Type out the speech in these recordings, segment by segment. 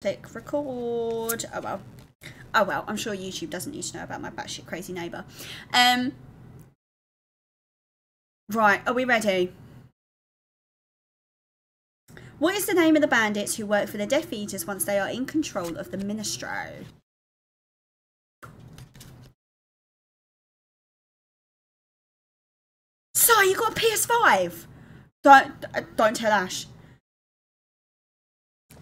Click record. Oh well. Oh well, I'm sure YouTube doesn't need to know about my batshit crazy neighbour. Right, are we ready? What is the name of the bandits who work for the Death Eaters once they are in control of the Ministro? So you got a PS5? Don't tell Ash.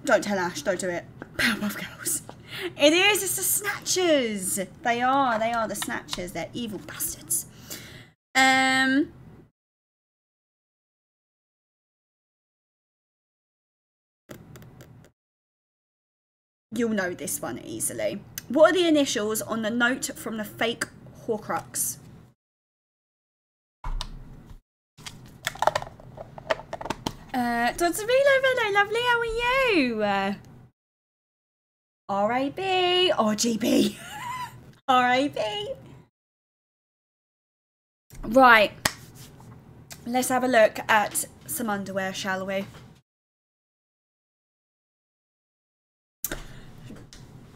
Don't tell Ash, don't do it. Powerpuff Girls. It is, it's the Snatchers. They are the Snatchers. They're evil bastards. You'll know this one easily. What are the initials on the note from the fake Horcrux? Dr. Milo, lovely, how are you? R.A.B. R.G.B. R.A.B. Right, let's have a look at some underwear, shall we?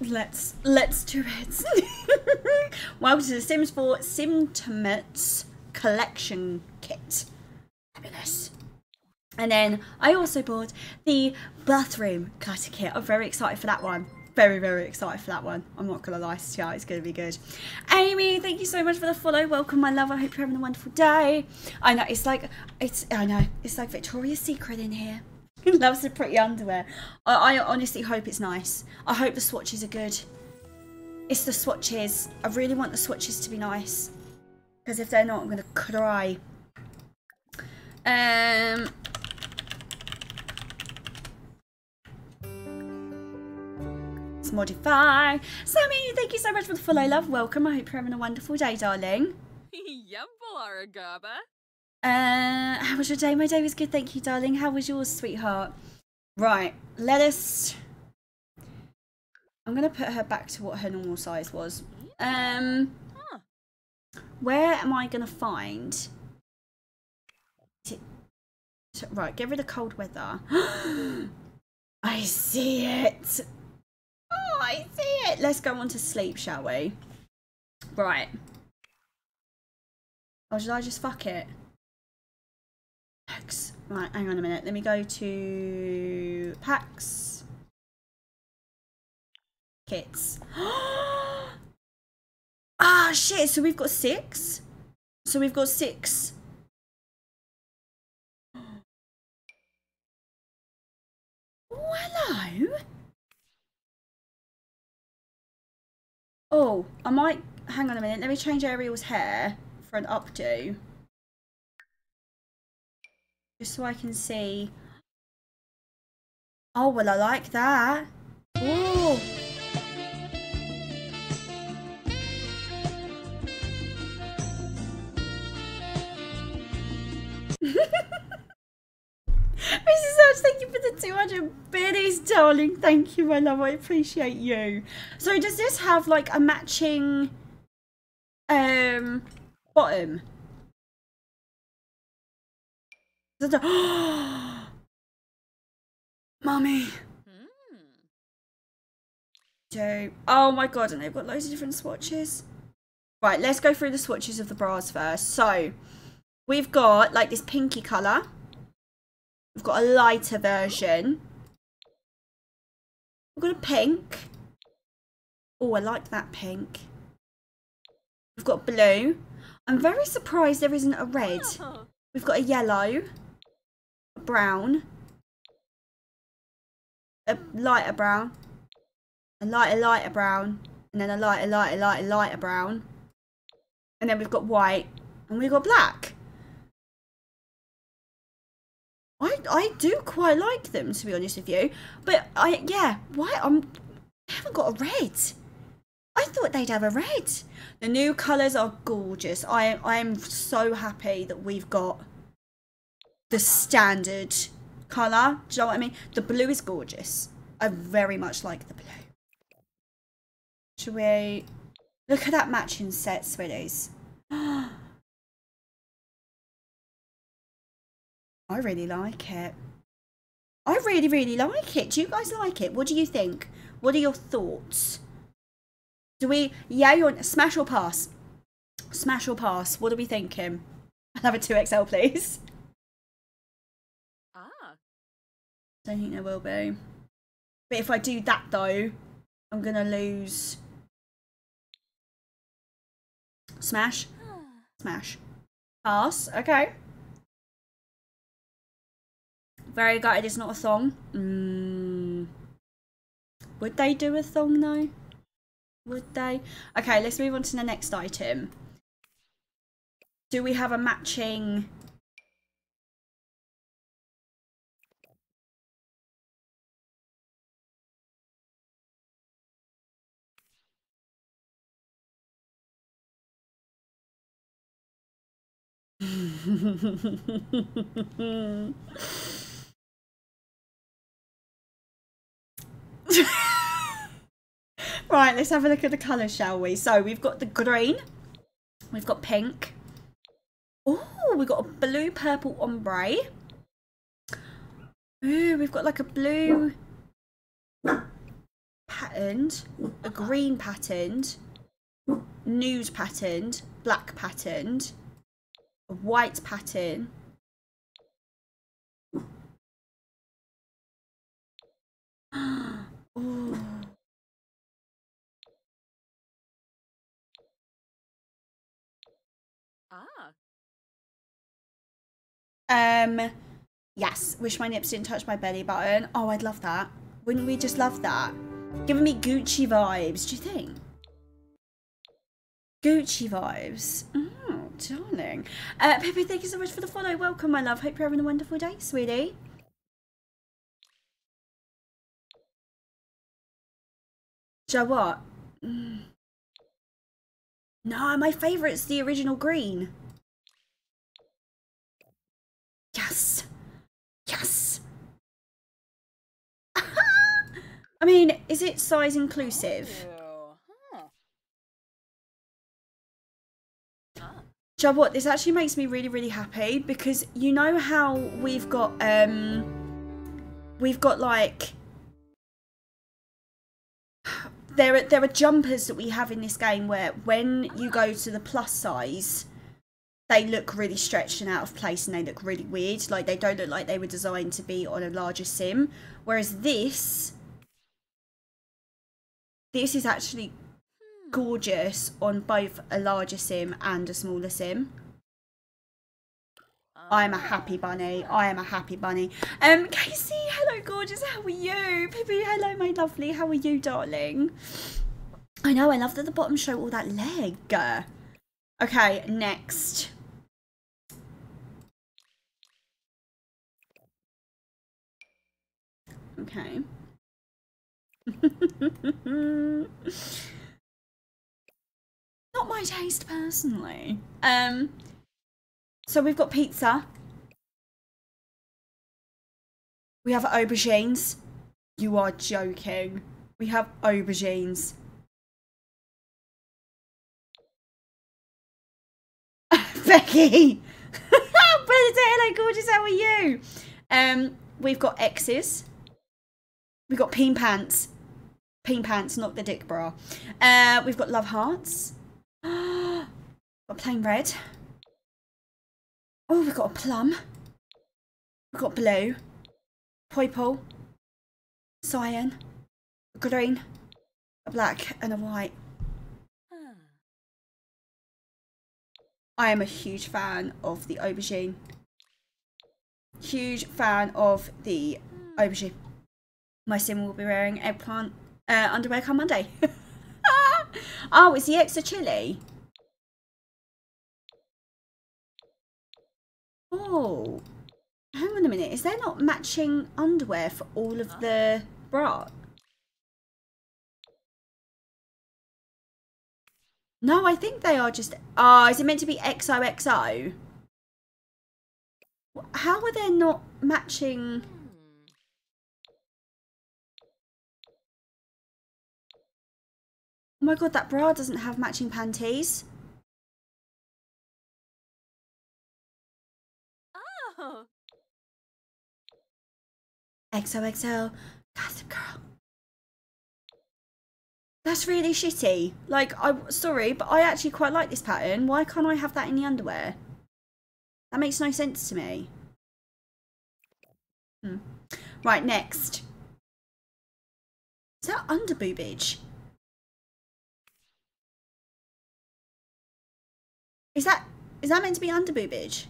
Let's do it. Welcome to The Sims 4 Simtimate collection kit. Fabulous. And then I also bought the bathroom clutter kit. I'm very excited for that one. Very excited for that one. I'm not gonna lie to you, it's gonna be good. Amy, thank you so much for the follow. Welcome, my love. I hope you're having a wonderful day. I know it's like Victoria's Secret in here. Loves the pretty underwear. I honestly hope it's nice. I hope the swatches are good. It's the swatches. I really want the swatches to be nice, because if they're not, I'm gonna cry. Modify. Sammy, thank you so much for the follow, love. Welcome. I hope you're having a wonderful day, darling. Yum, Aragaba. How was your day? My day was good, thank you, darling. How was yours, sweetheart? Right, let us... I'm going to put her back to what her normal size was. Where am I going to find... Right, get rid of cold weather. I see it. Oh, I see it. Let's go on to sleep, shall we? Right. Or should I just fuck it? Packs. Right, hang on a minute. Let me go to packs. Kits. Ah, shit. So we've got 6. So we've got 6. Oh, hello. Oh, I might... Hang on a minute. Let me change Ariel's hair for an updo. Just so I can see. Oh, well, I like that. Ooh. Mrs. Hodge, thank you for the 200 biddies, darling. Thank you, my love. I appreciate you. So does this have like a matching bottom? Mummy. So, oh my god, and they've got loads of different swatches. Right, let's go through the swatches of the bras first. So we've got like this pinky colour. We've got a lighter version. We've got a pink. Oh, I like that pink. We've got blue. I'm very surprised there isn't a red. We've got a yellow, a brown, a lighter brown, a lighter brown, and then a lighter brown. And then we've got white, and we've got black. I do quite like them, to be honest with you, but I haven't got a red. I thought they'd have a red. The new colours are gorgeous. I am so happy that we've got the standard colour. Do you know what I mean? The blue is gorgeous. I very much like the blue. Should we look at that matching set, sweeties? I really like it. I really, really like it. Do you guys like it? What do you think? What are your thoughts? Do we, yay or smash or pass? Smash or pass? What are we thinking? I'll have a 2XL, please. Ah. Don't think there will be. But if I do that, though, I'm going to lose. Smash. Smash. Pass. Okay. Very gutted it's not a thong. Would they do a thong, though? Would they? Okay, let's move on to the next item. Do we have a matching... Right, let's have a look at the colours, shall we? So we've got the green, we've got pink. Oh, we've got a blue purple ombre. Ooh, we've got like a blue patterned, a green patterned, nude patterned, black patterned, a white pattern. Ooh. Ah. Yes, wish my nips didn't touch my belly button. Oh, I'd love that. Wouldn't we just love that? Giving me Gucci vibes, do you think? Gucci vibes. Oh, darling. Pippi, thank you so much for the follow. Welcome, my love. Hope you're having a wonderful day, sweetie. Do you know what? No, my favourite's the original green. Yes. Yes. I mean, is it size inclusive? Do you know what? This actually makes me really, really happy, because you know how we've got like there are jumpers that we have in this game where when you go to the plus size, they look really stretched and out of place, and they look really weird. Like they don't look like they were designed to be on a larger sim. Whereas this is actually gorgeous on both a larger sim and a smaller sim. I am a happy bunny. I am a happy bunny. Casey, hello gorgeous, how are you? Pippi, hello my lovely, how are you darling? I know, I love that the bottom show all that leg. Okay, next. Okay. Not my taste personally. So we've got pizza. We have aubergines. You are joking. We have aubergines. Becky! Hello gorgeous, how are you? We've got X's. We've got peen pants. Peen pants, not the dick bra. We've got love hearts. Got plain red. Oh, we've got a plum. We've got blue, purple, cyan, a green, a black, and a white. I am a huge fan of the aubergine. Huge fan of the aubergine. My sim will be wearing eggplant underwear come Monday. Oh, it's the extra chili. Oh, hang on a minute. Is there not matching underwear for all of the bra? No, I think they are just... Oh, is it meant to be XOXO? How are there not matching... Oh my god, that bra doesn't have matching panties. Oh. XOXO, Gossip Girl. That's really shitty. Like, I'm sorry, but I actually quite like this pattern. Why can't I have that in the underwear? That makes no sense to me. Hmm. Right, next. Is that underboobage? Is that meant to be underboobage?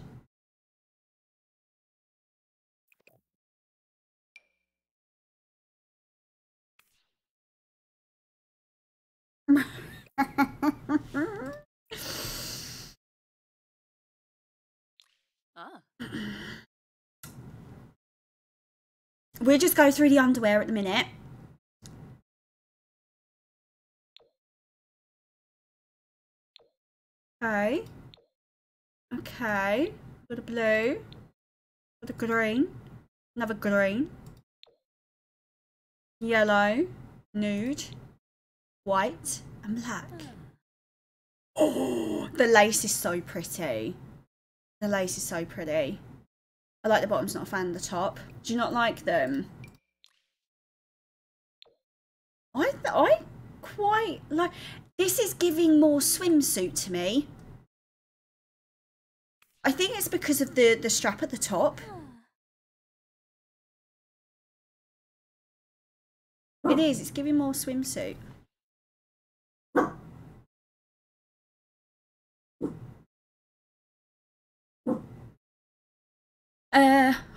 Ah. We'll just go through the underwear at the minute. Okay. Okay. Got a blue. Got a green. Another green. Yellow. Nude. White and black. Oh, the lace is so pretty. The lace is so pretty. I like the bottoms, not a fan of the top. Do you not like them? I quite like... This is giving more swimsuit to me. I think it's because of the strap at the top. It is. It's giving more swimsuit.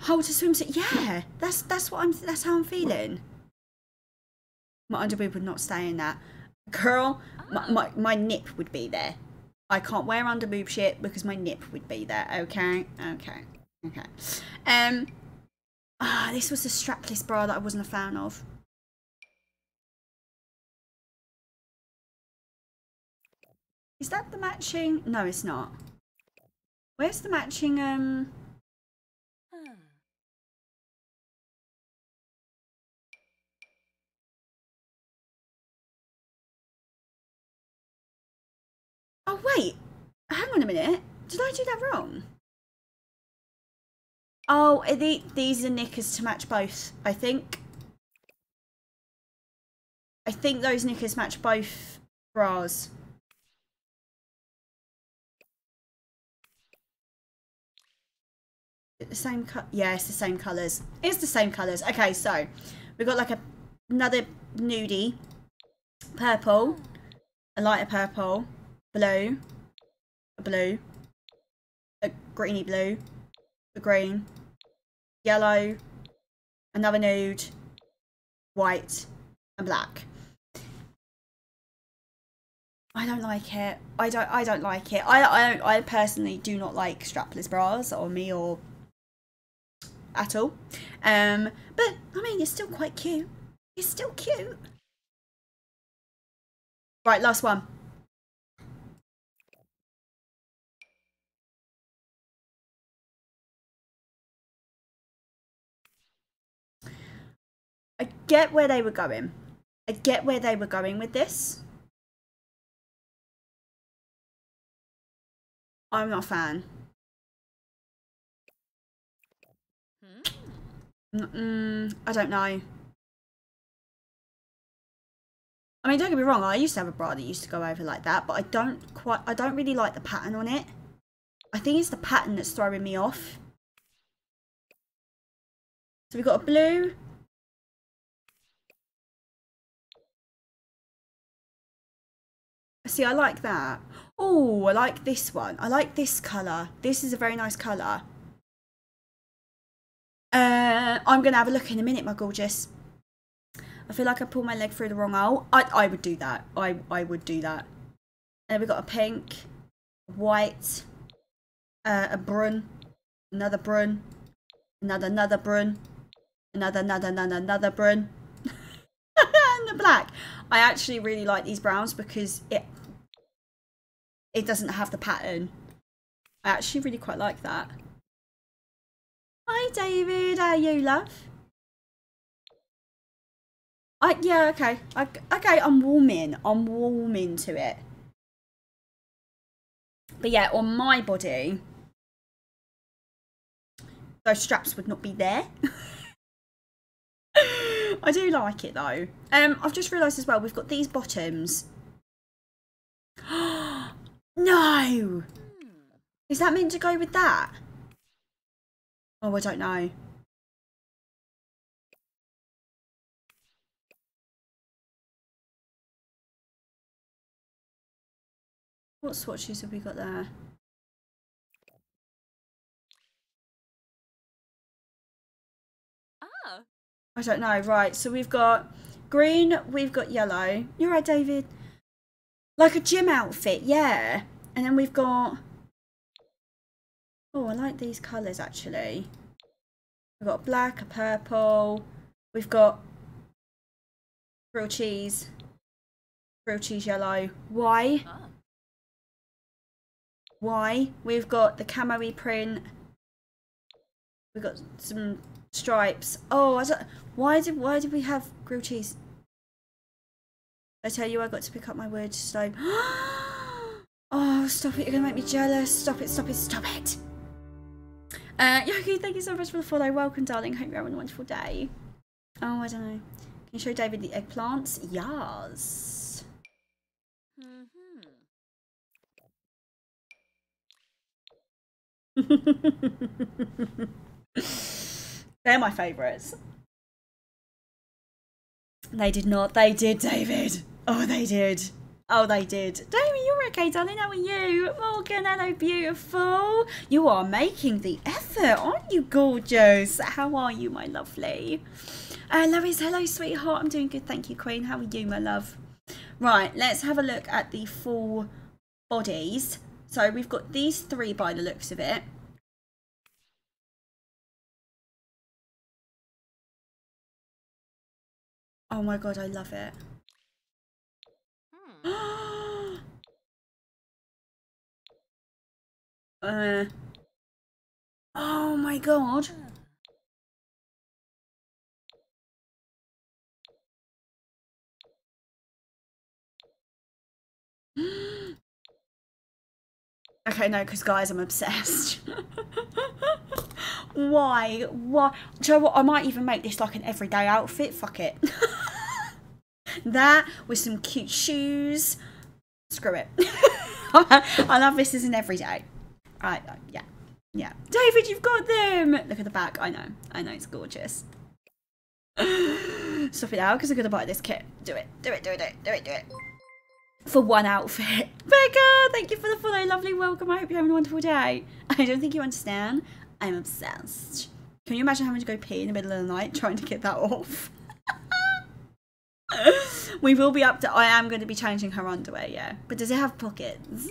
Halter swimsuit. Yeah, that's what I'm. That's how I'm feeling. My underboob would not stay in that. Girl, my nip would be there. I can't wear underboob shit because my nip would be there. Okay, okay, okay. Ah, this was a strapless bra that I wasn't a fan of. Is that the matching? No, it's not. Where's the matching? Oh, wait. Hang on a minute. Did I do that wrong? Oh, these are knickers to match both, I think. I think those knickers match both bras. The same cut. Yeah, it's the same colours. It's the same colours. Okay, so we've got like another nudie. Purple. A lighter purple. Blue, a blue, a greeny blue, a green, yellow, another nude, white, and black. I don't like it. I don't like it. I personally do not like strapless bras on me or at all. But I mean, it's still quite cute. It's still cute. Right, last one. I get where they were going. I get where they were going with this. I'm not a fan. I don't know. I mean, don't get me wrong, I used to have a bra that used to go over like that, but I don't really like the pattern on it. I think it's the pattern that's throwing me off. So we've got a blue. See, I like that. Oh, I like this one. I like this colour. This is a very nice colour. I'm going to have a look in a minute, my gorgeous. I feel like I pulled my leg through the wrong hole. I would do that. I would do that. And we've got a pink, white, a brun, another brun, another brun, another brun. And the black. I actually really like these browns because it doesn't have the pattern. I actually really quite like that. Hi David, how are you, love? Yeah, okay. Okay, I'm warming. I'm warming to it. But yeah, on my body, those straps would not be there. I do like it though. I've just realised as well, we've got these bottoms. No! Is that meant to go with that? Oh, I don't know. What swatches have we got there? I don't know. Right, so we've got green, we've got yellow. You're right, David. Like a gym outfit, yeah. And then we've got... Oh, I like these colours, actually. We've got black, a purple. We've got grilled cheese yellow. Why? Oh. Why? We've got the camo-y print. We've got some... stripes. Oh, I don't, why did we have grilled cheese? I tell you, I got to pick up my wood stove. Oh, stop it, you're gonna make me jealous. Stop it, stop it, stop it. Yogi, thank you so much for the follow. Welcome, darling. Hope you're having a wonderful day. Oh, I don't know. Can you show David the eggplants? Yes. They're my favourites. They did not. They did, David. Oh, they did. Oh, they did. Damien, you're okay, darling. How are you? Morgan, hello, beautiful. You are making the effort, aren't you, gorgeous? How are you, my lovely? Lois, hello, sweetheart. I'm doing good. Thank you, Queen. How are you, my love? Right, let's have a look at the full bodies. So we've got these three by the looks of it. Oh my god, I love it. Oh my god. Okay, no, because guys, I'm obsessed. Why? Why? Do you know what? I might even make this like an everyday outfit. Fuck it. That with some cute shoes. Screw it. I love this as an everyday. Right, yeah. Yeah. David, you've got them. Look at the back. I know. I know. It's gorgeous. Stop it now because I'm going to buy this kit. Do it. Do it. Do it. Do it. Do it. Do it. For one outfit. Becca, thank you for the follow. Lovely welcome. I hope you're having a wonderful day. I don't think you understand. I'm obsessed. Can you imagine having to go pee in the middle of the night trying to get that off? We will be up to... I am going to be changing her underwear, yeah. But does it have pockets?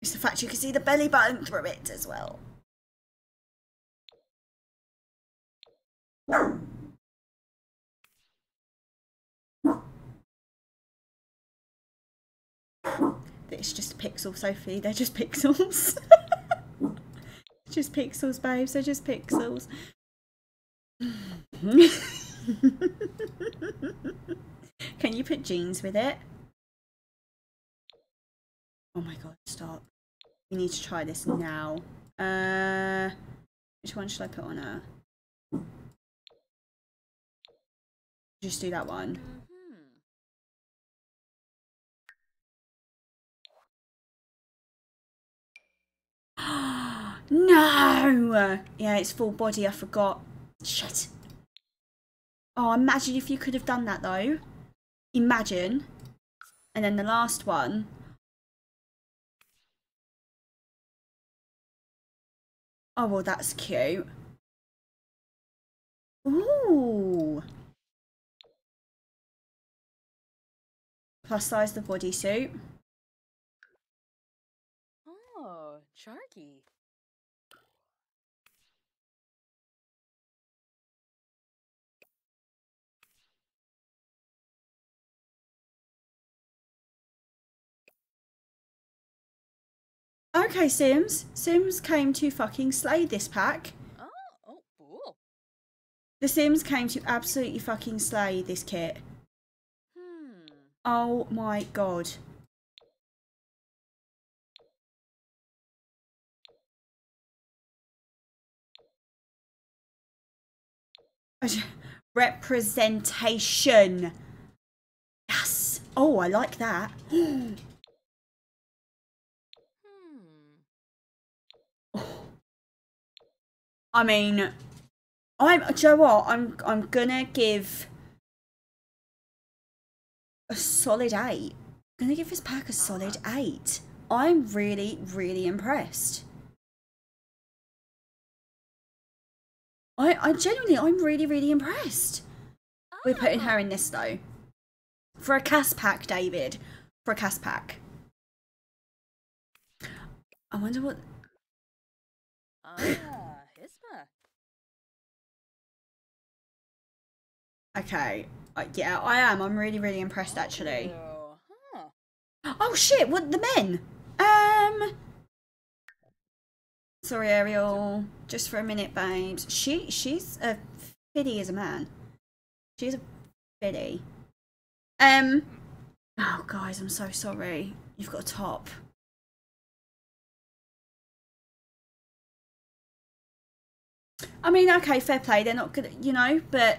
It's the fact you can see the belly button through it as well. It's just a pixel, Sophie. They're just pixels. Just pixels, babes. They're just pixels. Can you put jeans with it? Oh my god, stop. We need to try this now. Which one should I put on her? Just do that one. No! Yeah, it's full body, I forgot. Shit. Oh, imagine if you could have done that though. Imagine. And then the last one. Oh, well, that's cute. Ooh. Plus size the bodysuit. Oh, Sharky. Okay, Sims. Sims came to fucking slay this pack. Oh, oh, The Sims came to absolutely fucking slay this kit. Oh my god. Representation. Yes. Oh, I like that. I mean, do you know what? I'm gonna give a solid 8. I'm gonna give this pack a solid 8. I'm really, really impressed. I'm really, really impressed. We're putting her in this though. For a cast pack, David. For a cast pack. I wonder what. Okay. Yeah, I am. I'm really, really impressed, actually. Oh shit! What the men? Sorry, Ariel. Just for a minute, babes. She's a fiddy as a man. She's a fiddy. Oh, guys, I'm so sorry. You've got a top. I mean, okay, fair play. They're not good, you know, but.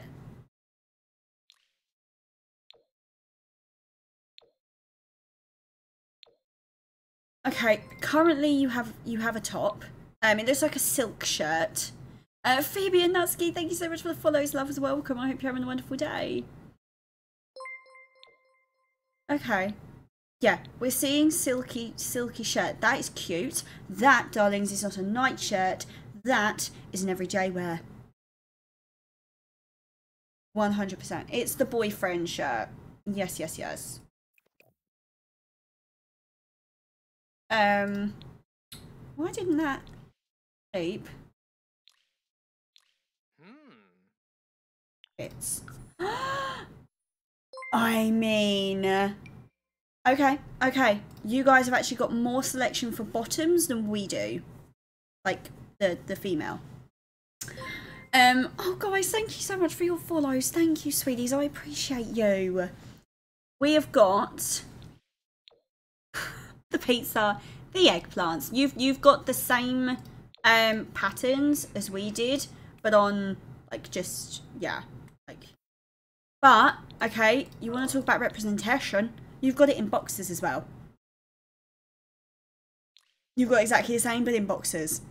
Okay, currently you have a top. It looks like a silk shirt. Phoebe and Natsuki, thank you so much for the follows. Love is welcome. I hope you're having a wonderful day. Okay. Yeah, we're seeing silky shirt. That is cute. That, darlings, is not a night shirt. That is an everyday wear. 100%. It's the boyfriend shirt. Yes, yes, yes. Why didn't that tape? It's. I mean, okay, okay. You guys have actually got more selection for bottoms than we do, like the female. Oh, guys, thank you so much for your follows. Thank you, sweeties. I appreciate you. We have got. The pizza, the eggplants. You've got the same patterns as we did, but on like just yeah, like. But okay, you want to talk about representation? You've got it in boxes as well. You've got exactly the same, but in boxes.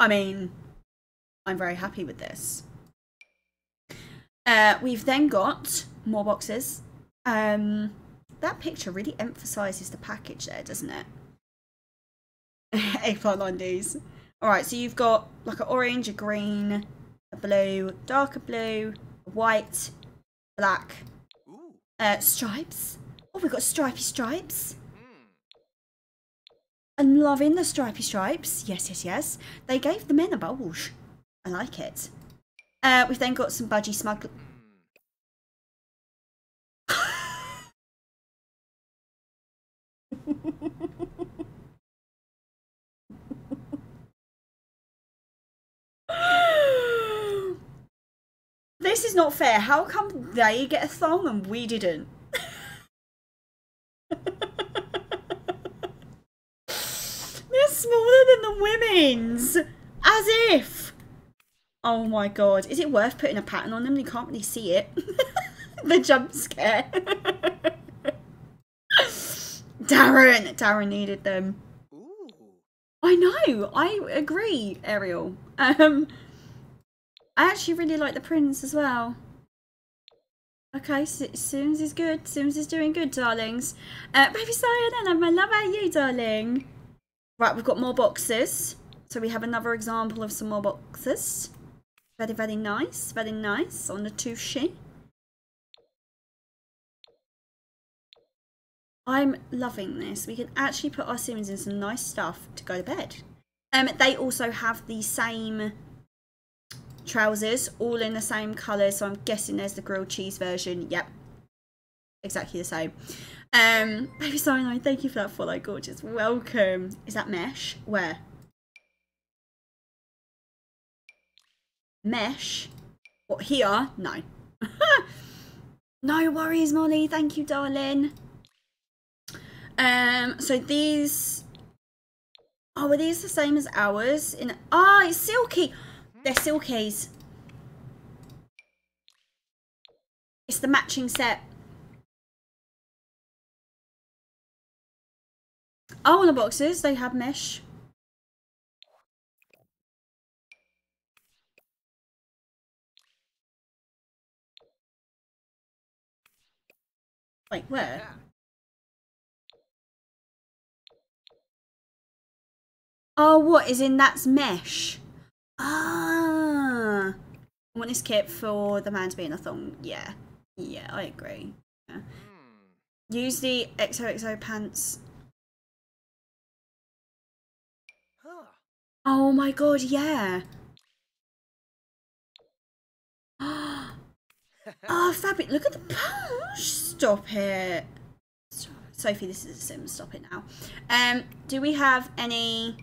I mean, I'm very happy with this. We've then got more boxes. That picture really emphasises the package there, doesn't it? Eggplant Londies. Alright, so you've got like an orange, a green, a blue, darker blue, a white, black, stripes. Oh, we've got stripy stripes. I'm loving the stripy stripes. Yes, yes, yes. They gave the men a bulge. I like it. We've then got some budgie smugglers. This is not fair. How come they get a thong and we didn't? They're smaller than the women's. As if. Oh my god, is it worth putting a pattern on them? You can't really see it. The jump scare. Darren needed them. Ooh. I know, I agree, Ariel. I actually really like the prints as well. Okay, Sims is good. Sims is doing good, darlings. Baby Sayonara, I love how you, darling. Right, we've got more boxes. So we have another example of some more boxes. Very, very nice on the tushy. I'm loving this. We can actually put our Sims in some nice stuff to go to bed. They also have the same trousers, all in the same colour. So I'm guessing there's the grilled cheese version. Yep, exactly the same. Baby Cyanide, thank you for that follow, gorgeous. Welcome. Is that mesh? Where? mesh. What, here? No. No worries, Molly. Thank you, darling. So these... Oh, are these the same as ours? In it's silky. They're silkies. It's the matching set. Oh, on the boxes, they have mesh. Wait, where? Yeah. Oh, what is in that's mesh? Ah, I want this kit for the man to be in a thong. Yeah, yeah, I agree. Yeah. Use the XOXO pants. Oh my god, yeah. Oh, fabulous. Look at the punch. Stop it. Stop. Sophie, this is a Sim. Stop it now. Do we have any...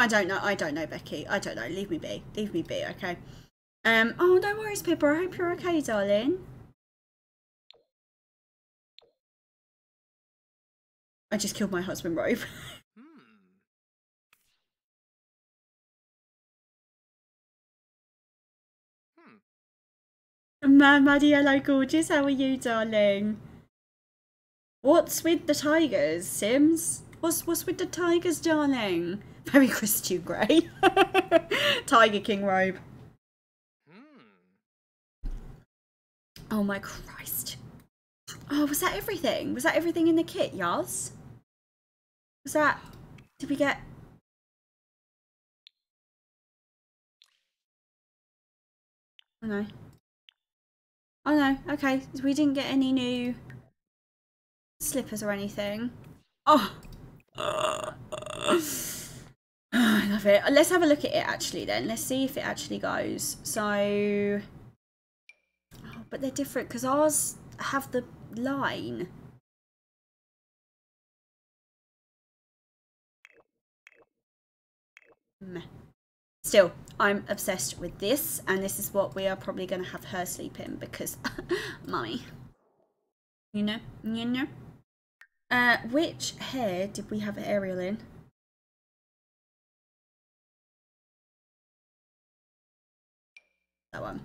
I don't know, Becky. I don't know. Leave me be. Leave me be, okay? Oh, no worries, Pippa. I hope you're okay, darling. I just killed my husband, Rob. Man, Maddie, hello, gorgeous. How are you, darling? What's with the tigers, Sims? What's with the tigers, darling? Merry Christian Grey. Tiger King robe. Oh my Christ. Oh, was that everything? Was that everything in the kit, Yaz? Was that... Did we get... Oh no. Oh no, okay. So we didn't get any new... slippers or anything. Oh! Oh, I love it. Let's have a look at it actually then. Let's see if it actually goes. So, oh, but they're different because ours have the line. Still, I'm obsessed with this, and this is what we are probably going to have her sleep in because, mummy, you know. Which hair did we have Ariel in? That one.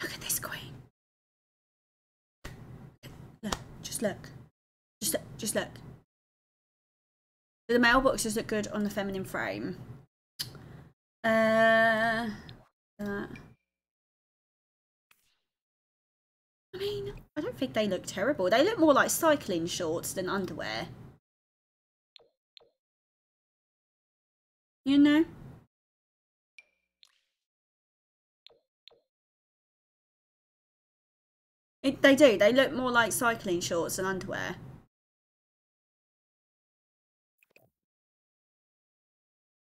Look at this queen. Look, just look. Just look, just look. Do the male boxes look good on the feminine frame? I mean, I don't think they look terrible. They look more like cycling shorts than underwear. You know? They do. They look more like cycling shorts than underwear.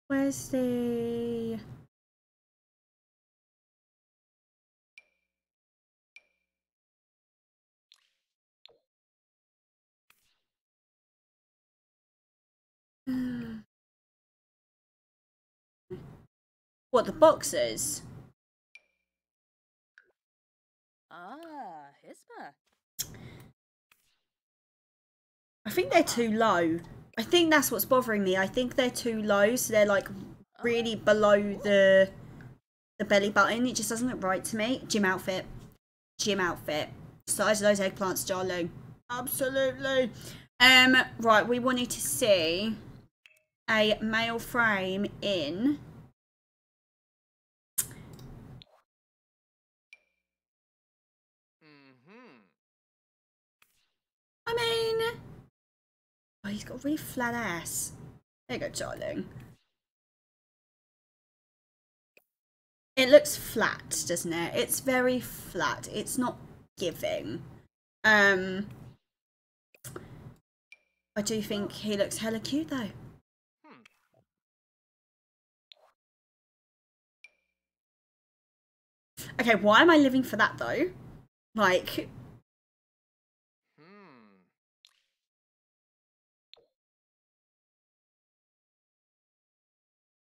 Where's the... What, the boxes? Ah, Hispa. I think they're too low. I think that's what's bothering me. I think they're too low, so they're like really below the belly button. It just doesn't look right to me. Gym outfit. Gym outfit. Size of those eggplants, darling. Absolutely. Right, we wanted to see a male frame in... I mean, oh, he's got a really flat ass. There you go, darling. It looks flat, doesn't it? It's very flat. It's not giving. I do think he looks hella cute, though. Okay, why am I living for that though? Like,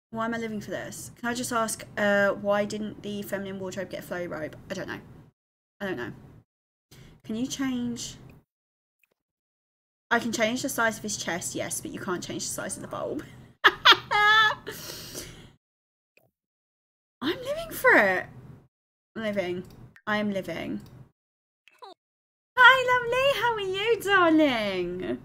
why am I living for this? Can I just ask, why didn't the feminine wardrobe get a flowy robe? I don't know. I don't know. Can you change? I can change the size of his chest, yes, but you can't change the size of the bulb. I'm living for it. I'm living. I am living. Hi, lovely. How are you, darling?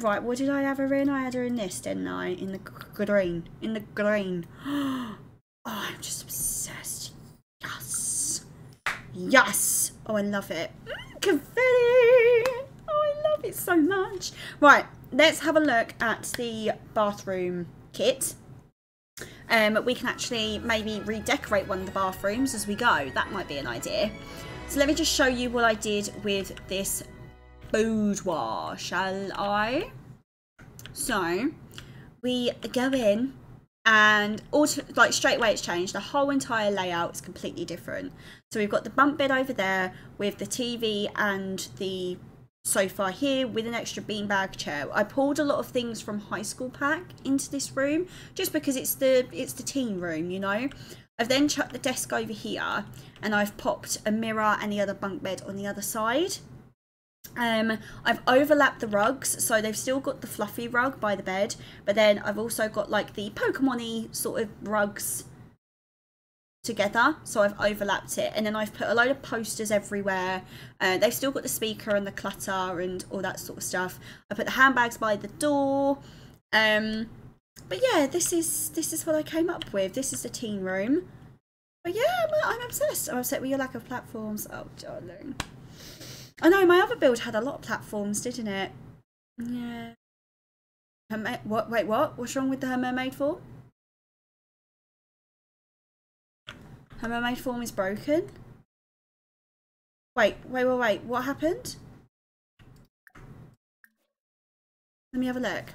Right, what did I have her in? I had her in this, didn't I? In the green. In the green. Oh, I'm just obsessed. Yes. Yes. Oh, I love it. Confetti. Oh, I love it so much. Right, let's have a look at the bathroom kit. We can actually maybe redecorate one of the bathrooms as we go. That might be an idea. So let me just show you what I did with this boudoir, shall I? So we go in and like straight away it's changed. The whole entire layout is completely different. So we've got the bunk bed over there with the TV and the sofa here with an extra beanbag chair. I pulled a lot of things from high school pack into this room just because it's the teen room, you know. I've then chucked the desk over here and I've popped a mirror and the other bunk bed on the other side. I've overlapped the rugs, so they've still got the fluffy rug by the bed, but then I've also got like the Pokemon-y sort of rugs together, so I've overlapped it, and then I've put a load of posters everywhere. They've still got the speaker and the clutter and all that sort of stuff. I put the handbags by the door. But yeah, this is what I came up with. This is the teen room. But yeah, I'm obsessed. I'm upset with your lack of platforms. Oh, darling. I know, my other build had a lot of platforms, didn't it? Yeah. What? Wait, what? What's wrong with her mermaid form? Her mermaid form is broken? Wait. What happened? Let me have a look.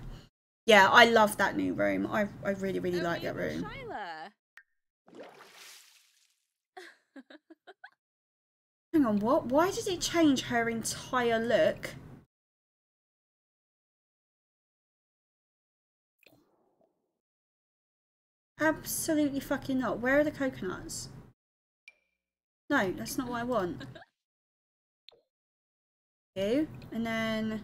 Yeah, I love that new room. I really, really like that room. Hang on, what? Why did it change her entire look? Absolutely fucking not. Where are the coconuts? No, that's not what I want. You, and then...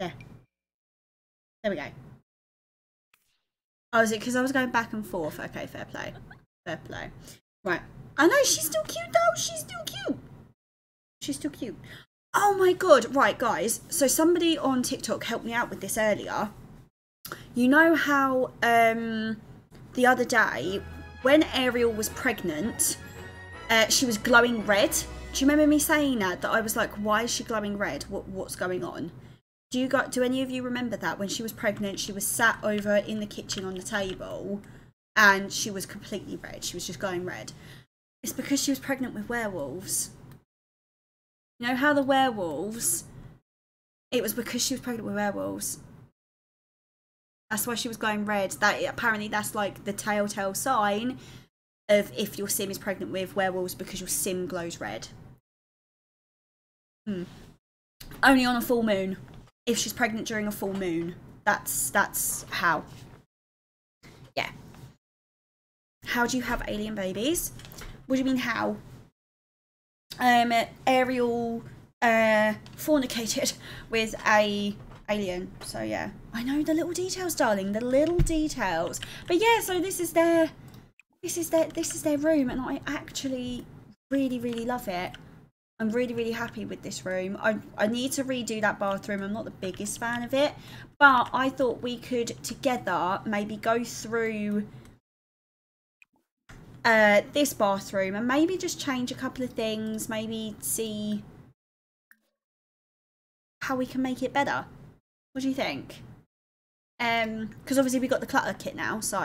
yeah, there we go. Oh, is it because I was going back and forth? Okay, fair play. Fair play. Right. I know, she's still cute though. She's still cute. She's still cute. Oh my god. Right, guys. So somebody on TikTok helped me out with this earlier. You know how the other day when Ariel was pregnant, she was glowing red. Do you remember me saying that? That I was like, why is she glowing red? What's going on? Do any of you remember that? When she was pregnant, she was sat over in the kitchen on the table and she was completely red. She was just glowing red. It's because she was pregnant with werewolves. You know how the werewolves... it was because she was pregnant with werewolves. That's why she was glowing red. That apparently that's like the telltale sign of if your sim is pregnant with werewolves, because your sim glows red. Only on a full moon. If she's pregnant during a full moon, that's how. Yeah. How do you have alien babies? What do you mean how? Ariel fornicated with a alien. So yeah, I know the little details, darling. The little details. But yeah, so this is their room, and I actually really, really love it. I'm really, really happy with this room. I need to redo that bathroom. I'm not the biggest fan of it, but I thought we could together maybe go through this bathroom and maybe just change a couple of things, maybe see how we can make it better. What do you think? Because obviously we've got the clutter kit now, so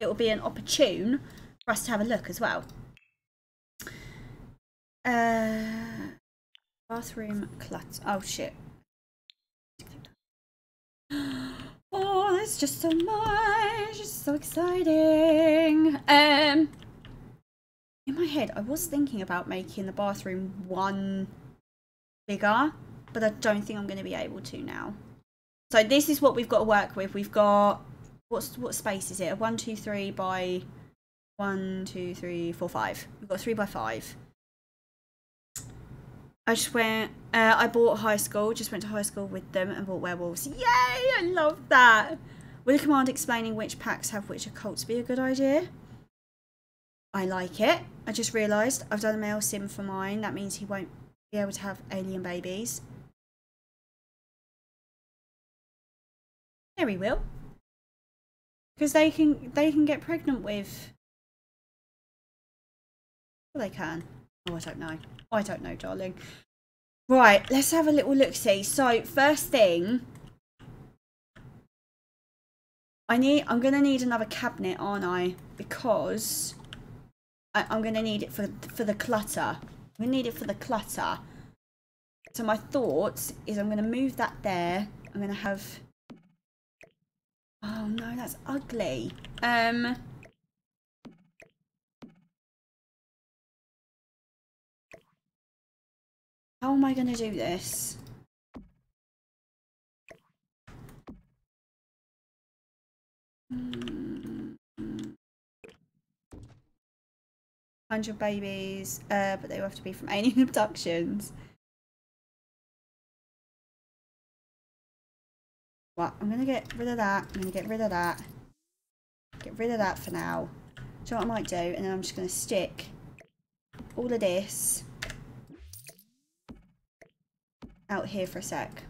it will be an opportune for us to have a look as well. Bathroom clutter. Oh shit. Oh, that's just so much. It's so exciting. In my head, I was thinking about making the bathroom one bigger, but I don't think I'm going to be able to now. So this is what we've got to work with. We've got, what space is it? A 1, 2, 3 by 1, 2, 3, 4, 5. We've got 3 by 5. I just went, I bought high school, just went to high school with them and bought werewolves. Yay, I love that. With a command explaining which packs have which occults be a good idea. I like it. I just realised I've done a male sim for mine. That means he won't be able to have alien babies. There he will. Because they can get pregnant with... Well, they can. Oh, I don't know. I don't know, darling. Right, let's have a little look-see. So, first thing, I'm going to need another cabinet, aren't I? Because I'm going to need it for the clutter. I'm going to need it for the clutter. So my thoughts is I'm going to move that there. I'm going to have... Oh, no, that's ugly. How am I going to do this? Mm. 100 babies, but they will have to be from alien abductions. Well, I'm going to get rid of that. I'm going to get rid of that. Get rid of that for now. Do you know what I might do? And then I'm just going to stick all of this out here for a sec.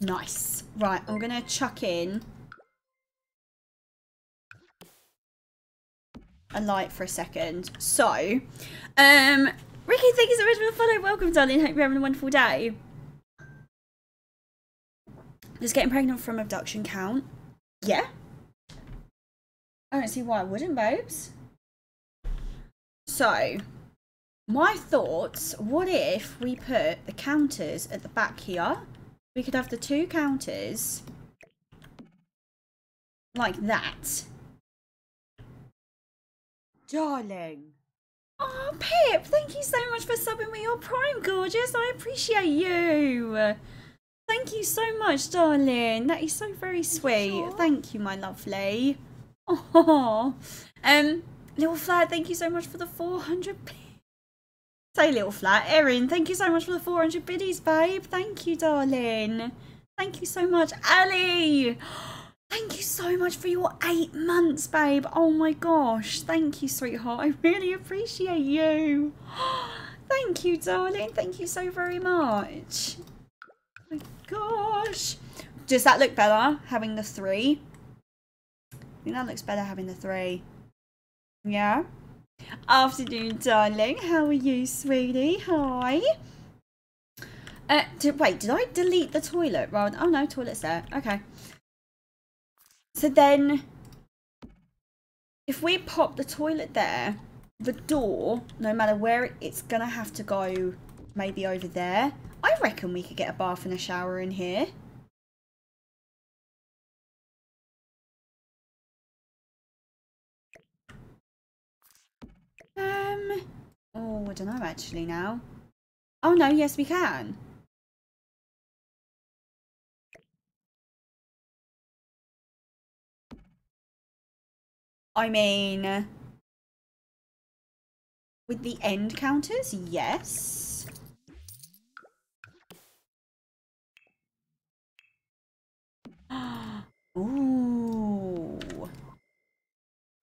Nice. Right, I'm gonna chuck in a light for a second. So, Ricky, thank you so much for the follow. Welcome, darling. Hope you're having a wonderful day. Does getting pregnant from abduction count? Yeah. I don't see why I wouldn't, babes. So, my thoughts, what if we put the counters at the back here? We could have the 2 counters like that. Darling. Oh, Pip, thank you so much for subbing me your Prime, gorgeous. I appreciate you. Thank you so much, darling. That is so very sweet. Sure. Thank you, my lovely. Oh, Little Flat, thank you so much for the 400. Say Little Flat, Erin, thank you so much for the 400 biddies, babe. Thank you, darling. Thank you so much, Ali. Thank you so much for your 8 months, babe. Oh my gosh, thank you, sweetheart. I really appreciate you. Thank you, darling. Thank you so very much. Oh my gosh, does that look better having the 3? I think that looks better having the 3. Yeah. Afternoon, darling. How are you, sweetie? Hi. Wait, did I delete the toilet? Rather, oh no, toilet's there. Okay. So then, if we pop the toilet there, the door, no matter where it's gonna have to go, maybe over there. I reckon we could get a bath and a shower in here. Oh, I don't know actually now. Oh no, yes we can. I mean, with the end counters, yes. Ooh.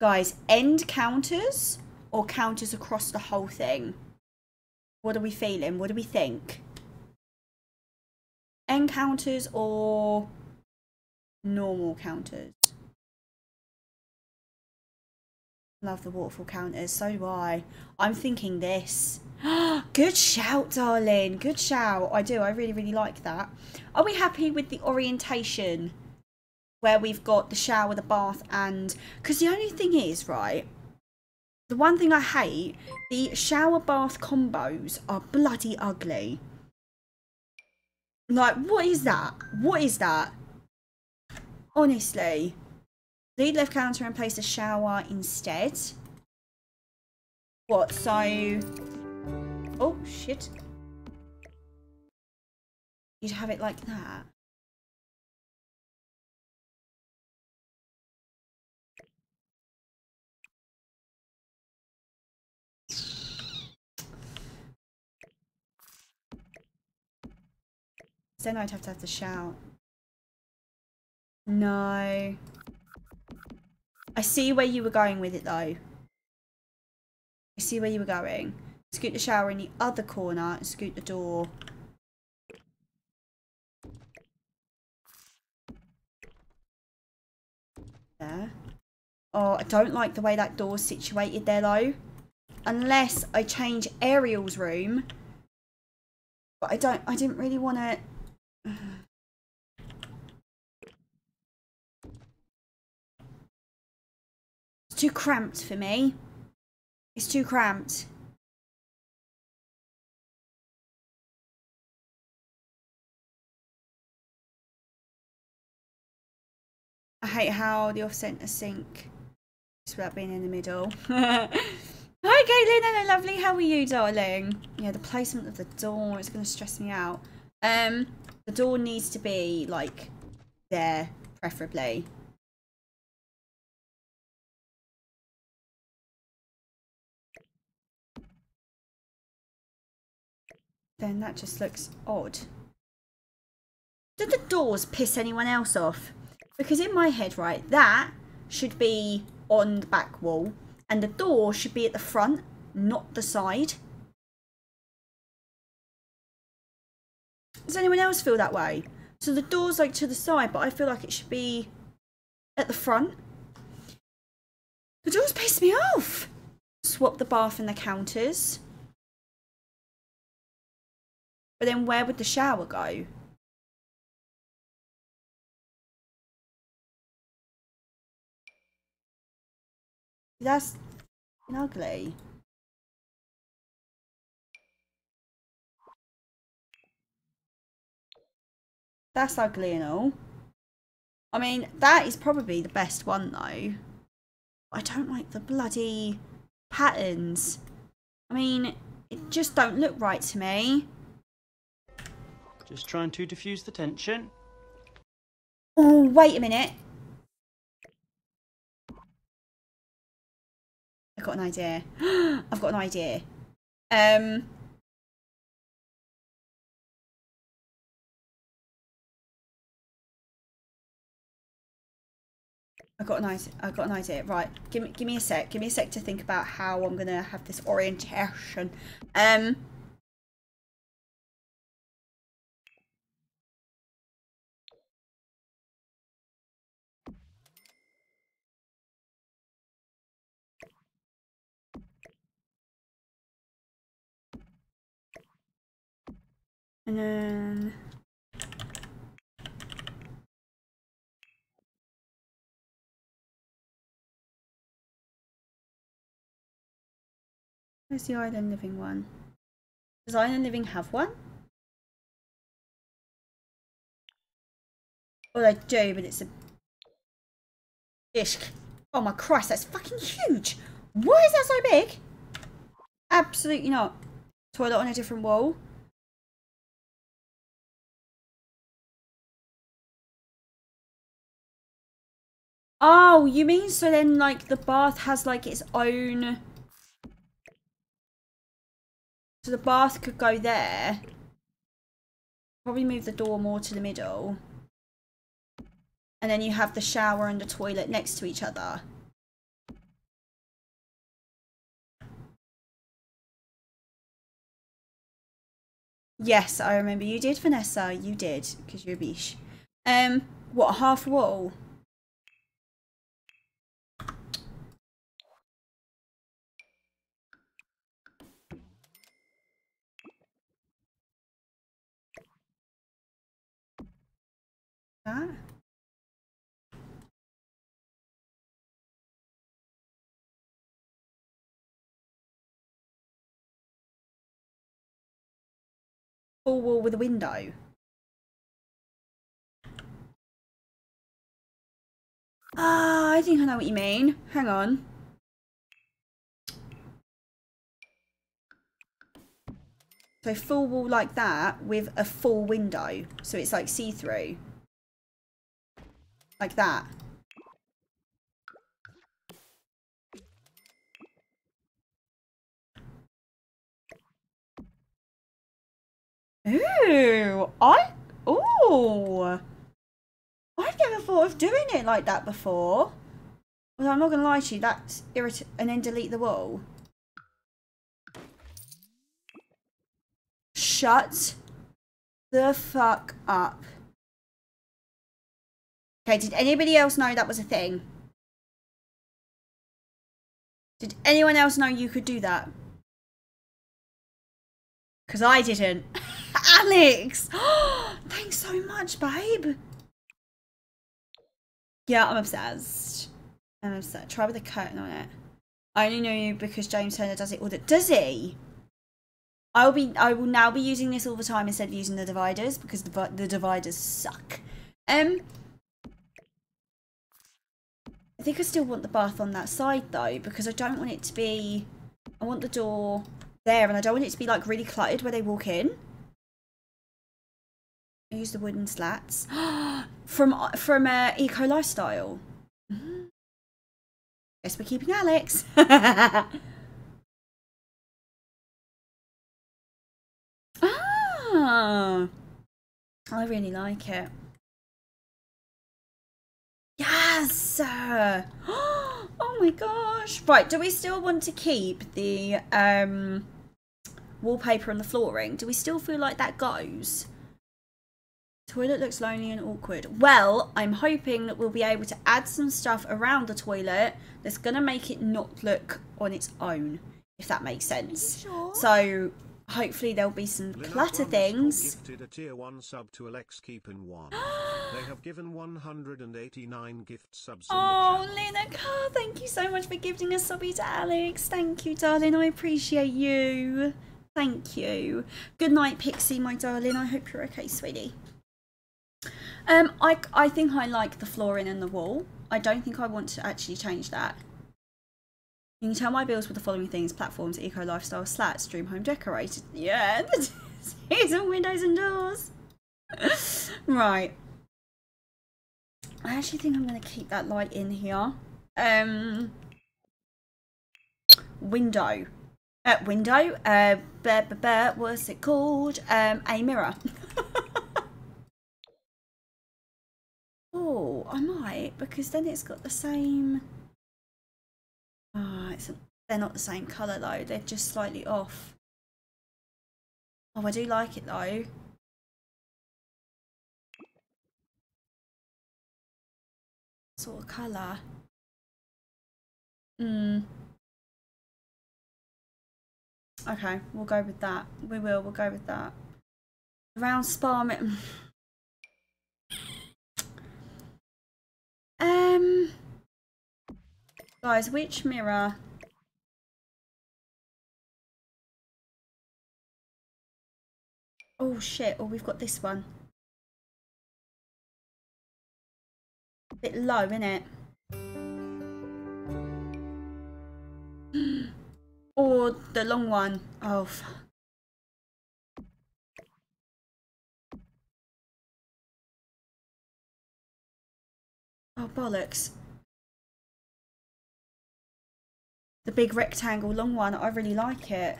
Guys, end counters? Or counters across the whole thing? What are we feeling? What do we think? End counters or normal counters? Love the waterfall counters. So do I. I'm thinking this. Good shout, darling. Good shout. I do. I really, really like that. Are we happy with the orientation? where we've got the shower, the bath, and... Because the only thing is, right, the one thing I hate, the shower-bath combos are bloody ugly. Like, what is that? What is that? Honestly. Lead left counter and place the shower instead. What, so... Oh, shit. You'd have it like that. Then I'd have to shout. No. I see where you were going with it though. I see where you were going. Scoot the shower in the other corner and scoot the door. There. Oh, I don't like the way that door's situated there though. Unless I change Ariel's room. But I didn't really want to. It's too cramped for me. It's too cramped. I hate how the off-center sink is without being in the middle. Hi Caitlin, hello lovely, how are you darling? Yeah, the placement of the door is going to stress me out. The door needs to be like there, preferably. Then that just looks odd. Did the doors piss anyone else off? Because in my head, right, that should be on the back wall. And the door should be at the front, not the side. Does anyone else feel that way? So the door's like to the side, but I feel like it should be at the front. The door's pissed me off. Swap the bath and the counters. But then where would the shower go? That's ugly. That's ugly and all. I mean, that is probably the best one though. I don't like the bloody patterns. I mean, it just don't look right to me. Just trying to diffuse the tension. Oh, wait a minute. I've got an idea. I've got an idea. I got an idea. Right, give me a sec. Give me a sec to think about how I'm gonna have this orientation. And then where's the Island Living one? Does Island Living have one? Oh, they do, but it's a ish. Oh my Christ, that's fucking huge! Why is that so big? Absolutely not. Toilet on a different wall. Oh, you mean so then like the bath has like its own, so the bath could go there. Probably move the door more to the middle, and then you have the shower and the toilet next to each other. Yes, I remember you did, Vanessa, you did, because you're a biche. What, a half wall? That? full wall with a window. Ah, I think I know what you mean. Hang on. So full wall like that with a full window. So it's like see-through. Like that. Ooh, I've never thought of doing it like that before. Well, I'm not going to lie to you, that's irritating. And then delete the wall. Shut the fuck up. Okay, did anybody else know that was a thing? Did anyone else know you could do that? Because I didn't. Alex! Thanks so much, babe. Yeah, I'm obsessed. I'm obsessed. Try with a curtain on it. I only know you because James Turner does it all the time. Does he? I will now be using this all the time instead of using the dividers because the dividers suck. I think I still want the bath on that side though because I don't want it to be... I want the door there and I don't want it to be like really cluttered where they walk in. I use the wooden slats from Eco Lifestyle. Guess we're keeping Alex. Ah, I really like it. Yes. Oh my gosh! Right, do we still want to keep the wallpaper and the flooring? Do we still feel like that goes? Toilet looks lonely and awkward. Well, I'm hoping that we'll be able to add some stuff around the toilet that's going to make it not look on its own, if that makes sense. Sure? So hopefully there'll be some clutter things. Gifted a tier 1 sub to Alex Keepin 1. They have given 189 gift subs. Oh, Lineker, thank you so much for gifting a subby to Alex. Thank you, darling. I appreciate you. Thank you. Good night, Pixie, my darling. I hope you're okay, sweetie. I think I like the flooring and the wall. I don't think I want to actually change that. You can tell my bills with the following things: platforms, Eco Lifestyle, slats, Dream Home Decorator. Yeah, season windows and doors. Right. I actually think I'm going to keep that light in here. Window. What's it called? A mirror. Oh, I might, because then it's got the same... Oh, they're not the same colour though, they're just slightly off. Oh, I do like it though. Sort of colour. Okay, we'll go with that. We'll go with that. Round spa... guys, which mirror? Oh shit, oh, we've got this one. A bit low, innit? Or the long one. Oh, fuck. Oh, bollocks. The big rectangle long one, I really like it.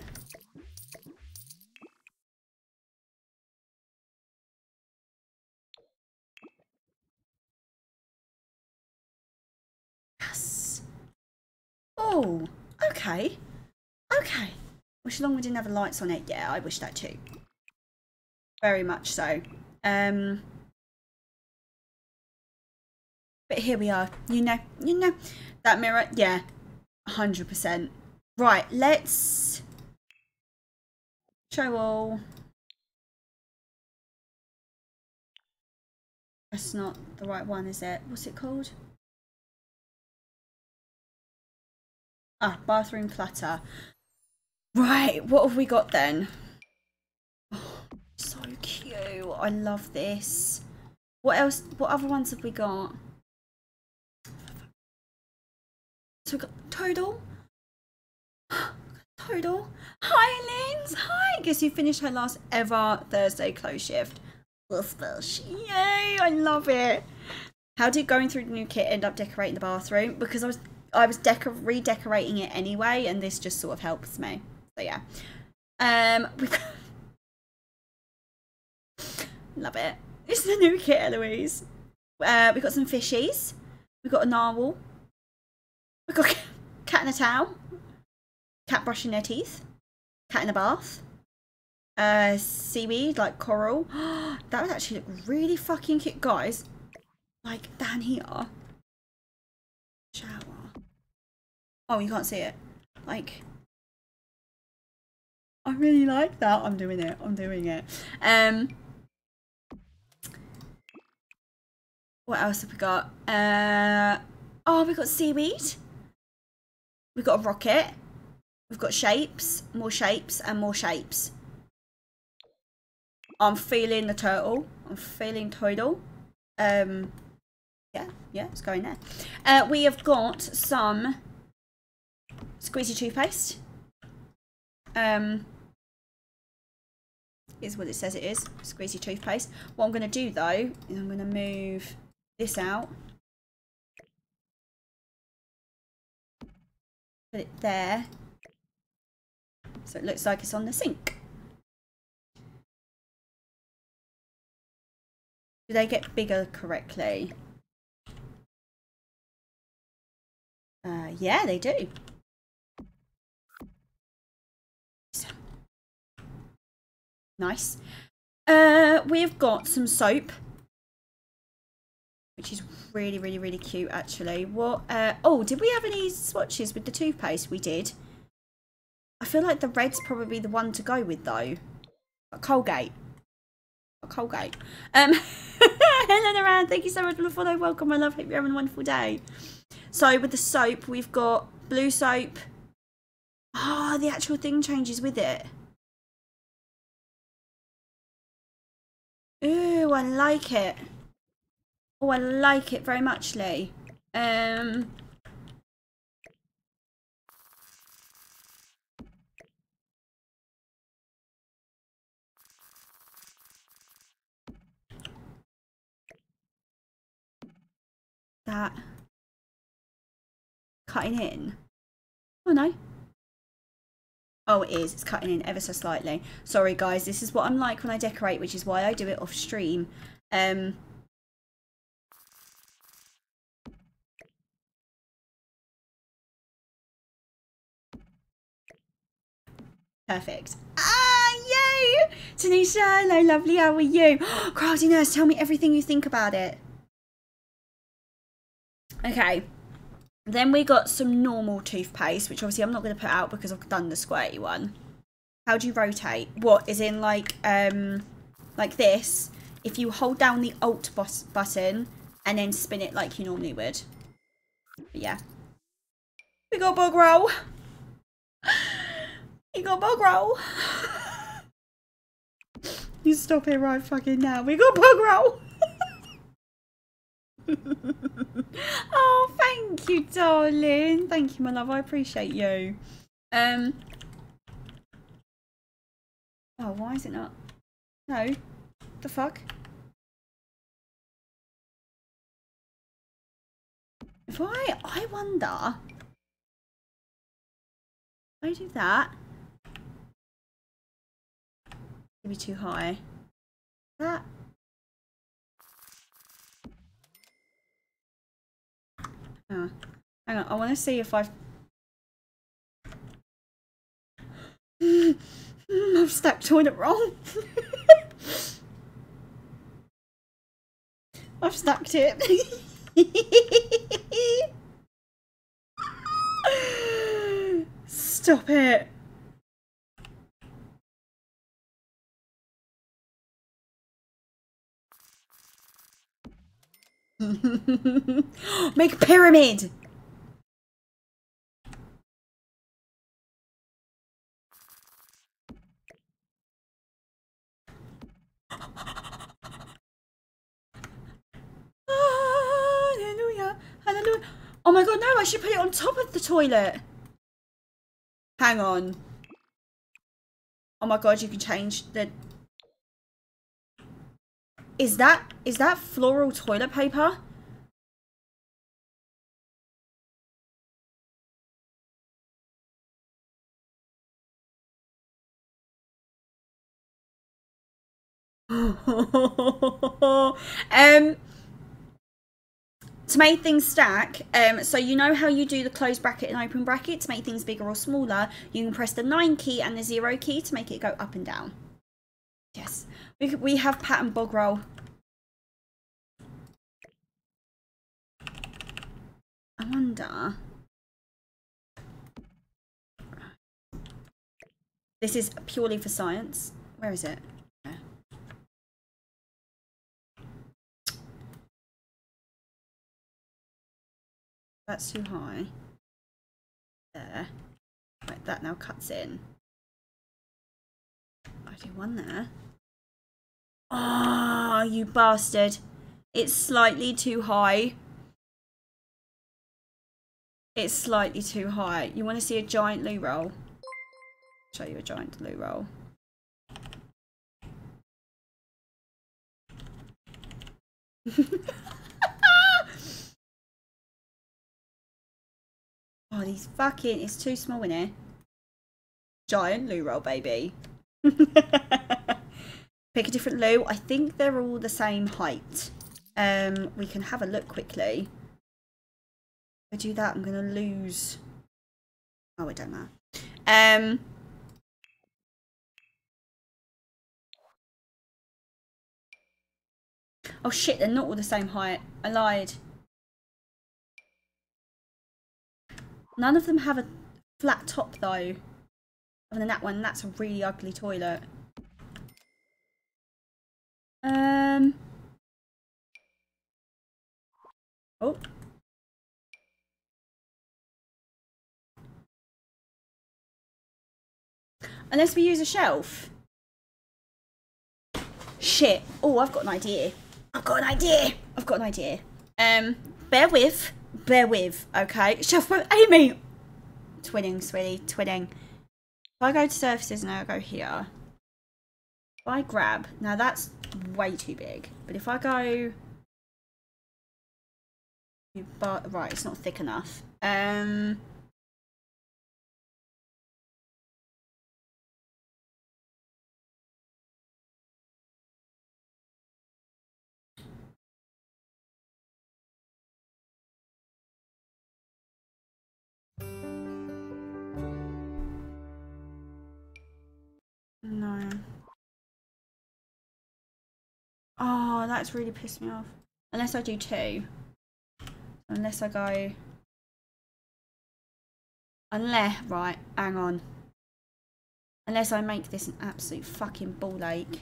Yes. Oh, okay. Okay. Wish long we didn't have the lights on it. Yeah, I wish that too. Very much so. But here we are, you know, that mirror, yeah, 100%. Right, let's show all. That's not the right one, is it? What's it called? Ah, bathroom clutter. Right, what have we got then? Oh, so cute. I love this. What else? What other ones have we got? So we got Total. Total. Hi, Lins. Hi. Guess who finished her last ever Thursday close shift? Wolfbush. Yay. I love it. How did going through the new kit end up decorating the bathroom? Because I was redecorating it anyway, and this just sort of helps me. So yeah. Love it. It's the new kit, Eloise. We got some fishies. We got a narwhal. We got a cat in a towel. Cat brushing their teeth. Cat in a bath. Seaweed, like coral. That would actually look really fucking cute, guys. Like down here. Shower. Oh, you can't see it. Like, I really like that. I'm doing it. I'm doing it. What else have we got? Oh, we've got seaweed. We've got a rocket. We've got shapes, more shapes, and more shapes. I'm feeling the turtle. I'm feeling Total. Yeah, it's going there. We have got some squeezy toothpaste. Is what it says it is, squeezy toothpaste. What I'm going to do though is I'm going to move this out. Put it there. So it looks like it's on the sink. Do they get bigger correctly? Yeah, they do. Nice. We've got some soap, which is really, really, really cute, actually. What? Oh, did we have any swatches with the toothpaste? We did. I feel like the red's probably the one to go with though. Like Colgate. Like Colgate. Helen Around, thank you so much for the follow. Welcome, my love. Hope you're having a wonderful day. So with the soap, we've got blue soap. Oh, the actual thing changes with it. Ooh, I like it. Oh, I like it very much, Lee. That cutting in. Oh no. Oh, it is. It's cutting in ever so slightly. Sorry guys, this is what I'm like when I decorate, which is why I do it off stream. Perfect. Ah, yay! Tanisha, hello lovely, how are you? Crafty Nurse, tell me everything you think about it. Okay, then we got some normal toothpaste, which obviously I'm not going to put out because I've done the squirty one. How do you rotate? What is in like this? If you hold down the Alt button and then spin it like you normally would. But yeah, we got bog roll. You got bog roll. You stop it right fucking now. We got bog roll. Oh, thank you, darling. Thank you, my love. I appreciate you. Oh, why is it not? No. The fuck? If I wonder. If I do that. Maybe too high. That. Oh, hang on, I want to see if I've stacked toilet wrong. I've stacked it. Stop it. Make a pyramid. my god, no, I should put it on top of the toilet. Hang on. Oh my god, you can change the... Is that floral toilet paper? To make things stack, so you know how you do the closed bracket and open bracket to make things bigger or smaller, you can press the 9 key and the 0 key to make it go up and down. Yes, we have pattern bog roll. I wonder. This is purely for science. Where is it? That's too high. There. Right, that now cuts in. I do one there. Ah, you bastard. It's slightly too high. It's slightly too high. You want to see a giant loo roll? I'll show you a giant loo roll. Oh, these fucking... It's too small in here. Giant loo roll, baby. Pick a different loo. I think they're all the same height. We can have a look quickly. If I do that, I'm going to lose... Oh, it don't matter. Oh, shit, they're not all the same height. I lied. None of them have a flat top, though. Other than that one, that's a really ugly toilet. Oh. Unless we use a shelf. Shit. Oh, I've got an idea. I've got an idea. I've got an idea. Bear with. Bear with, okay. Shelf with Amy. Twinning, sweetie, twinning. If I go to surfaces, now I go here. If I grab, now that's way too big. But if I go, but right, it's not thick enough. No. Oh, that's really pissed me off. Unless I do two. Unless I go... Unless... Right, hang on. Unless I make this an absolute fucking ball ache.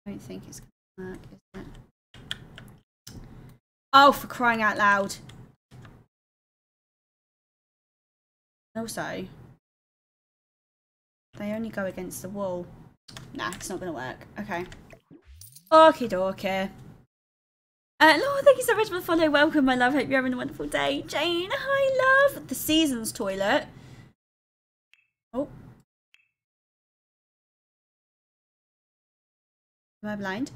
I don't think it's going to work, is it? Oh, for crying out loud. Also, they only go against the wall. Nah, it's not going to work. Okay. Okie dokie. Lord, thank you so much for the follow. Welcome, my love. Hope you're having a wonderful day. Jane, hi, love. The season's toilet. Oh. Am I blind?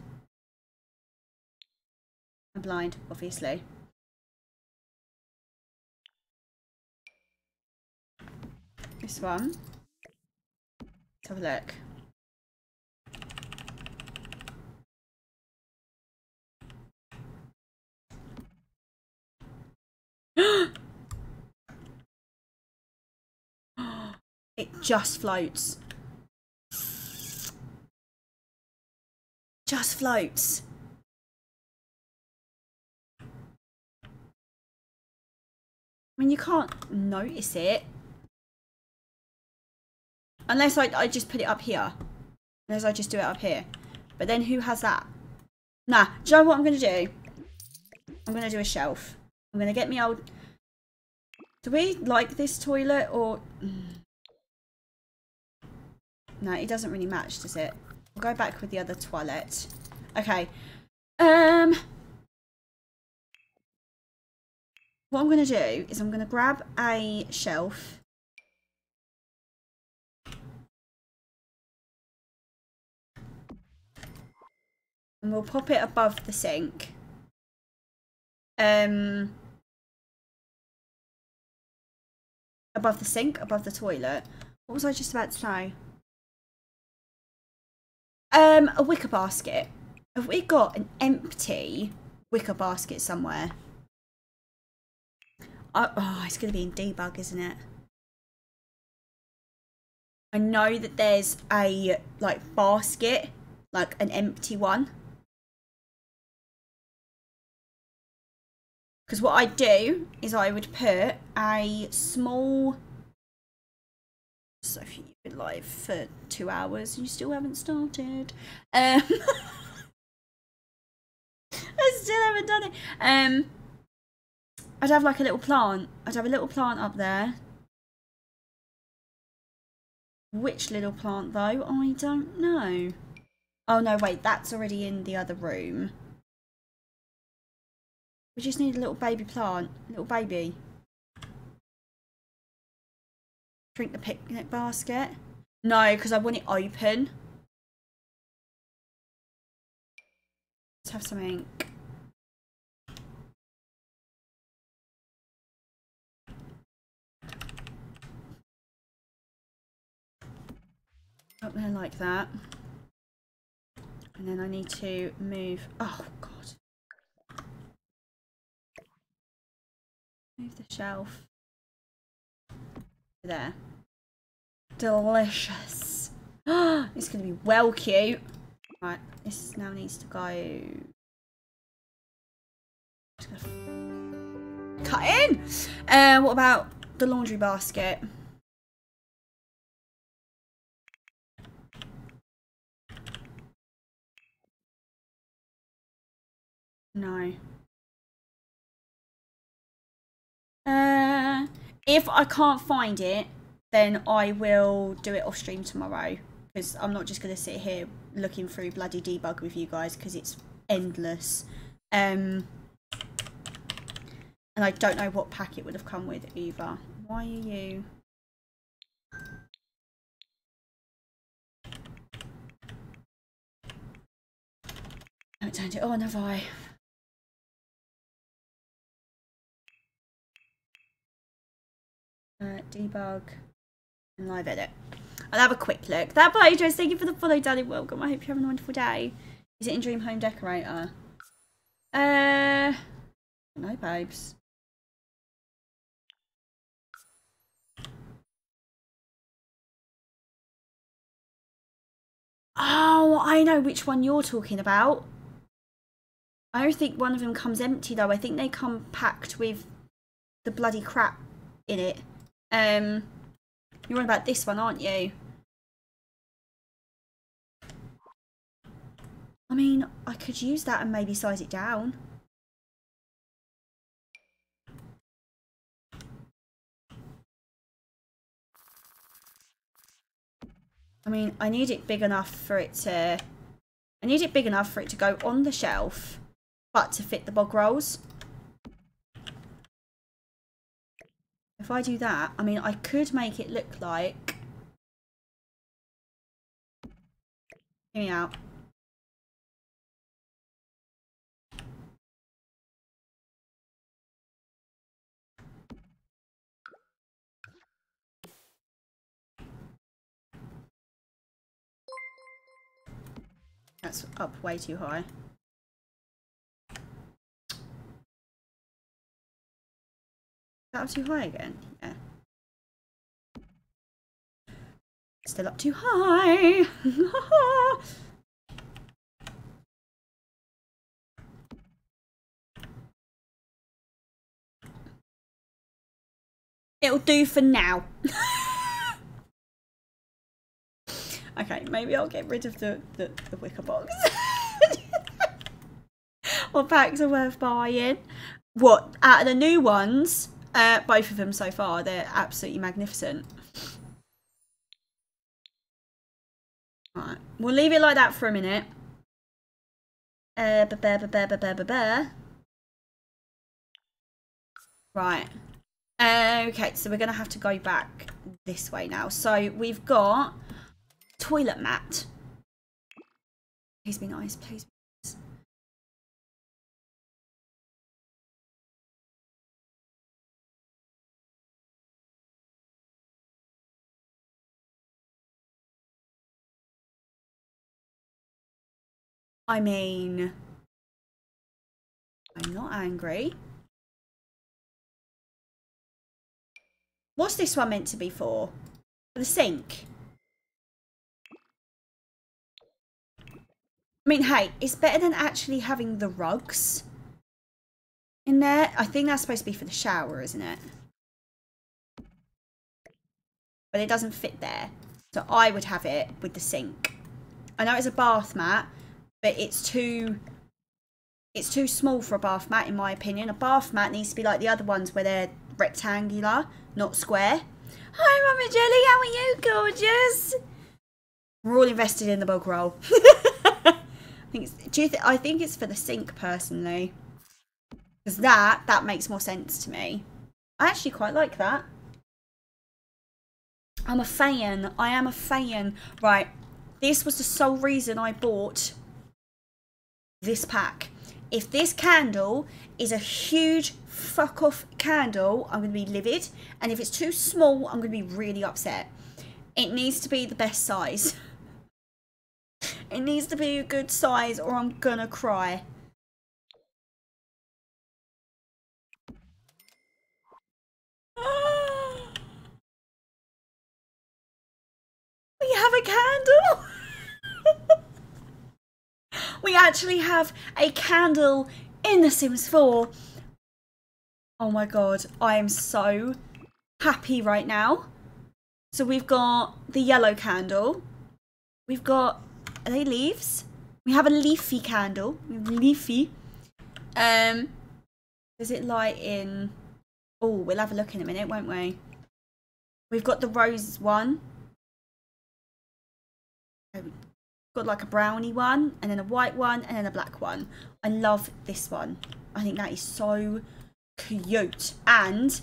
I'm blind, obviously. This one. Let's have a look. It just floats. Just floats. I mean, you can't notice it. Unless I just put it up here. Unless I just do it up here. But then who has that? Nah, do you know what I'm going to do? I'm going to do a shelf. I'm going to get me old... Do we like this toilet or... No, it doesn't really match, does it? I'll go back with the other toilet. Okay. What I'm going to do is I'm going to grab a shelf. And we'll pop it above the sink. Above the sink, above the toilet. What was I just about to say? A wicker basket. Have we got an empty wicker basket somewhere? Oh, it's going to be in debug, isn't it? I know that there's a, like, basket, like an empty one. Because what I do is I would put a small... So if you've been live for 2 hours and you still haven't started. I still haven't done it. I'd have like a little plant. I'd have a little plant up there. Which little plant though? I don't know. Oh no, wait, that's already in the other room. We just need a little baby plant. A little baby. Drink the picnic basket. No, because I want it open. Let's have something. Up there like that. And then I need to move. Oh, God. Move the shelf. There. Delicious. It's going to be well cute. Right, this now needs to go. Just gonna cut in. What about the laundry basket? No. If I can't find it, then I will do it off stream tomorrow, because I'm not just going to sit here looking through bloody debug with you guys, because it's endless. And I don't know what pack it would have come with either. Why are you... I haven't turned it on, have I? Debug and live edit. I'll have a quick look. That by Idris, thank you for the follow, darling. Welcome. I hope you're having a wonderful day. Is it in Dream Home Decorator? No, babes. Oh, I know which one you're talking about. I don't think one of them comes empty though. I think they come packed with the bloody crap in it. You're on about this one, aren't you? I mean, I could use that and maybe size it down. I mean, I need it big enough for it to... I need it big enough for it to go on the shelf, but to fit the bog rolls. If I do that, I mean, I could make it look like... Hear me out. That's up way too high. Is that up too high again? Yeah. Still up too high. It'll do for now. Okay, maybe I'll get rid of the wicker box. What packs are worth buying? What? Out of the new ones? Both of them so far, they're absolutely magnificent. Right, we'll leave it like that for a minute. Right. Okay, so we're going to have to go back this way now. So we've got toilet mat. Please be nice, please. I mean, I'm not angry. What's this one meant to be for? The sink. I mean, hey, it's better than actually having the rugs in there. I think that's supposed to be for the shower, isn't it? But it doesn't fit there. So I would have it with the sink. I know it's a bath mat, but it's too small for a bath mat, in my opinion. A bath mat needs to be like the other ones where they're rectangular, not square. Hi, Mama Jelly, how are you, gorgeous? We're all invested in the bog roll. I think it's for the sink, personally. Because that makes more sense to me. I actually quite like that. I'm a fan. I am a fan. Right, this was the sole reason I bought this pack. If this candle is a huge fuck off candle, I'm going to be livid, and if it's too small, I'm going to be really upset. It needs to be the best size. It needs to be a good size, or I'm gonna cry. We have a candle. We actually have a candle in The Sims 4. Oh my god, I am so happy right now. So we've got the yellow candle. We've got, are they leaves? We have a leafy candle. We have leafy. Does it light in? Oh, we'll have a look in a minute, won't we? We've got the rose one. Got like a brownie one, and then a white one, and then a black one. I love this one. I think that is so cute, and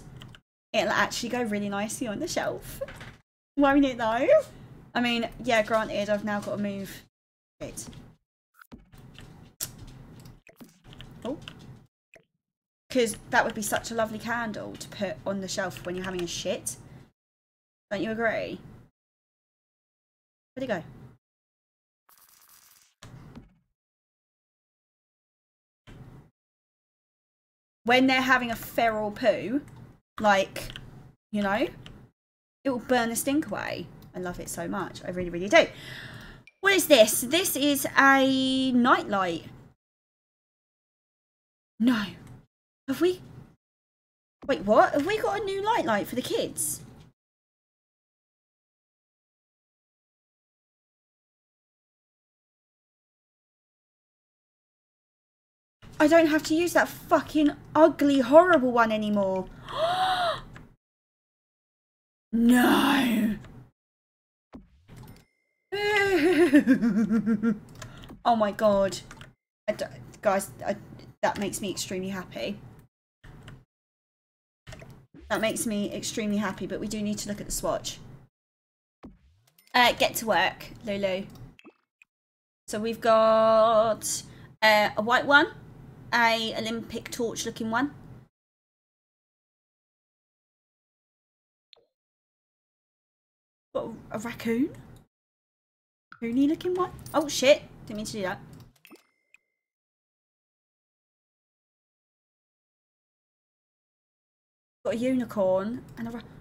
it'll actually go really nicely on the shelf, won't it though? I mean, yeah, granted, I've now got to move it. Oh, because that would be such a lovely candle to put on the shelf when you're having a shit. Don't you agree? Where'd it go? When they're having a feral poo, like, you know, it will burn the stink away. I love it so much. I really, really do. What is this? This is a nightlight. No. Have we? Wait, what? Have we got a new nightlight for the kids? I don't have to use that fucking ugly, horrible one anymore. No. Oh my god. That makes me extremely happy. That makes me extremely happy, but we do need to look at the swatch. Get to work, Lulu. So we've got a white one. A Olympic torch looking one. Got a raccoon. Raccoony looking one. Oh shit, didn't mean to do that. Got a unicorn and a raccoon.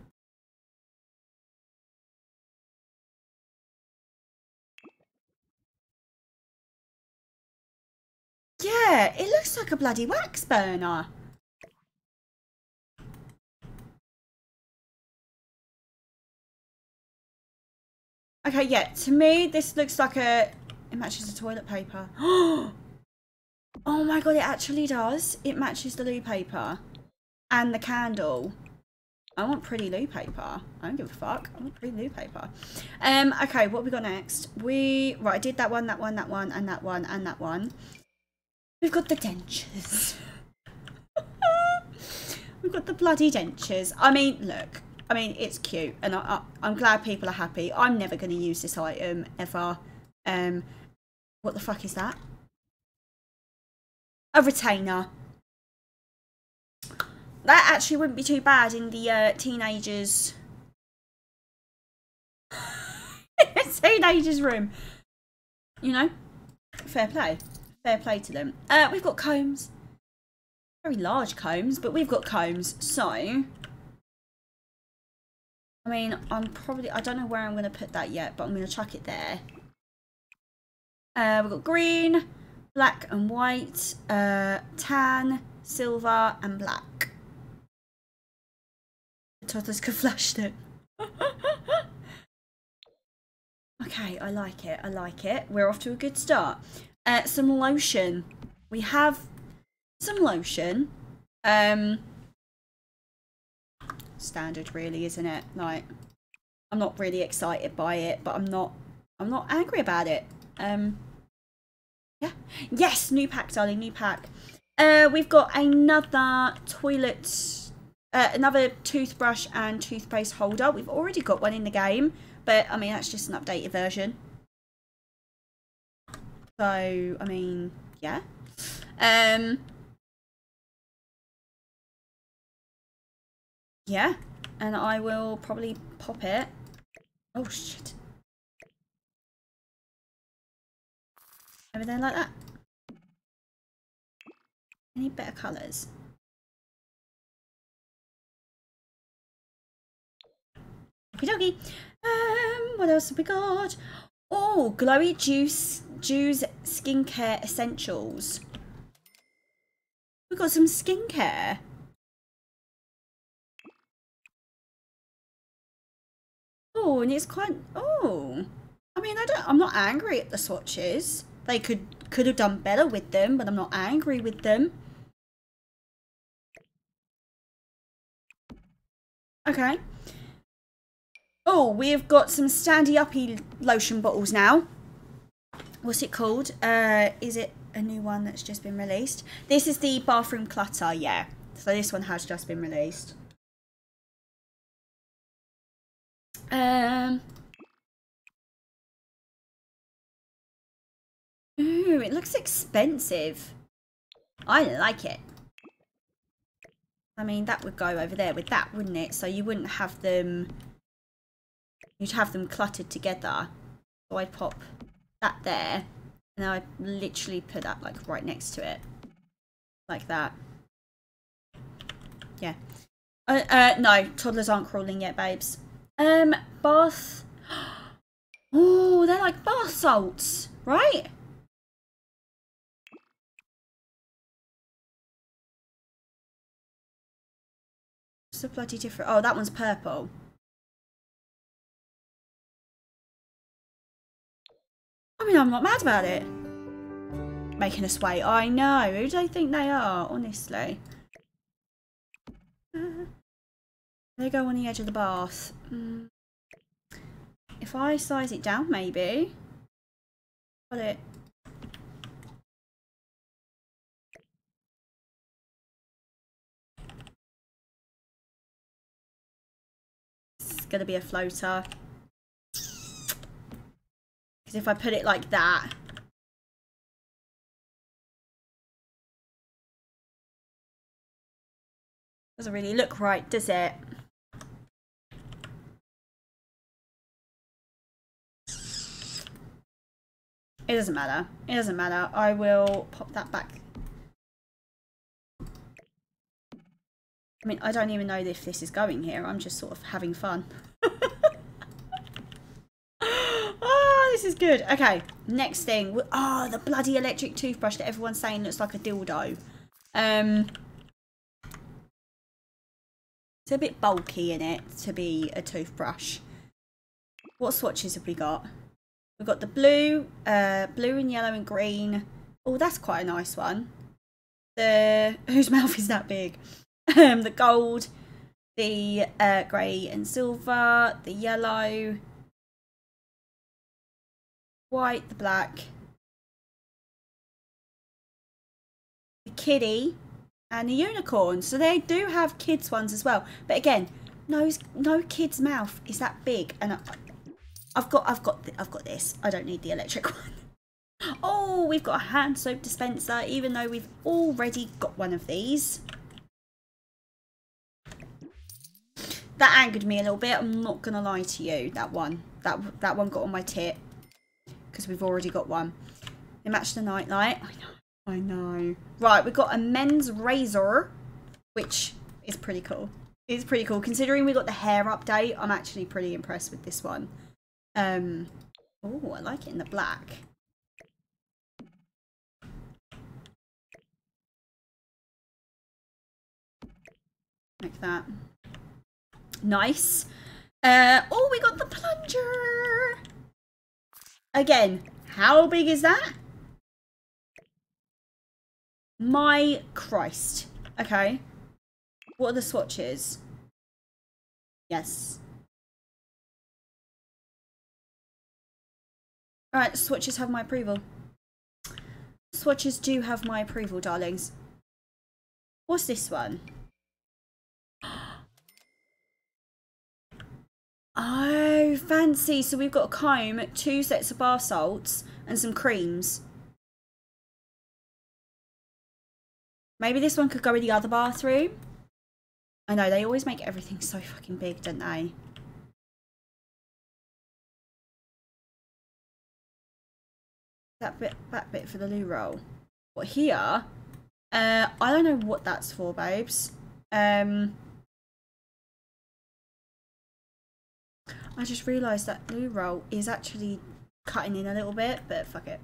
Yeah, it looks like a bloody wax burner. Okay, yeah, to me this looks like a... It matches the toilet paper. Oh my god, it actually does. It matches the loo paper. And the candle. I want pretty new paper. I don't give a fuck. I want pretty new paper. Okay, what have we got next? Right, I did that one, and that one, and that one. We've got the dentures. We've got the bloody dentures. I mean, look. I mean, it's cute, and I'm glad people are happy. I'm never going to use this item, ever. What the fuck is that? A retainer. That actually wouldn't be too bad in the teenagers. Teenagers room. You know, fair play. Fair play to them. We've got combs. Very large combs, but we've got combs. So, I mean, I don't know where I'm going to put that yet, but I'm going to chuck it there. We've got green, black and white, tan, silver and black. Toddlers could flash them. Okay, I like it. I like it. We're off to a good start. Some lotion. We have some lotion. Standard, really, isn't it? Like, I'm not really excited by it, but I'm not angry about it. Yeah. Yes, new pack, darling, new pack. We've got another toilet. Another toothbrush and toothpaste holder. We've already got one in the game, but I mean, that's just an updated version. So, I mean, yeah. Yeah, and I will probably pop it. Oh, shit. Over there like that. Any better colours? Doggy. What else have we got? Oh, glowy juice skincare essentials. We've got some skincare. Oh, and it's quite. Oh, I mean, I'm not angry at the swatches. They could have done better with them, but I'm not angry with them. Okay. Oh, we've got some standy-uppy lotion bottles now. What's it called? Is it a new one that's just been released? This is the bathroom clutter, yeah. So this one has just been released. Ooh, it looks expensive. I like it. I mean, that would go over there with that, wouldn't it? So you wouldn't have them... You'd have them cluttered together. So I'd pop that there. And I'd literally put that like right next to it. Like that. Yeah. No, toddlers aren't crawling yet, babes. Bath. Oh, they're like bath salts, right? So bloody different. Oh, that one's purple. I mean, I'm not mad about it. Making us wait. I know. Who do they think they are, honestly? They go on the edge of the bath. If I size it down, maybe. Got it. It's going to be a floater. Because if I put it like that, doesn't really look right, does it? It doesn't matter. It doesn't matter. I will pop that back. I mean, I don't even know if this is going here. I'm just sort of having fun. This is good. Okay, next thing. Oh, the bloody electric toothbrush that everyone's saying looks like a dildo. It's a bit bulky in it to be a toothbrush. What swatches have we got? We've got the blue, blue and yellow and green. Oh, that's quite a nice one. The whose mouth is that big? The gold, the grey and silver, the yellow, white, the black, the kitty and the unicorn. So they do have kids ones as well, but again, no kid's mouth is that big. And I've got this. I don't need the electric one. Oh, we've got a hand soap dispenser, even though we've already got one of these. That angered me a little bit, I'm not gonna lie to you. That one got on my tit because we've already got one. They match the nightlight. I know. Right, we've got a men's razor, which is pretty cool. It's pretty cool considering we got the hair update. I'm actually pretty impressed with this one. Oh, I like it in the black. Like that. Nice. Oh, we got the plunger. Again, how big is that? My Christ. Okay. What are the swatches? Yes. Alright, swatches have my approval. Swatches do have my approval, darlings. What's this one? Oh, fancy. So we've got a comb, 2 sets of bar salts and some creams. Maybe this one could go in the other bathroom. I know, they always make everything so fucking big, don't they? That bit for the loo roll. What, here? I don't know what that's for, babes. I just realised that loo roll is actually cutting in a little bit, but fuck it.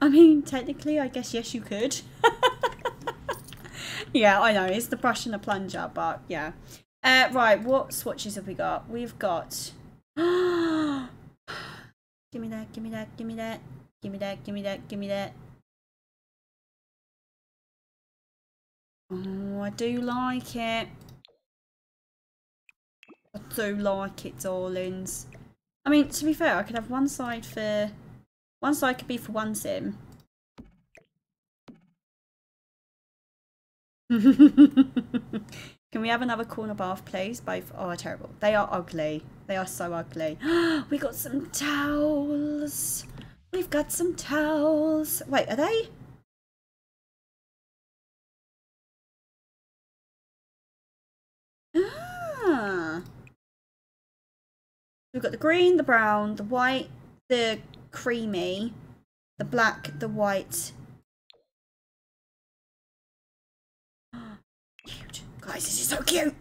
I mean, technically, I guess, yes, you could. Yeah, I know, it's the brush and the plunger, but yeah. Right, what swatches have we got? We've got... Give me that, give me that, give me that. Give me that, give me that, give me that. Oh, I do like it. I do like it, darlings. I mean, to be fair, I could have one side for... One side could be for one sim. Can we have another corner bath, please? Both are terrible. They are ugly. They are so ugly. We got some towels. We've got some towels. Wait, are they? We've got the green, the brown, the white, the creamy, the black, the white. Cute. Guys, this is so cute.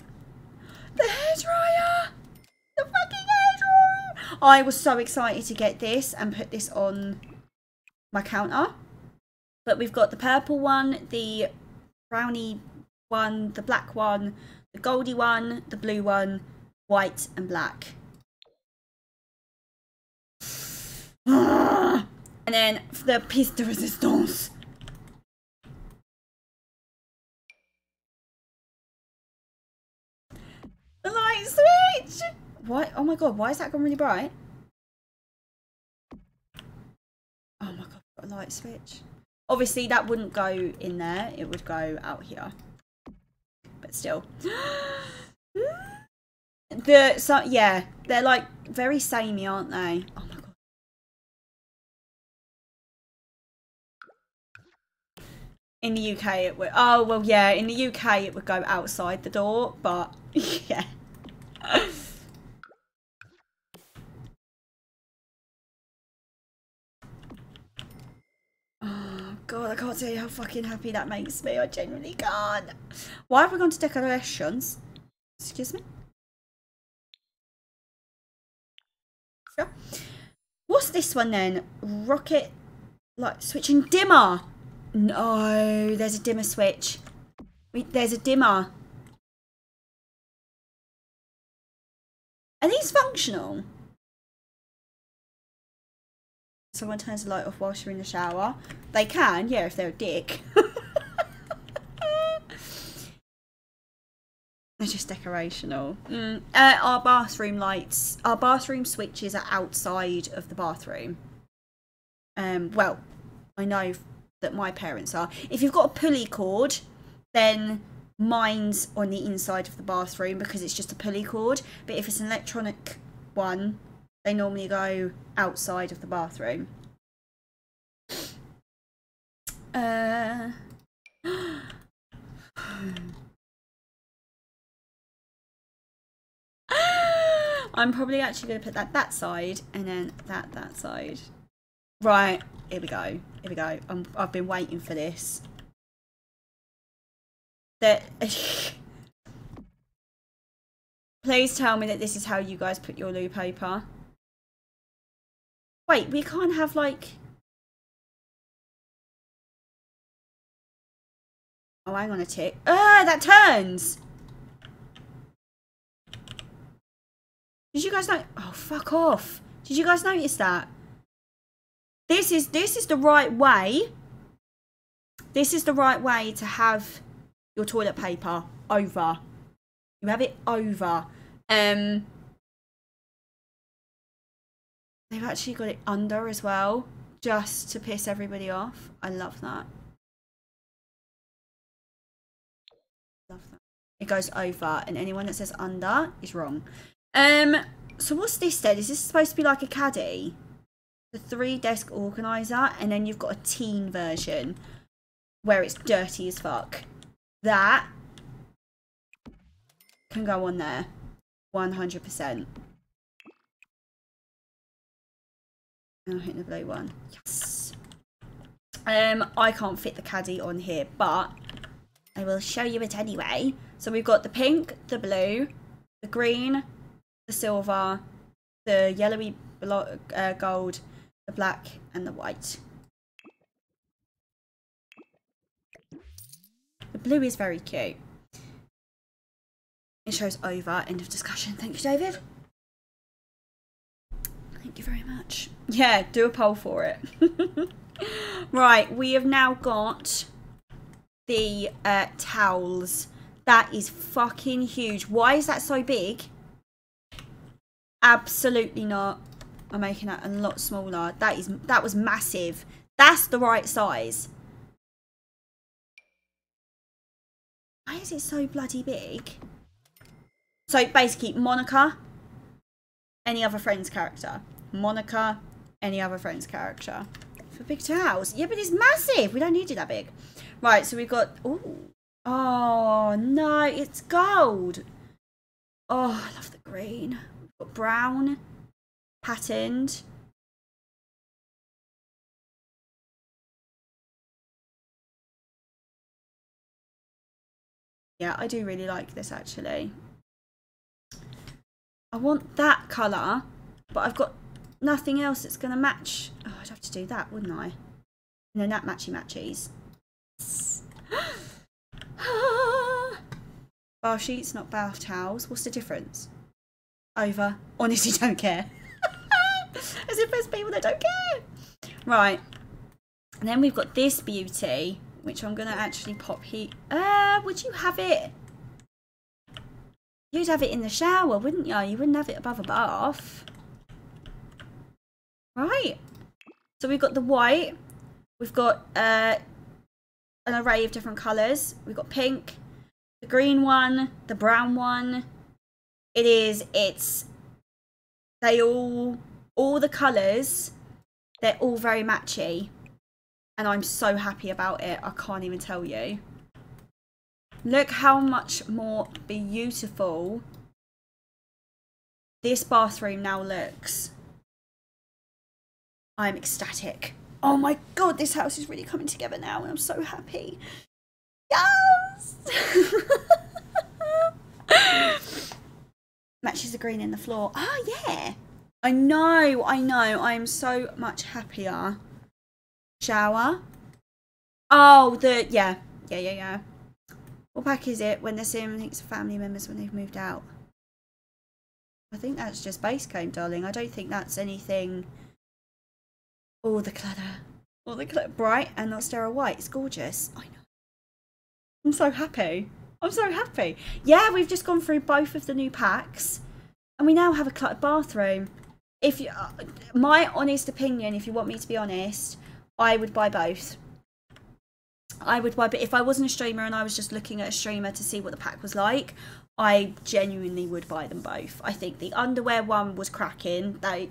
The hairdryer! The fucking hairdryer! I was so excited to get this and put this on my counter. But we've got the purple one, the brownie one, the black one, the goldy one, the blue one, white and black. And then the piece de resistance. The light switch! What? Oh my god, why is that gone really bright? Oh my god, I've got a light switch. Obviously that wouldn't go in there, it would go out here. But still. So yeah, they're like very samey, aren't they? Oh my god. In the UK it would, oh well yeah, in the UK it would go outside the door, but yeah. Oh god, I can't tell you how fucking happy that makes me, I genuinely can't. Why have we gone to decorations? Excuse me? Sure. What's this one then? Rocket, like, switching dimmer! No, there's a dimmer switch. There's a dimmer. Are these functional? someone turns the light off whilst you're in the shower. They can, yeah, if they're a dick. They're just decorational. Our bathroom lights, our bathroom switches are outside of the bathroom. Well, I know that my parents are. If you've got a pulley cord, then mine's on the inside of the bathroom because it's just a pulley cord. But if it's an electronic one, they normally go outside of the bathroom. I'm probably actually going to put that side and then that side. Right, here we go. I've been waiting for this. Please tell me that this is how you guys put your loo paper. Wait, we can't have like... Oh, hang on a tick. Ah, that turns! Did you guys know? Oh, fuck off. Did you guys notice that? This is the right way. This is the right way to have your toilet paper over. You have it over. They've actually got it under as well, just to piss everybody off. I love that. It goes over, and anyone that says under is wrong. So what's this then? Is this supposed to be like a caddy? The 3-desk organiser, and then you've got a teen version where it's dirty as fuck. That can go on there, 100%. I'll hit the blue one. Yes. I can't fit the caddy on here, but I will show you it anyway. So we've got the pink, the blue, the green, the silver, the yellowy gold, the black, and the white. The blue is very cute. It shows over. End of discussion. Thank you, David. Thank you very much. Yeah, do a poll for it. Right, we have now got the towels. That is fucking huge. Why is that so big? Absolutely not. I'm making that a lot smaller. That was massive. That's the right size. Why is it so bloody big? So basically, Monica, any other friend's character. Monica, any other friend's character. For big towels. Yeah, but it's massive. We don't need it that big. Right, so we've got... Ooh. Oh, no, it's gold. Oh, I love the green. We've got brown. Patterned. Yeah, I do really like this actually. I want that colour, but I've got nothing else that's going to match. Oh, I'd have to do that, wouldn't I? And then that matches. Bath sheets, not bath towels. What's the difference? Over. Honestly, don't care. As if there's people that don't care. Right. And then we've got this beauty, which I'm going to actually pop here. Would you have it? You'd have it in the shower, wouldn't you? You wouldn't have it above a bath. Right. So we've got the white. We've got an array of different colours. We've got pink, the green one, the brown one. All the colours, they're all very matchy. And I'm so happy about it, I can't even tell you. Look how much more beautiful this bathroom now looks. I'm ecstatic. Oh my god, this house is really coming together now and I'm so happy. Yes! Matches the green in the floor. Oh yeah. I know. I'm so much happier. Shower. Oh, yeah. What pack is it when the Sim thinks of family members when they've moved out? I think that's just base game, darling. I don't think that's anything All the clutter. All the clutter. Bright and not sterile white. It's gorgeous. I know. I'm so happy. I'm so happy. Yeah, we've just gone through both of the new packs. And we now have a cluttered bathroom. If you, my honest opinion, if you want me to be honest, I would buy both. I would buy, but if I wasn't a streamer and I was just looking at a streamer to see what the pack was like, I genuinely would buy them both. I think the underwear one was cracking. The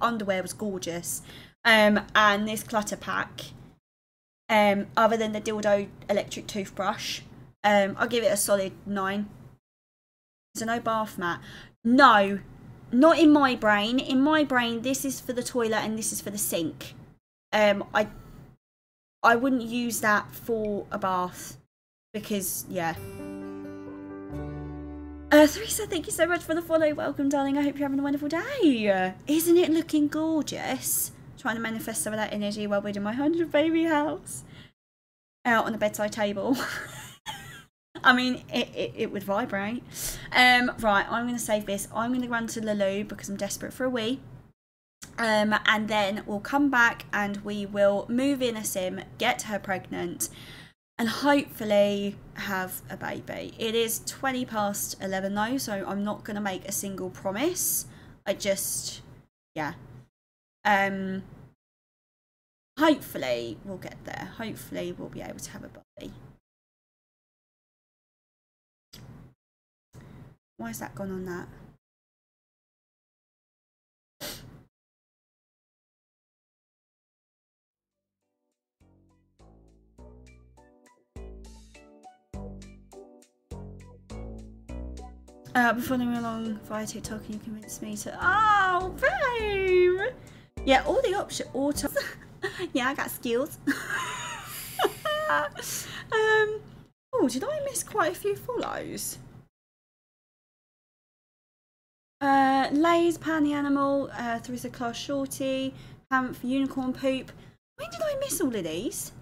underwear was gorgeous. And this clutter pack, other than the dildo electric toothbrush, I'll give it a solid 9. So no bath mat. No, not in my brain. In my brain, this is for the toilet and this is for the sink. I wouldn't use that for a bath because, yeah. Theresa, thank you so much for the follow. Welcome, darling. I hope you're having a wonderful day. Isn't it looking gorgeous? Trying to manifest some of that energy while we're in my 100 baby house. Out on the bedside table. I mean, it would vibrate. Right, I'm going to save this. I'm going to run to the loo because I'm desperate for a wee. And then we'll come back and we will move in a sim, get her pregnant, and hopefully have a baby. It is 11:20 though, so I'm not going to make a single promise. I just, yeah. Hopefully we'll get there. Hopefully we'll be able to have a baby. Why has that gone on that? I've been following along via TikTok and you convinced me to. Oh, babe! Yeah, all the option auto. Yeah, I got skills. Oh, did I miss quite a few follows? Lays, Pan the Animal, Theresa Class Shorty, Hamp, Unicorn Poop. When did I miss all of these?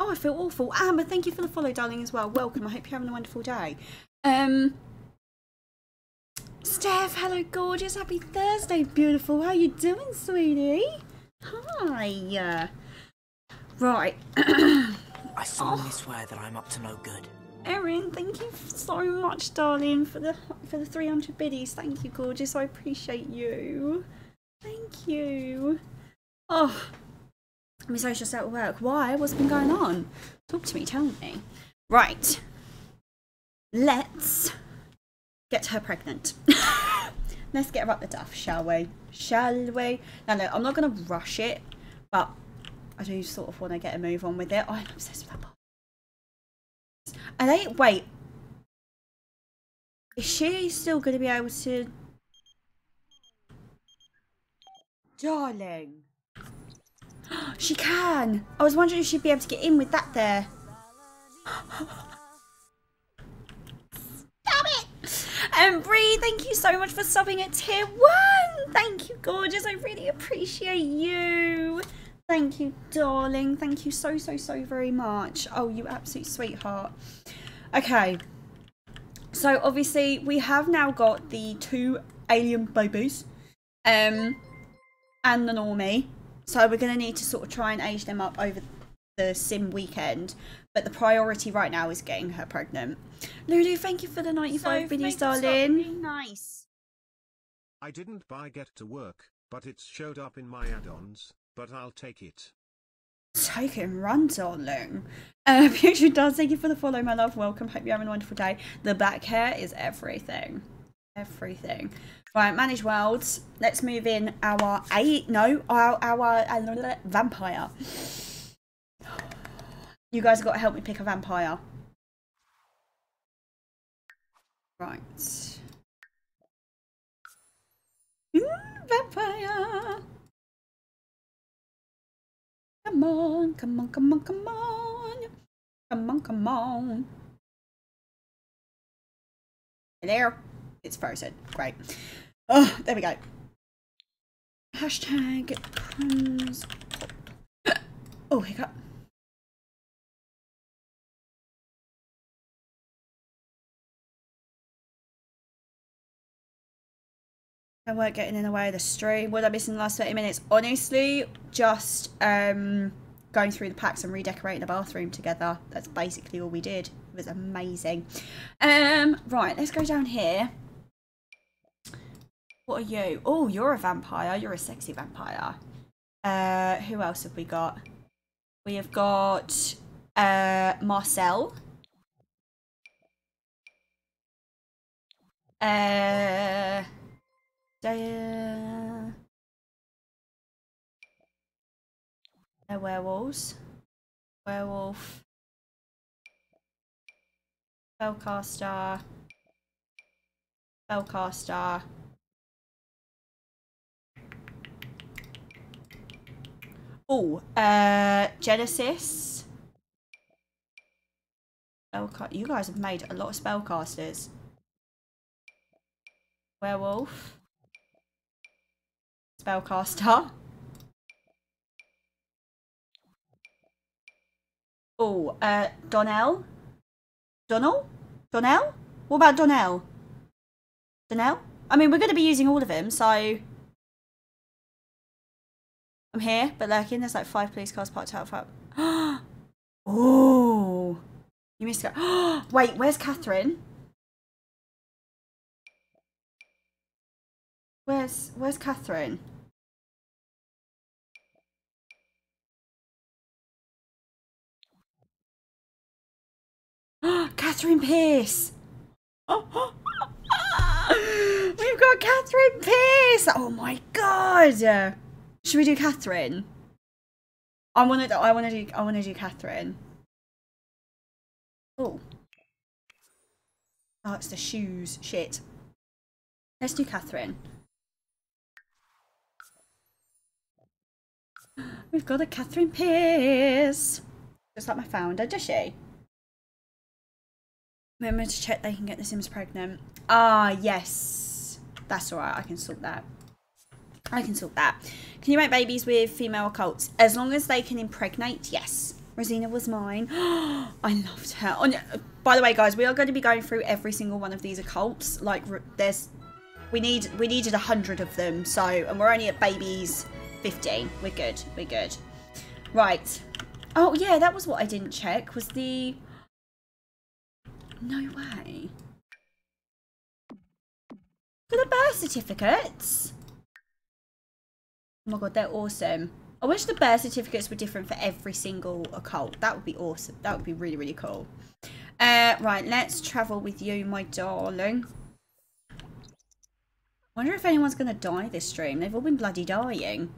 Oh, I feel awful. Amber, thank you for the follow, darling, as well. Welcome. I hope you're having a wonderful day. Steph, hello, gorgeous. Happy Thursday, beautiful. How you doing, sweetie? Hi. Right. I solemnly swear that I'm up to no good. Erin, thank you so much, darling, for the 300 biddies. Thank you, gorgeous. I appreciate you. Thank you. Oh. My social set at work. Why? What's been going on? Talk to me. Tell me. Right. Let's get her pregnant. Let's get her up the duff, shall we? Shall we? No, I'm not going to rush it, but I do sort of want to get a move on with it. Oh, I'm obsessed with that box. Are they? Wait. Is she still going to be able to? Darling. She can! I was wondering if she'd be able to get in with that there. Stop it! Bree, thank you so much for subbing at tier 1! Thank you, gorgeous. I really appreciate you. Thank you, darling. Thank you so, so, so very much. Oh, you absolute sweetheart. Okay. So, obviously, we have now got the 2 alien babies. And the normie. So we're going to need to sort of try and age them up over the sim weekend. But the priority right now is getting her pregnant. Lulu, thank you for the 95 biddies, darling. Nice. I didn't buy Get to Work, but it showed up in my add-ons. But I'll take it. Take it and run, darling. Future does, thank you for the follow, my love. Welcome. Hope you're having a wonderful day. The back hair is everything. Everything. Right, manage worlds. Let's move in our vampire. You guys have got to help me pick a vampire. Right. Vampire. Come on, come on, come on, come on. Come on, come on. Hello. It's frozen. Great. Oh, there we go. Hashtag Prunes. Oh, hiccup. I weren't getting in the way of the stream. What did I miss in the last 30 minutes? Honestly, just going through the packs and redecorating the bathroom together. That's basically all we did. It was amazing. Right, let's go down here. What are you? Oh, you're a vampire. You're a sexy vampire. Who else have we got? We have got Marcel. They're werewolves. Werewolf. Spellcaster. Spellcaster. Oh, Genesis. You guys have made a lot of spellcasters. Werewolf. Spellcaster. Oh, Donnell. Donnell? Donnell? What about Donnell? Donnell? I mean, we're going to be using all of them, so... I'm here, but lurking. There's like 5 police cars parked out front. Oh, you missed it. Wait, where's Catherine? Where's Catherine? Catherine Pierce. We've got Catherine Pierce. Oh my god. Should we do Catherine? I wanna do Catherine. Oh. Oh, it's the shoes. Shit. Let's do Catherine. We've got a Catherine Pierce. Just like my founder, does she? Remember to check they can get the Sims pregnant. Ah, yes. That's alright, I can sort that. I can sort that. Can you make babies with female occults? As long as they can impregnate, yes. Rosina was mine. I loved her. Oh, no. By the way, guys, we are going to be going through every single one of these occults. Like, there's, we needed 100 of them. So, and we're only at babies 15. We're good. We're good. Right. Oh yeah, that was what I didn't check. Was the? No way. For the birth certificates. Oh my god, they're awesome. I wish the birth certificates were different for every single occult. That would be awesome. That would be really, really cool. Right, let's travel with you, my darling. Wonder if anyone's going to die this stream. They've all been bloody dying.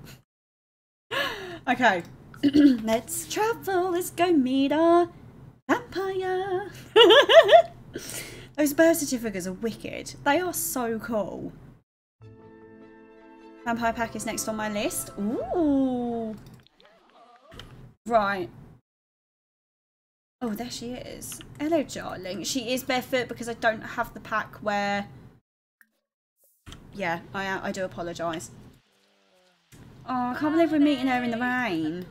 Okay. Let's travel. Let's go meet our vampire. Those birth certificates are wicked. They are so cool. Vampire pack is next on my list. Ooh. Right. Oh, there she is. Hello, darling. She is barefoot because I don't have the pack where... Yeah, I do apologise. Oh, I can't believe we're meeting her in the rain.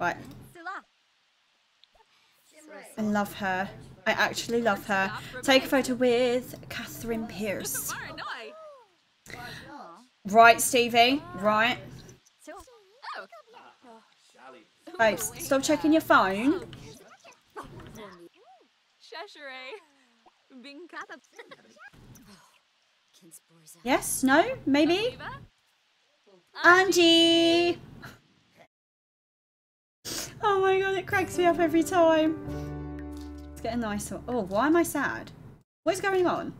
Right. I love her. I actually love her. Take a photo with Catherine Pierce. Right, Stevie. Right. Hey, stop checking your phone. Yes? No? Maybe? Angie! Oh my god, it cracks me up every time. Get a nice one. Oh, why am I sad? What's going on?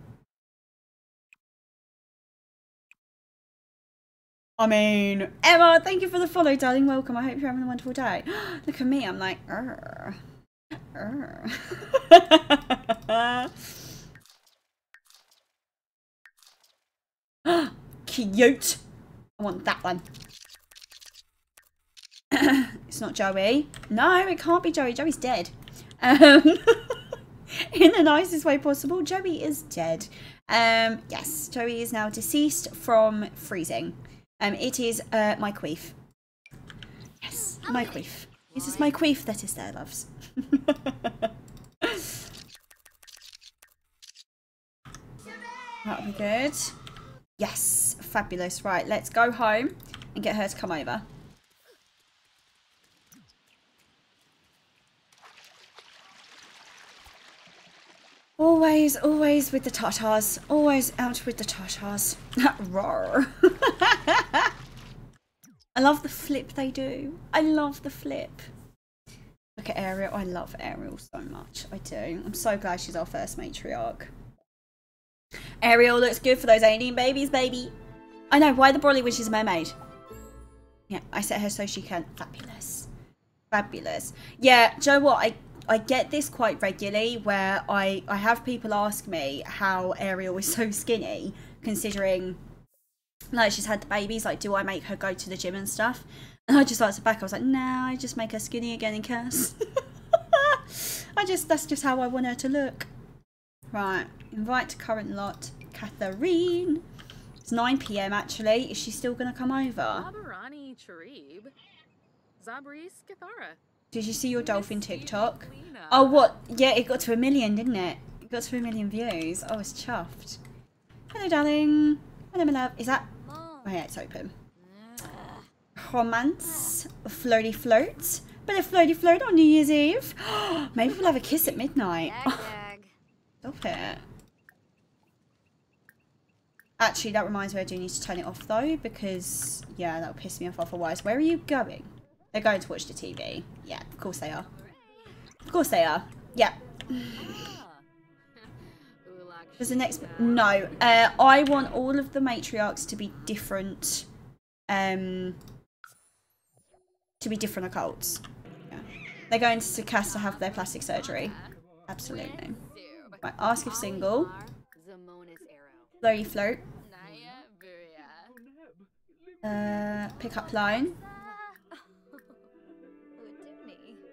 I mean, Emma, thank you for the follow, darling. Welcome. I hope you're having a wonderful day. Look at me. I'm like, Cute. I want that one. It's not Joey. No, it can't be Joey. Joey's dead. In the nicest way possible, Joey is dead. Yes, Joey is now deceased from freezing. It is my queef. Yes, my queef. This is my queef that is there, loves. That'll be good. Yes, fabulous. Right, let's go home and get her to come over. Always, always with the tatas. Always out with the tatas. Roar. I love the flip they do. I love the flip. Look at Ariel. I love Ariel so much. I do. I'm so glad she's our first matriarch. Ariel looks good for those alien babies, baby. I know. Why the brolly when she's a mermaid? Yeah, I set her so she can. Fabulous. Fabulous. Yeah, do you know what? I get this quite regularly where I have people ask me how Ariel is so skinny considering like she's had the babies, like do I make her go to the gym and stuff? And I just answered back, I was like, no, I just make her skinny again and curse. That's just how I want her to look. Right, invite to current lot, Catherine. It's 9 PM actually. Is she still gonna come over? Did you see your dolphin TikTok? Oh, what? Yeah, it got to 1 million, didn't it? It got to 1 million views. I was chuffed. Hello, darling. Hello, my love. Is that... Oh, yeah, it's open. Romance. Floaty float. Bit of floaty float on New Year's Eve. Maybe we'll have a kiss at midnight. Stop it. Actually, that reminds me I do need to turn it off, though, because, yeah, that'll piss me off otherwise. Where are you going? They're going to watch the TV. Yeah, of course they are. Of course they are. Yeah. There's the next... No. I want all of the matriarchs to be different... to be different occults. Yeah. They're going to Sakas to have their plastic surgery. Absolutely. Right, ask if single. Slowly float. Pick up line.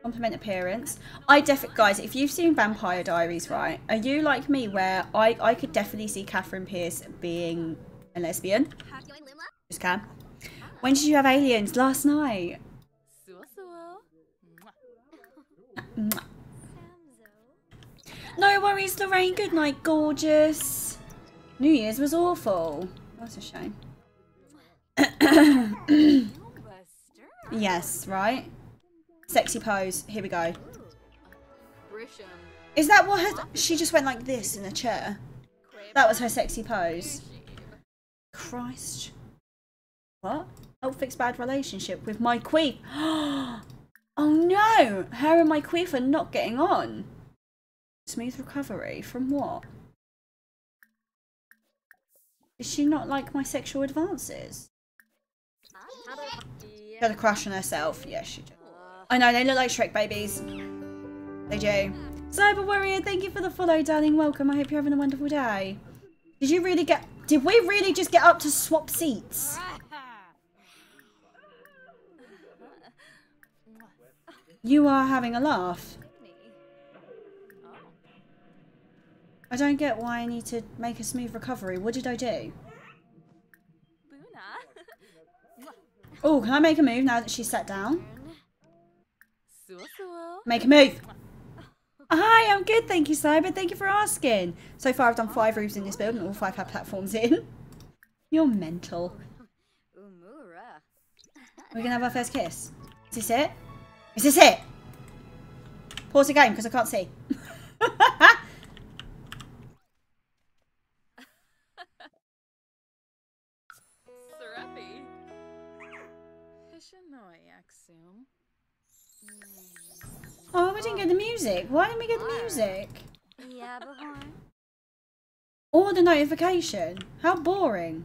Compliment appearance. Guys, if you've seen Vampire Diaries, right, are you like me where I could definitely see Catherine Pierce being a lesbian? Just can. When did you have aliens? Last night. No worries, Lorraine. Good night, gorgeous. New Year's was awful. That's a shame. Yes, right? Sexy pose. Here we go. Is that what her... She just went like this in a chair. That was her sexy pose. Christ. What? Help fix bad relationship with my queef. Oh no! Her and my queef are not getting on. Smooth recovery. From what? Does she not like my sexual advances? She had a crush on herself. Yes, she did. I know, they look like Shrek babies. They do. Cyber Warrior, thank you for the follow, darling. Welcome. I hope you're having a wonderful day. Did we really just get up to swap seats? You are having a laugh. I don't get why I need to make a smooth recovery. What did I do? Oh, can I make a move now that she's sat down? Make a move. Hi, I'm good, thank you, Cyber. Thank you for asking. So far, I've done 5 roofs in this build and all 5 have platforms in. You're mental. We're gonna have our first kiss. Is this it? Is this it? Pause the game because I can't see. Oh, we didn't get the music. Why didn't we get the music? Or the notification. How boring.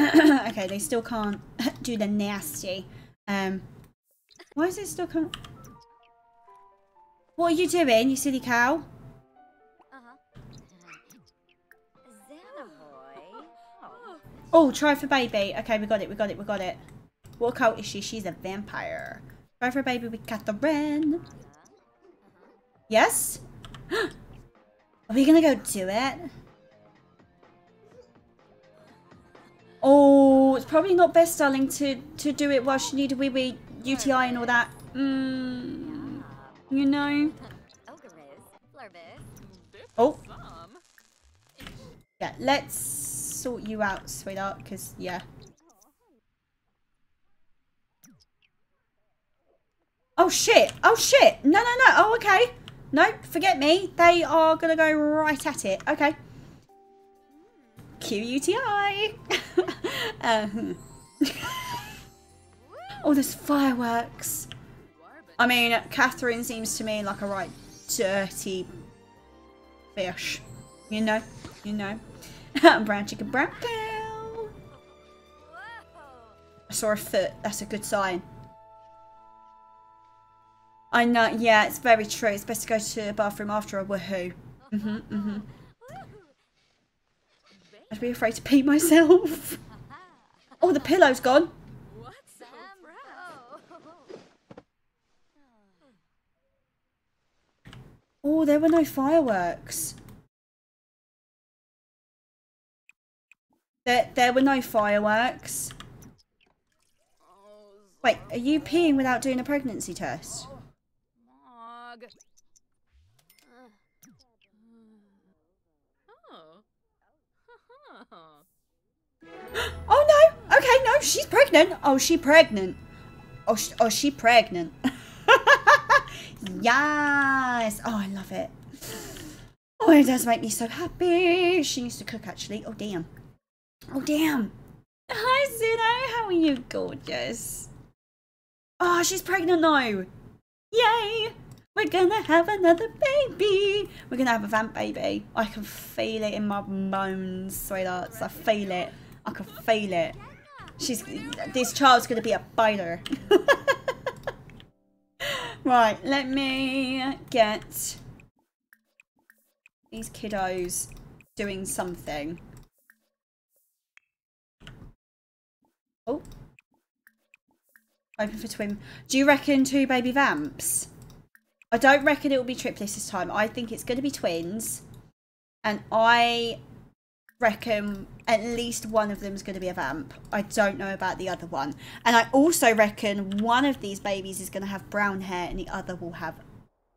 Okay, they still can't do the nasty. Why is it still coming? What are you doing, you silly cow? Oh, try for baby. Okay, we got it, we got it, we got it. What cult is she? She's a vampire. Try for a baby with Catherine. Yes? Are we gonna go do it? Oh, it's probably not best, darling, to do it while she needed wee wee UTI and all that. You know. Oh. Yeah, let's sort you out, sweetheart, because, yeah. Oh, shit. Oh, shit. No, no, no. Oh, okay. Nope, forget me. They are going to go right at it. Okay. Q-U-T-I. Oh, there's fireworks. I mean, Catherine seems to me like a right dirty fish. You know? You know? Brown chicken, brown cow. I saw a foot. That's a good sign. I know, yeah, it's very true. It's best to go to the bathroom after a woohoo. I'd be afraid to pee myself. Oh, the pillow's gone. Oh, there were no fireworks. There were no fireworks. Wait, are you peeing without doing a pregnancy test? Oh no! Okay, no, she's pregnant. Oh, she pregnant. Oh, she pregnant. Yes. Oh, I love it. Oh, it does make me so happy. She needs to cook, actually. Oh, damn. Oh, damn. Hi, Zuno. How are you, gorgeous? Oh, she's pregnant now. Yay. We're gonna have another baby. We're gonna have a vamp baby. I can feel it in my bones, sweethearts. I feel it. I can feel it. This child's gonna be a biter. Right, let me get these kiddos doing something. Oh. Open for twin. Do you reckon 2 baby vamps? I don't reckon it will be triplets this time. I think it's going to be twins. And I reckon at least one of them is going to be a vamp. I don't know about the other one. And I also reckon one of these babies is going to have brown hair and the other will have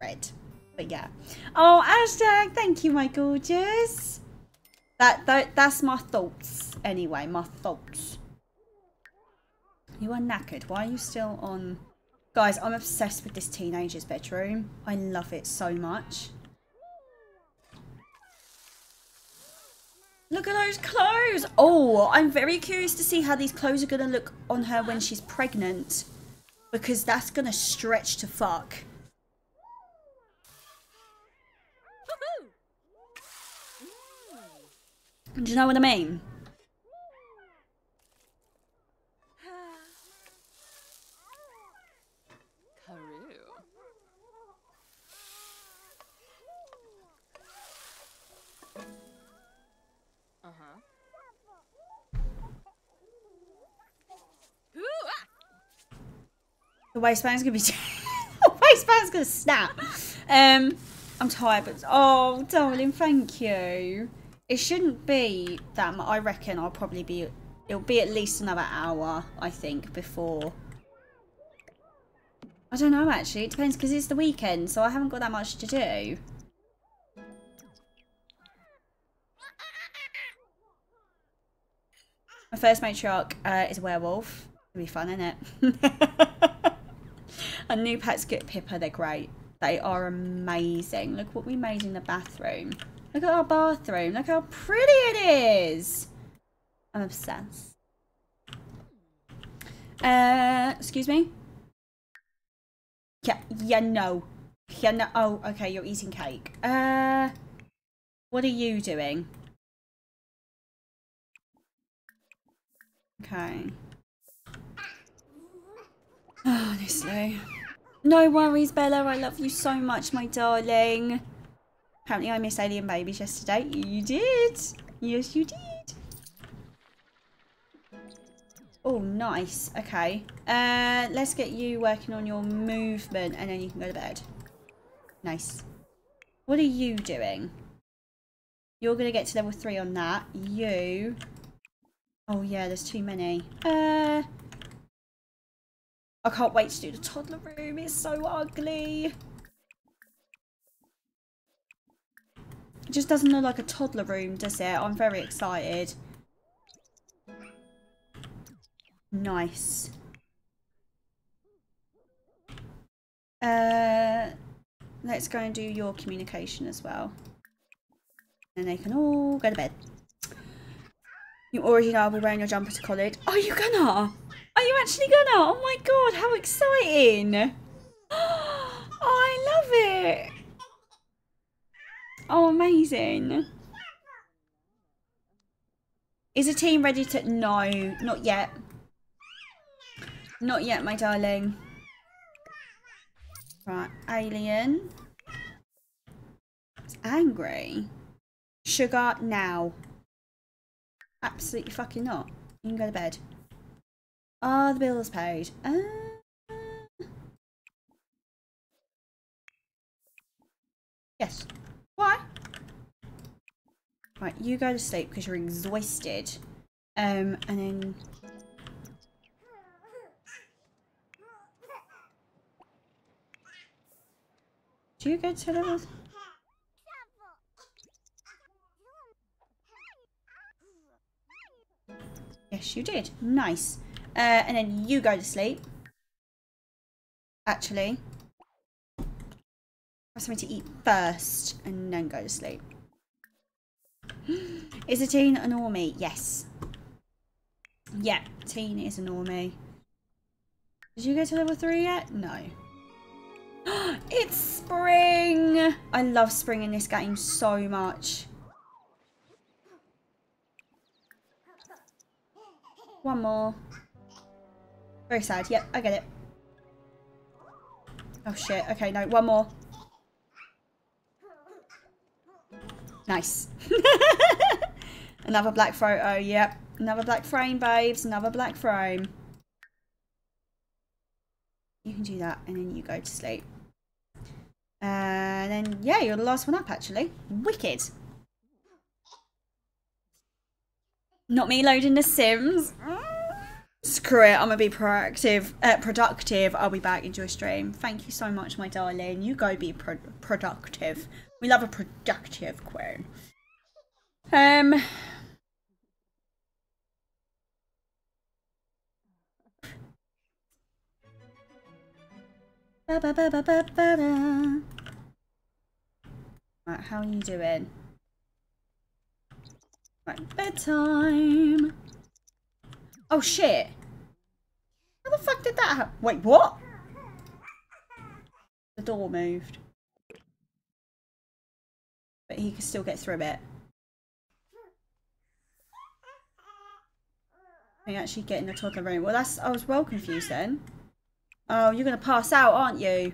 red. But yeah. Oh, hashtag, thank you, my gorgeous. That's my thoughts. Anyway, my thoughts. You are knackered. Why are you still on... Guys, I'm obsessed with this teenager's bedroom. I love it so much. Look at those clothes. Oh, I'm very curious to see how these clothes are going to look on her when she's pregnant. Because that's going to stretch to fuck. Do you know what I mean? The waistband's gonna be the waistband's gonna snap. I'm tired, but oh darling, thank you. It shouldn't be that much. I reckon I'll probably be, it'll be at least another hour, I think, before. I don't know actually, it depends because it's the weekend, so I haven't got that much to do. My first matriarch is a werewolf. It'll be fun, isn't it? Our new pets get Pippa, they're great. They are amazing. Look what we made in the bathroom. Look at our bathroom. Look how pretty it is. I'm obsessed. Excuse me? Yeah, no. Yeah, no. Oh, okay, you're eating cake. What are you doing? Okay. Oh, honestly. No worries, Bella. I love you so much, my darling. Apparently I missed Alien Babies yesterday. You did. Yes, you did. Oh, nice. Okay. Let's get you working on your movement and then you can go to bed. Nice. What are you doing? You're going to get to level 3 on that. You. Oh, yeah, there's too many. I can't wait to do the toddler room. It's so ugly. just doesn't look like a toddler room, does it? I'm very excited. Nice. Let's go and do your communication as well. And they can all go to bed. You already know I'll be wearing your jumper to college. Are you gonna? Are you actually gonna? Oh my god, how exciting! I love it! Oh, amazing. Is the team ready to... No, not yet. Not yet, my darling. Right, alien. It's angry. Sugar, now. Absolutely fucking not. You can go to bed. Ah, the bill is paid. Yes. Why? Right, you go to sleep because you're exhausted. And then... Do you go to level? Yes, you did. Nice. And then you go to sleep. Actually, have something to eat first and then go to sleep. Is a teen a normie? Yes. Yeah, teen is a normie. Did you go to level 3 yet? No. It's spring! I love spring in this game so much. One more. Very sad. Yep, I get it. Oh shit. Okay, no. One more. Nice. Another black photo. Yep. Another black frame, babes. Another black frame. You can do that and then you go to sleep. And then, yeah, you're the last one up, actually. Wicked. Not me loading The Sims. Screw it, I'm gonna be proactive, productive. I'll be back. Enjoy stream. Thank you so much, my darling. You go be productive. We love a productive queen. Right, how are you doing? Right, bedtime. Oh shit! How the fuck did that happen? Wait, what? The door moved. But he could still get through it. Can you actually get in the toddler room? Well, that's... I was well confused then. Oh, you're gonna pass out, aren't you?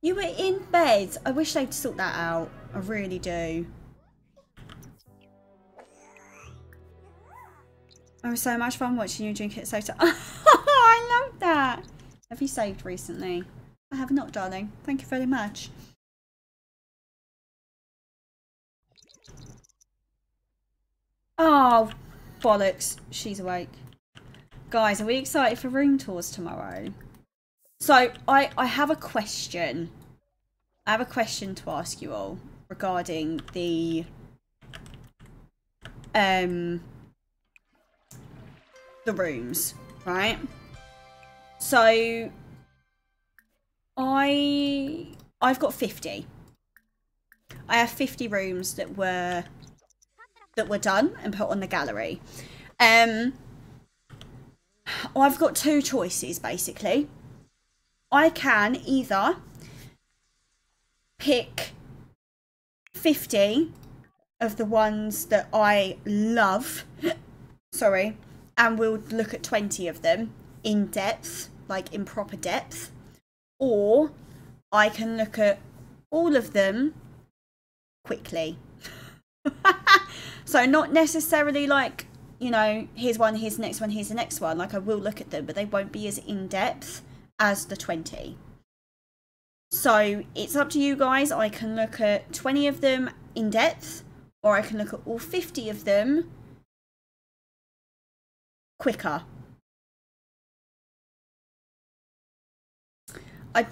You were in bed. I wish they'd sort that out. I really do. I'm so much fun watching you drink it so soda. I love that. Have you saved recently? I have not, darling. Thank you very much. Oh, bollocks. She's awake. Guys, are we excited for room tours tomorrow? So, I have a question. I have a question to ask you all regarding the... the rooms, right? So I've got 50. I have 50 rooms that were done and put on the gallery. I've got two choices basically. I can either pick 50 of the ones that I love. Sorry. And we'll look at 20 of them in depth, like in proper depth. Or I can look at all of them quickly. So not necessarily like, you know, here's one, here's the next one, here's the next one. Like I will look at them, but they won't be as in depth as the 20. So it's up to you guys. I can look at 20 of them in depth, or I can look at all 50 of them quicker. I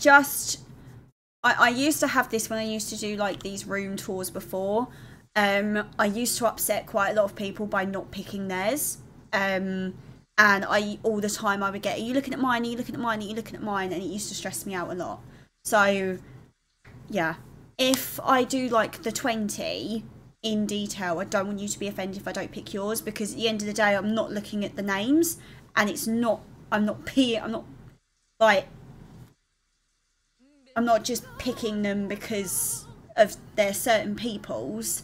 used to have this when I used to do like these room tours before, I used to upset quite a lot of people by not picking theirs. And all the time I would get, are you looking at mine? Are you looking at mine? Are you looking at mine? And it used to stress me out a lot. So, yeah. If I do, like, the 20 in detail, I don't want you to be offended if I don't pick yours, because at the end of the day, I'm not looking at the names, and it's not, I'm not just picking them because of their certain peoples.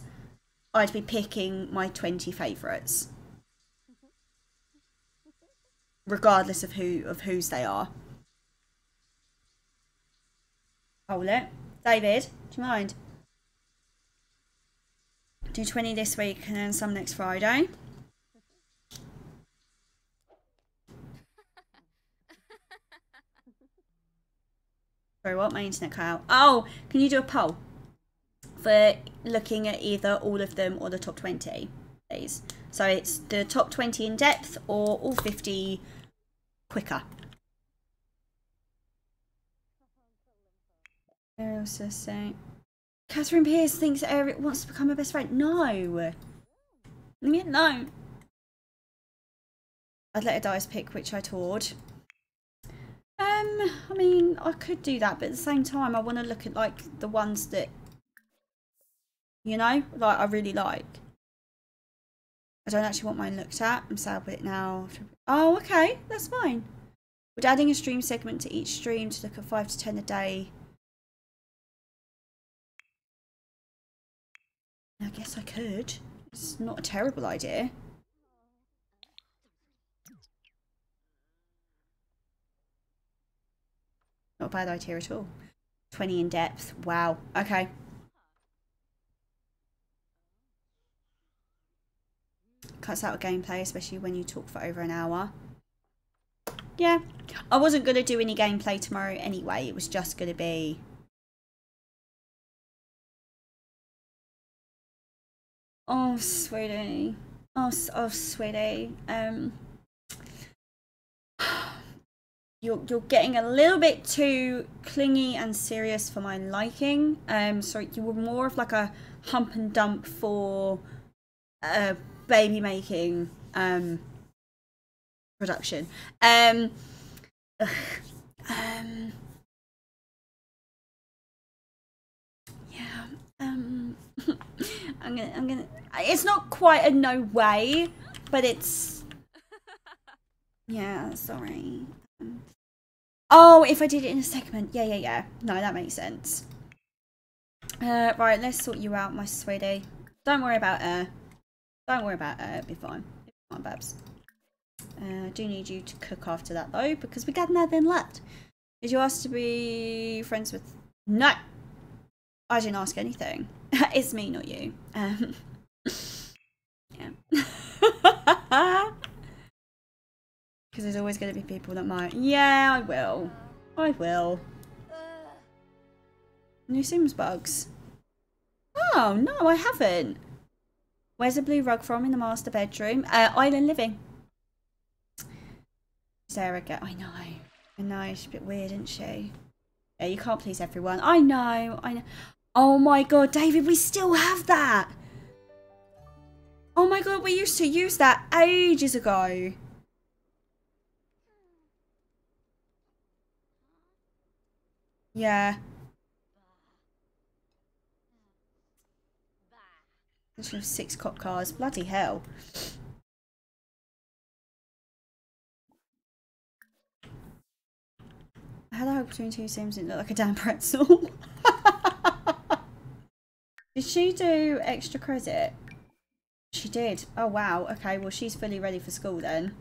I'd be picking my 20 favourites, regardless of whose they are. Hold it. David, do you mind? Do 20 this week and then some next Friday. Sorry, what? My internet cut out. Oh, can you do a poll for looking at either all of them or the top 20, please? So it's the top 20 in depth or all 50 quicker. Where else is saying? Catherine Pierce thinks Eric wants to become her best friend. No. No. I'd let her dice pick which I toured. I mean, I could do that, but at the same time, I want to look at, like, the ones that, you know, like, I really like. I don't actually want mine looked at. I'm sad with it now. Oh, okay, that's fine. We're adding a stream segment to each stream to look at 5 to 10 a day. I guess I could. It's not a terrible idea. Not a bad idea at all. 20 in depth. Wow. Okay. Cuts out gameplay, especially when you talk for over an hour. Yeah. I wasn't going to do any gameplay tomorrow anyway. It was just going to be... Oh, sweetie. Oh, sweetie. You're getting a little bit too clingy and serious for my liking. So you were more of like a hump and dump for baby making production. Yeah. I'm gonna. It's not quite a no way, but it's. Yeah, sorry. Oh, if I did it in a segment. Yeah. No, that makes sense. Right, let's sort you out, my sweetie. Don't worry about her. Don't worry about her. It'll be fine. It'll be fine, babs. I do need you to cook after that, though, because we got nothing left. Did you ask to be friends with... No! I didn't ask anything. It's me, not you. Yeah. Because there's always going to be people that might. Yeah, I will. I will. New Sims bugs. Oh, no, I haven't. Where's the blue rug from in the master bedroom? Island Living. Sarah get. I know. I know. She's a bit weird, isn't she? Yeah, you can't please everyone. I know. I know. Oh, my God, David, we still have that. Oh, my God, we used to use that ages ago. Yeah. Actually, 6 cop cars. Bloody hell. I had a hug between two Sims and it looked like a damn pretzel. Did she do extra credit? She did. Oh, wow. Okay, well, she's fully ready for school then.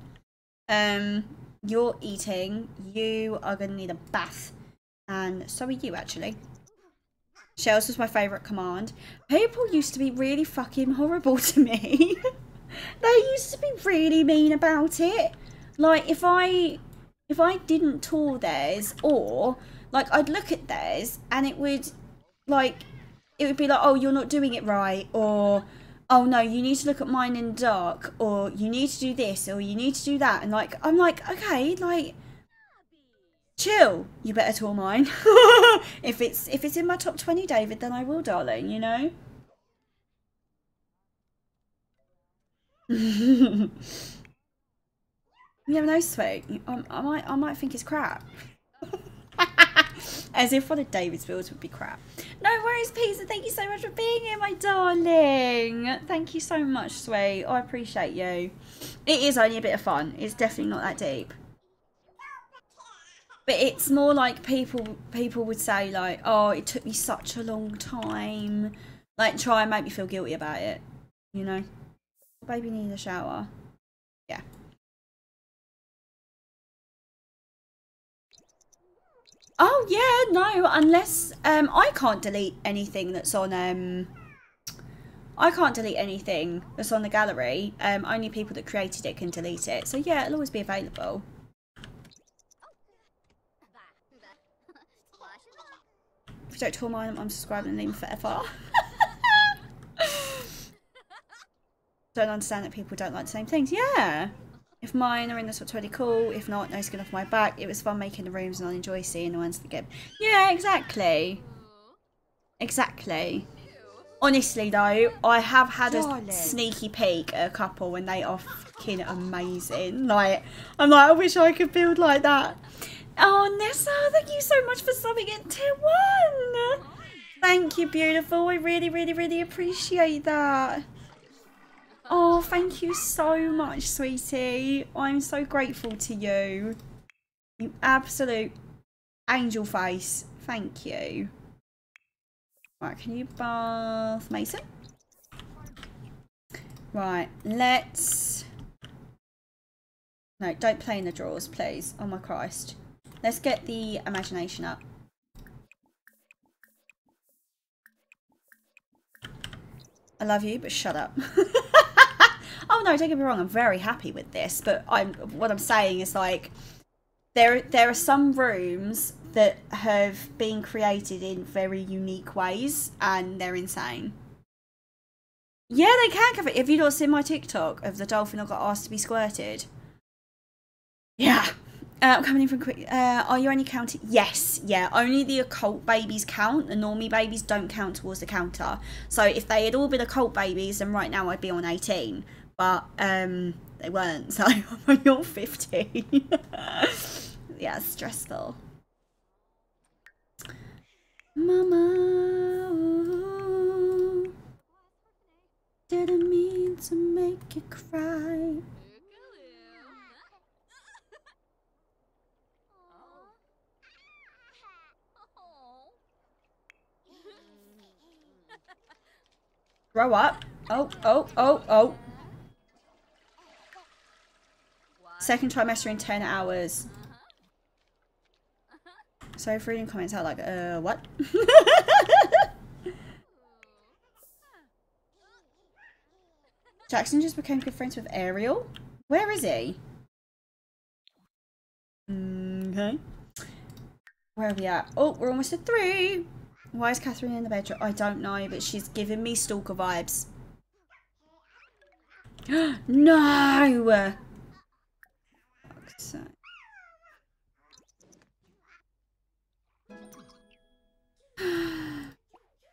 You're eating. You are going to need a bath. And so are you, actually. Shells was my favourite command. People used to be really fucking horrible to me. They used to be really mean about it. Like, if I didn't tour theirs, or, like, I'd look at theirs, and it would be like, oh, you're not doing it right, or, oh, no, you need to look at mine in the dark, or you need to do this, or you need to do that. And, like, I'm like, okay, like... Chill, you better tour mine. If it's in my top 20, David, then I will, darling, you know. You never know, sweet. I might think it's crap. As if one of David's builds would be crap. No worries, Pizza. Thank you so much for being here, my darling. Thank you so much, sweet. Oh, I appreciate you. It is only a bit of fun. It's definitely not that deep. But it's more like people would say, like, oh, it took me such a long time. Like, try and make me feel guilty about it, you know? Baby needs a shower. Yeah. Oh yeah, no, unless I can't delete anything that's on I can't delete anything that's on the gallery. Only people that created it can delete it. So yeah, it'll always be available. If you don't tell mine, I'm unsubscribing and leaving forever. Don't understand that people don't like the same things. Yeah. If mine are in this, what's really cool. If not, no skin off my back. It was fun making the rooms and I enjoy seeing the ones that get. Yeah, exactly. Exactly. Honestly though, I have had a sneaky peek at a couple and they are fucking amazing. Like, I'm like, I wish I could build like that. Oh, Nessa, thank you so much for subbing at tier 1. Thank you, beautiful. I really, really, really appreciate that. Oh, thank you so much, sweetie. I'm so grateful to you. You absolute angel face. Thank you. Right, can you bath Mason? Right, let's... No, don't play in the drawers, please. Oh my Christ. Let's get the imagination up. I love you, but shut up. Oh no, don't get me wrong, I'm very happy with this, but what I'm saying is, like, there are some rooms that have been created in very unique ways and they're insane. Yeah, they can cover it. Have you not seen my TikTok of the dolphin that got asked to be squirted? Yeah. I'm coming in from quick. Are you only counting? Yes, yeah. Only the occult babies count. The normie babies don't count towards the counter. So if they had all been occult babies, then right now I'd be on 18. But they weren't, so I'm only on 15. Yeah, stressful. Mama, ooh, didn't mean to make you cry. Grow up. Oh, oh, oh, oh. Second trimester in 10 hours. Sorry for reading comments out like, what? Jackson just became good friends with Ariel. Where is he? Okay. Where are we at? Oh, we're almost at 3. Why is Catherine in the bedroom? I don't know, but she's giving me stalker vibes. No!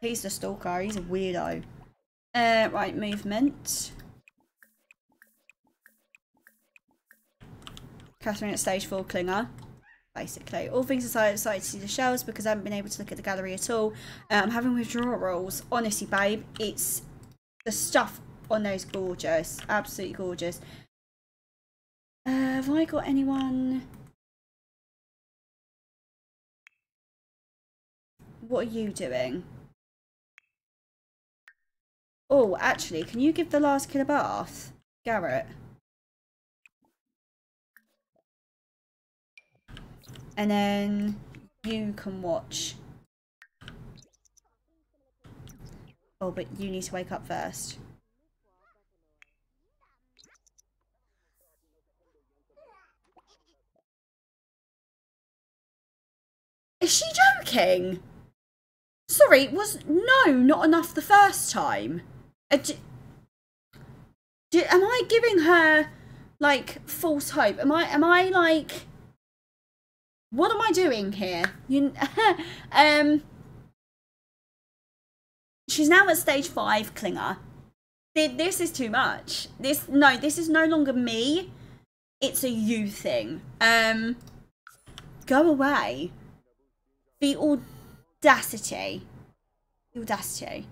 He's the stalker, he's a weirdo. Right, movement. Catherine at stage 4 clinger. Basically, all things aside, I'm excited to see the shelves because I haven't been able to look at the gallery at all. I'm having withdrawals. Honestly, babe, it's the stuff on those gorgeous, absolutely gorgeous. Have I got anyone? What are you doing? Oh, actually, can you give the last kid a bath, Garrett? And then you can watch. Oh, but you need to wake up first. Is she joking? Sorry, it was no, not enough the first time. Am I giving her like false hope? Am I like? What am I doing here? You, she's now at stage 5 clinger. This is too much. This is no longer me. It's a you thing. Go away. The audacity. The audacity.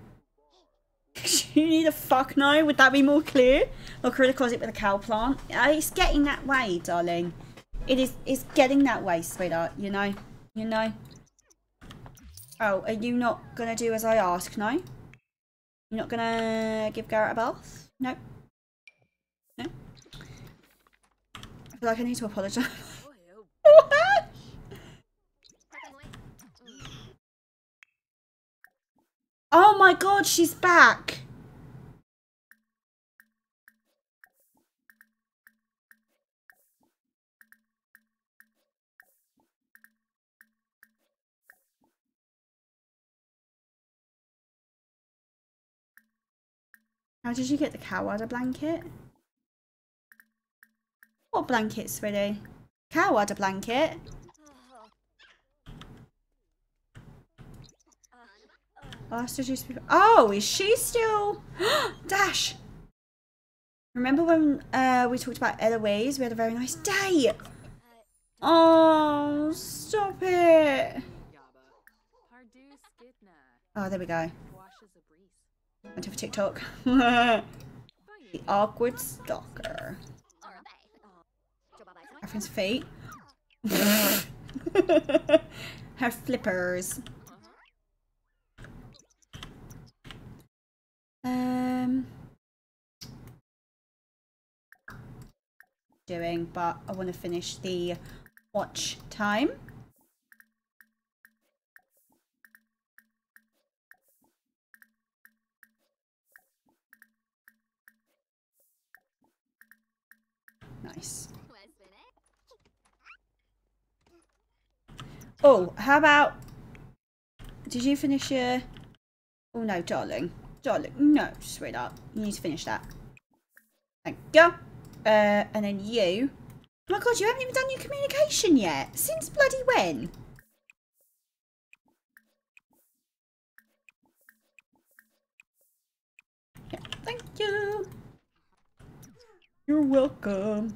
You need a fuck no? Would that be more clear? Locker in the closet with a cow plant. It's getting that way, darling. It's getting that way, sweetheart. You know. You know. Oh, are you not gonna do as I ask? No? You're not gonna give Garrett a bath? No. No. I feel like I need to apologise. Oh my god, she's back! How did you get the cow adder blanket? What blanket, sweetie? Cow adder blanket? Oh, is she still? Dash! Remember when we talked about Eloise? We had a very nice day! Oh, stop it! Oh, there we go. Went for TikTok. The awkward stalker. Her friend's feet. Her flippers. Doing, but I want to finish the watch time. Nice. Oh, how about... Did you finish your... Oh no, darling. Darling, no, sweetheart. You need to finish that. Thank you. And then you... Oh my god, you haven't even done your communication yet. Since bloody when? Yeah, thank you. You're welcome.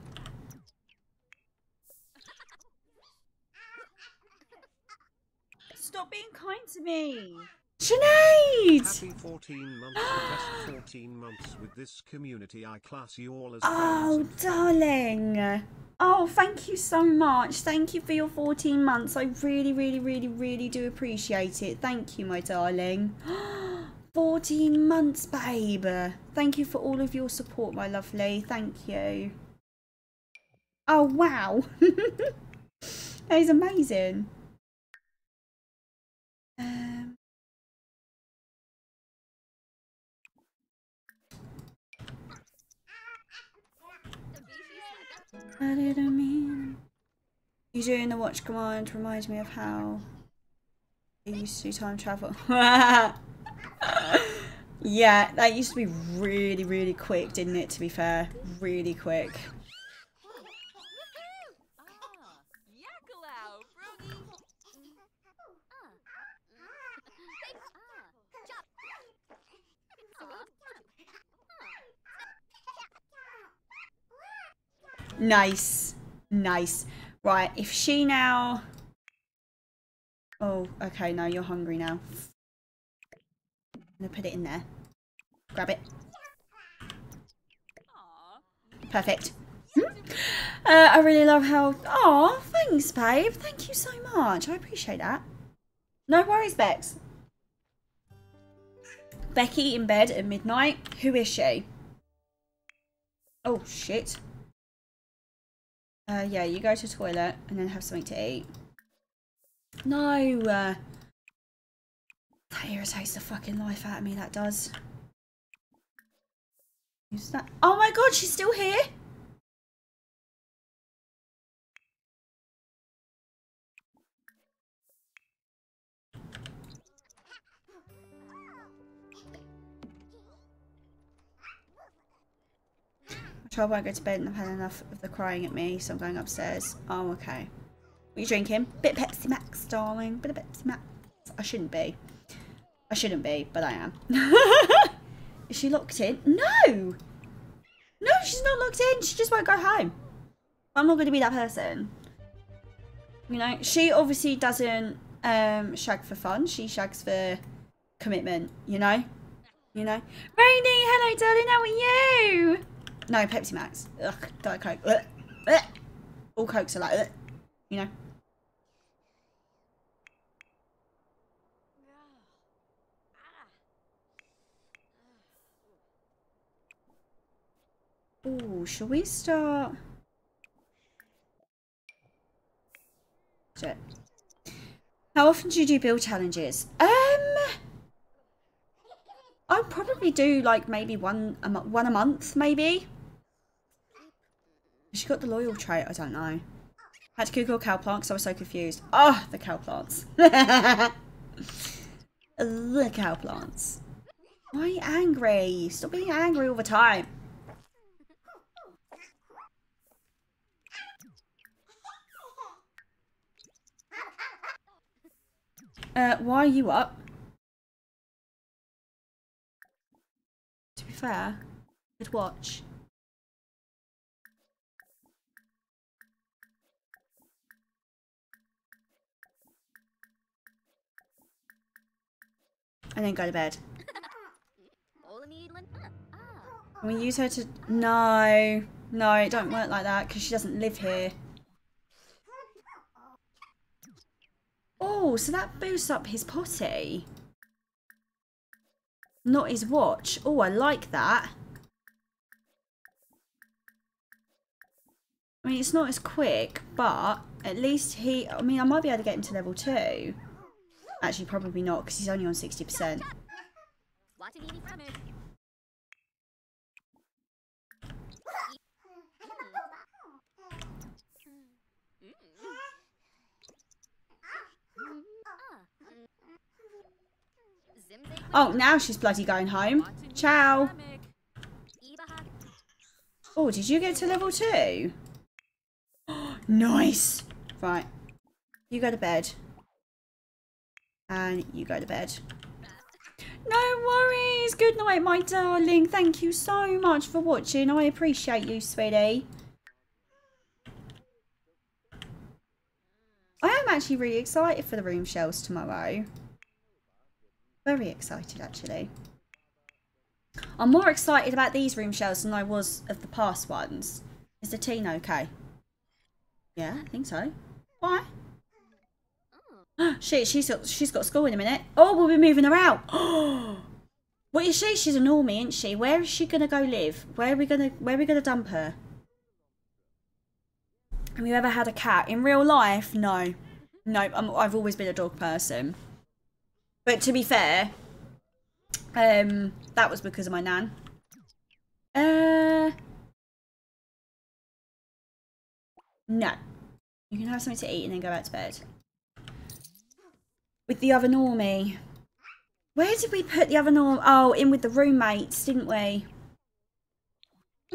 Stop being kind to me. Sinead! Happy 14 months, the best 14 months with this community. I class you all as friends. Darling. Oh, thank you so much. Thank you for your 14 months. I really, really, really, really do appreciate it. Thank you, my darling. 14 months, babe. Thank you for all of your support, my lovely. Thank you. Oh, wow. That is amazing. What did I mean? You doing the watch command reminds me of how you used to do time travel. Yeah, that used to be really, really quick, didn't it, to be fair? Really quick. Nice. Nice. Right, if she now... Oh, okay, no, you're hungry now. I'm gonna put it in there. Grab it. Aww. Perfect. I really love how... Oh, thanks, babe. Thank you so much. I appreciate that. No worries, Bex. Becky in bed at midnight. Who is she? Oh, shit. Yeah, you go to the toilet and then have something to eat. No! That irritates the fucking life out of me, that does. Who's that? Oh my god, she's still here? I tried won't go to bed and I've had enough of the crying at me, so I'm going upstairs. Oh, okay. What are you drinking? Bit of Pepsi Max, darling. Bit of Pepsi Max. I shouldn't be. I shouldn't be, but I am. Is she locked in? No! No, she's not locked in. She just won't go home. I'm not going to be that person. You know, she obviously doesn't shag for fun. She shags for commitment, you know? You know? Rainy, hello, darling. How are you? No, Pepsi Max. Ugh, Diet Coke. Ugh, ugh. All Cokes are like, ugh, you know? Ooh, shall we start? Shit. How often do you do build challenges? I'll probably do like maybe one a month, maybe. She got the loyal trait. I don't know. I had to Google cow plants. I was so confused. Oh, the cow plants. The cow plants. Why are you angry? Stop being angry all the time. Why are you up? To be fair, good watch. And then go to bed. Can we use her to... No. No, it don't work like that because she doesn't live here. Oh, so that boosts up his potty. Not his watch. Oh, I like that. I mean, it's not as quick, but at least he... I mean, I might be able to get him to level 2. Actually, probably not, because he's only on 60%. Oh, now she's bloody going home. Ciao. Oh, did you get to level 2? Nice. Right. You go to bed. And you go to bed. No worries. Good night, my darling. Thank you so much for watching. I appreciate you, sweetie. I am actually really excited for the room shells tomorrow. Very excited, actually. I'm more excited about these room shells than I was of the past ones. Is the teen okay? Yeah, I think so. Why? Shit, she's got school in a minute. Oh, we'll be moving her out. What is she? She's a normie, isn't she? Where is she gonna go live? Where are we gonna dump her? Have you ever had a cat in real life? No, no. I've always been a dog person. But to be fair, that was because of my nan. No. You can have something to eat and then go back to bed. With the other normie. Where did we put the other normie? Oh, in with the roommates, didn't we?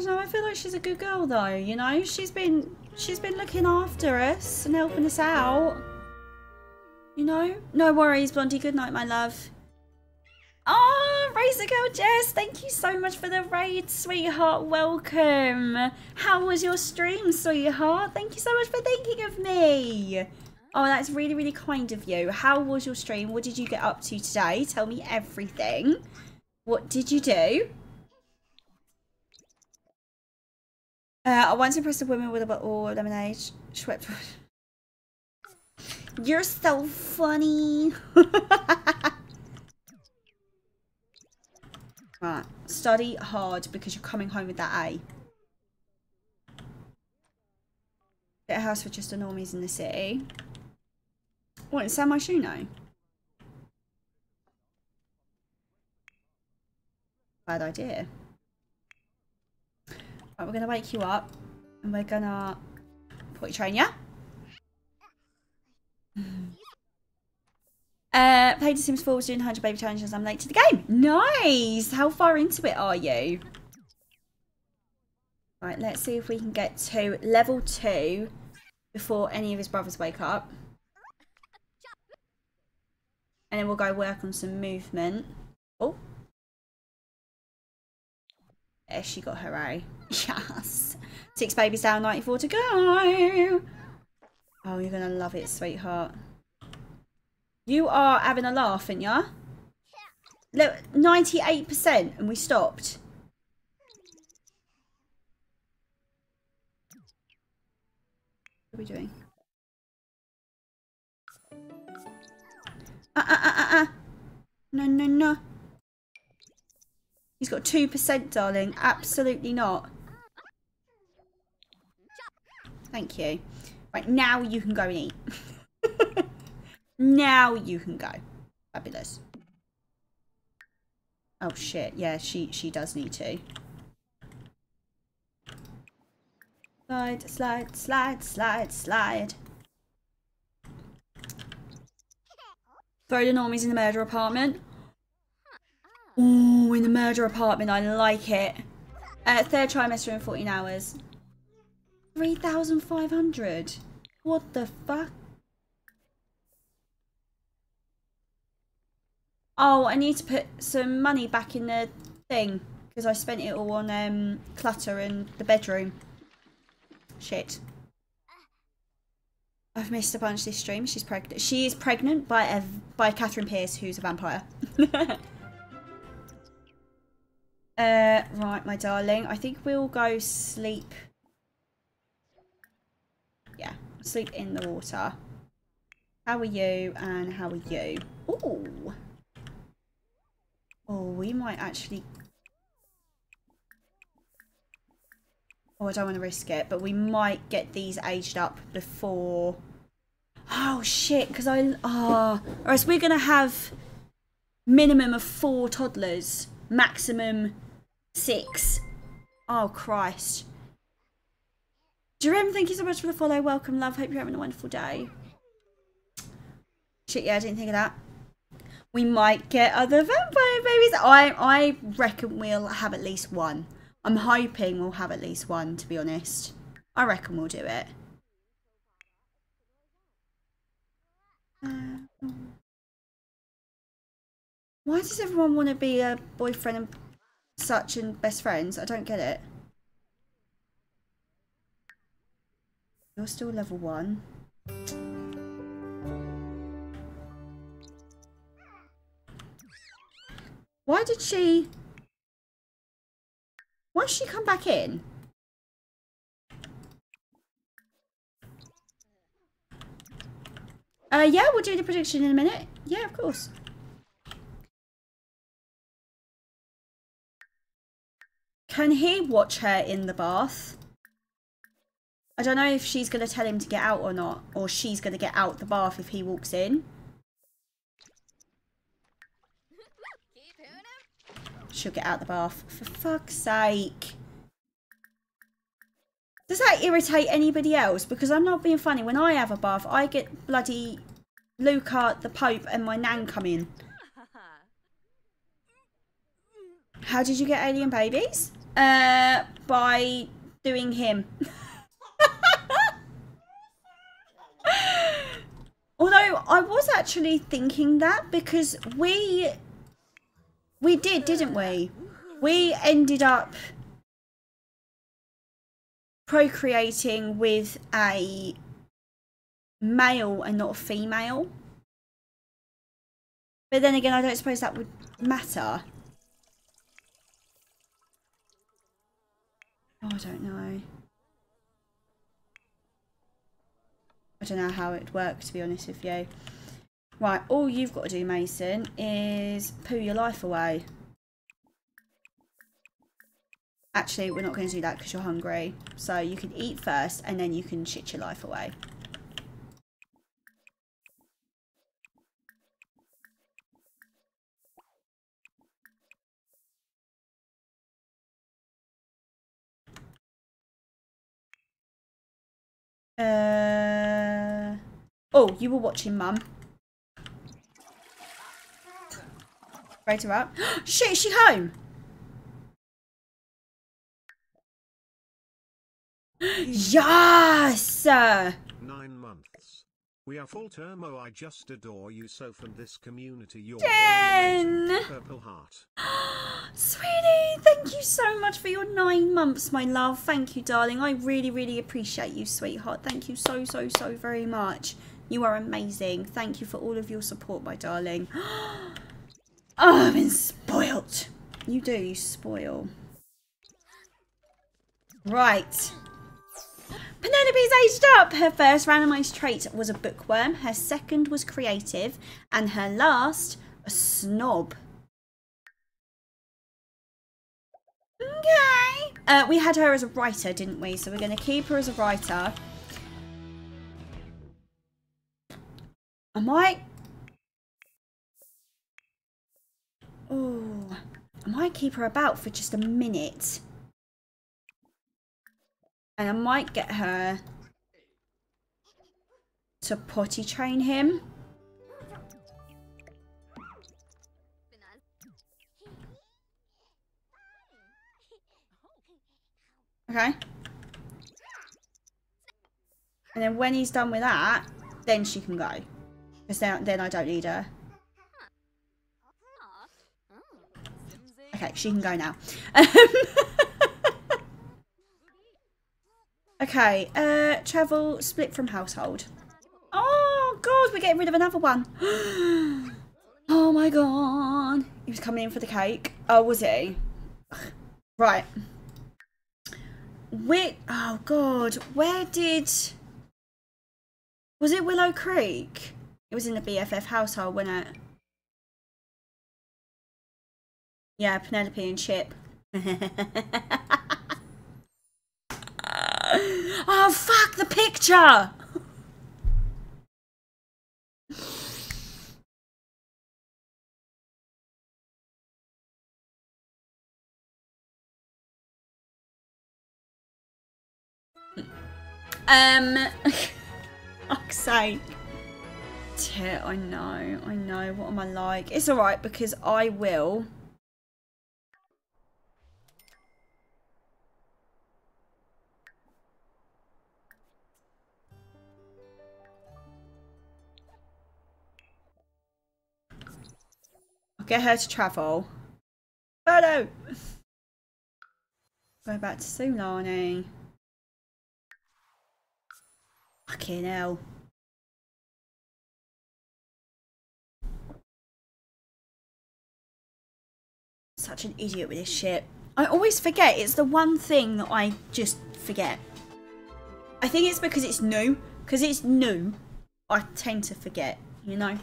So I feel like she's a good girl though, you know? She's been looking after us and helping us out. You know? No worries, Blondie. Good night, my love. Oh, Razor Girl Jess, thank you so much for the raid, sweetheart. Welcome. How was your stream, sweetheart? Thank you so much for thinking of me. Oh, that's really, really kind of you. How was your stream? What did you get up to today? Tell me everything. What did you do? I once impressed a woman with a bottle of lemonade. Swept. You're so funny. Right, study hard because you're coming home with that A. Get a house for just the normies in the city. What, is that my shoe now? Bad idea. Right, we're gonna wake you up and we're gonna potty train you. Played The Sims 4, was doing 100 baby challenges. I'm late to the game. Nice. How far into it are you? Right, let's see if we can get to level 2 before any of his brothers wake up. And then we'll go work on some movement. Oh. Yes, she got her A. Yes. 6 babies down, 94 to go. Oh, you're going to love it, sweetheart. You are having a laugh, aren't ya? Look, 98% and we stopped. What are we doing? No, no, no. He's got 2%, darling. Absolutely not. Thank you. Right, now you can go and eat. Now you can go. Fabulous. Oh, shit. Yeah, she does need to. Slide, slide, slide, slide, slide. Throw the normies in the murder apartment. Ooh, in the murder apartment. I like it. Third trimester in 14 hours. 3,500. What the fuck? Oh, I need to put some money back in the thing. Because I spent it all on clutter and the bedroom. Shit. I've missed a bunch this stream. She's pregnant. She is pregnant by Catherine Pierce, who's a vampire. Right, my darling. I think we'll go sleep. Yeah, sleep in the water. How are you? And how are you? Ooh. Oh, we might actually... Oh, I don't want to risk it, but we might get these aged up before... Oh, shit, because I... Oh. Or else we're going to have minimum of 4 toddlers, maximum 6. Oh, Christ. Jerem, thank you so much for the follow. Welcome, love. Hope you're having a wonderful day. Shit, yeah, I didn't think of that. We might get other vampire babies. I reckon we'll have at least one. I'm hoping we'll have at least one, to be honest. I reckon we'll do it. Why does everyone want to be a boyfriend and such and best friends? I don't get it. You're still level 1. Why did she... Why did she come back in? Yeah, we'll do the prediction in a minute. Yeah, of course. Can he watch her in the bath? I don't know if she's going to tell him to get out or not, or she's going to get out the bath if he walks in. She'll get out the bath. For fuck's sake. Does that irritate anybody else? Because I'm not being funny. When I have a bath, I get bloody Luca, the Pope, and my nan come in. How did you get alien babies? By doing him. Although I was actually thinking that because we did, didn't we? We ended up procreating with a male and not a female. But then again, I don't suppose that would matter. Oh, I don't know. I don't know how it works, to be honest with you. Right, all you've got to do, Mason, is poo your life away. Actually, we're not going to do that because you're hungry. So you can eat first and then you can shit your life away. Oh, you were watching Mum. Rate her up. Shit, is she home? Yes! 9 months. We are full termo. I just adore you so from this community. Your 10 purple heart. Sweetie, thank you so much for your 9 months, my love. Thank you, darling. I really, really appreciate you, sweetheart. Thank you so, so, so very much. You are amazing. Thank you for all of your support, my darling. Oh, I've been spoilt. You do, you spoil. Right. Penelope's aged up. Her first randomised trait was a bookworm. Her second was creative. And her last, a snob. Okay. We had her as a writer, didn't we? So we're going to keep her as a writer. I might... Oh, I might keep her about for just a minute. And I might get her to potty train him. Okay. And then when he's done with that, then she can go. Because then I don't need her. Okay, she can go now. Okay, travel, split from household. Oh, God, we're getting rid of another one. Oh, my God. He was coming in for the cake. Oh, was he? Right. Oh, God, where did... Was it Willow Creek? It was in the BFF household, wasn't it? Yeah, Penelope and Chip. Oh, fuck the picture! Fuck's sake. Yeah, I know. What am I like? It's alright because I will. Get her to travel. Oh no! Go back to Sulani. Fucking hell. Such an idiot with this shit. I always forget. It's the one thing that I just forget. I think it's because it's new. Because it's new, I tend to forget, you know?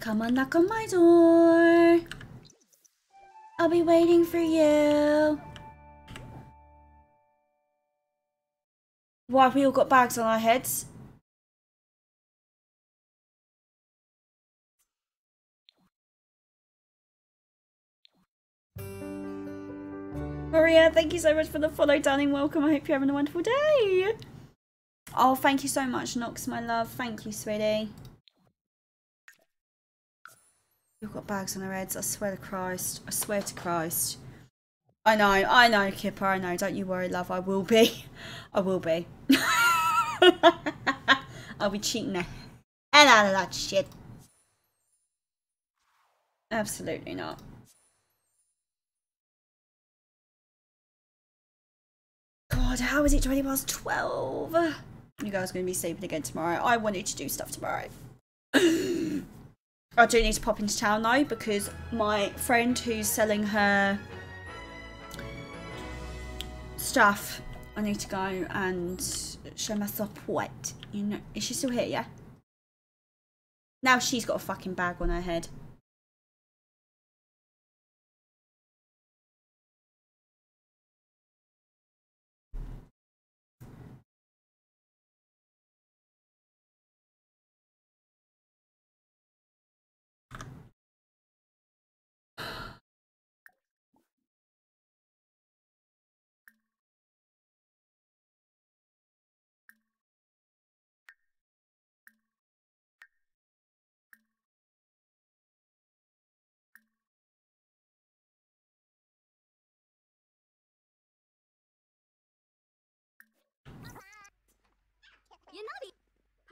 Come and knock on my door. I'll be waiting for you. Why have we all got bags on our heads? Maria, thank you so much for the follow, darling. Welcome. I hope you're having a wonderful day. Oh, thank you so much, Nox, my love. Thank you, sweetie. We've got bags on our heads, I swear to Christ. I swear to Christ. I know, Kipper, I know. Don't you worry, love, I will be. I will be. I'll be cheating the hell out of that shit. Absolutely not. God, how is it 20 past 12? You guys are going to be sleeping again tomorrow. I wanted to do stuff tomorrow. I do need to pop into town though, because my friend who's selling her stuff, I need to go and show my support. You know, is she still here? Yeah. Now she's got a fucking bag on her head.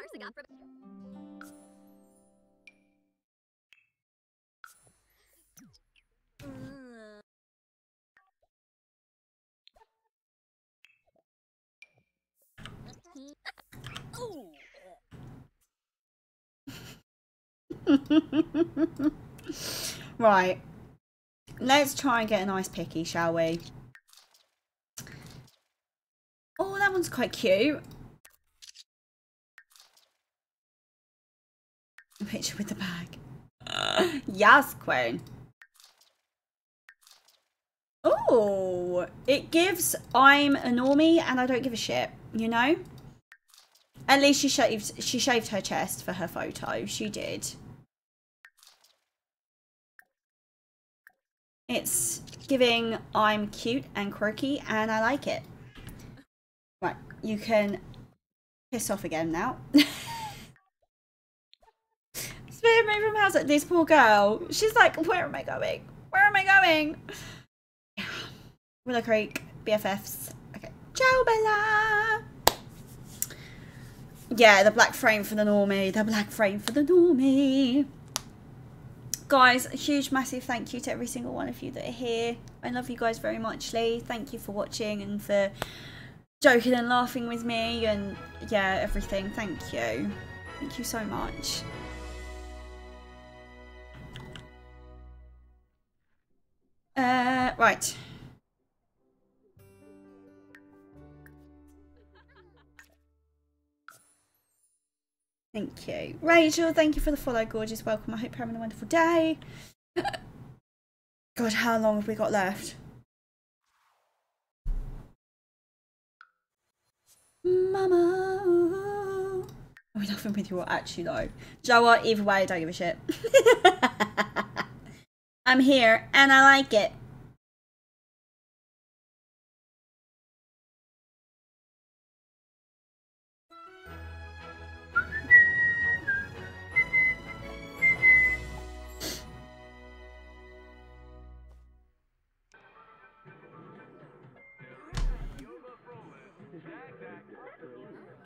purse I got from... Right, let's try and get a nice picky, shall we? Oh, that one's quite cute. A picture with the bag. Yes, Queen. Oh, it gives I'm a normie and I don't give a shit, you know? At least she shaved her chest for her photo. She did. It's giving I'm cute and quirky and I like it. Right, you can piss off again now. Spare me from house at this poor girl. She's like, where am I going? Where am I going? Willow Creek, BFFs. Okay, ciao Bella. Yeah, the black frame for the normie. The black frame for the normie. Guys, a huge massive thank you to every single one of you that are here. I love you guys very much, Lee. Thank you for watching and for joking and laughing with me and yeah, everything. Thank you. Thank you so much. Right. Thank you. Rachel, thank you for the follow, gorgeous. Welcome. I hope you're having a wonderful day. God, how long have we got left? Mama. Are we laughing with you or actually though? Joa, either way, I don't give a shit. I'm here and I like it.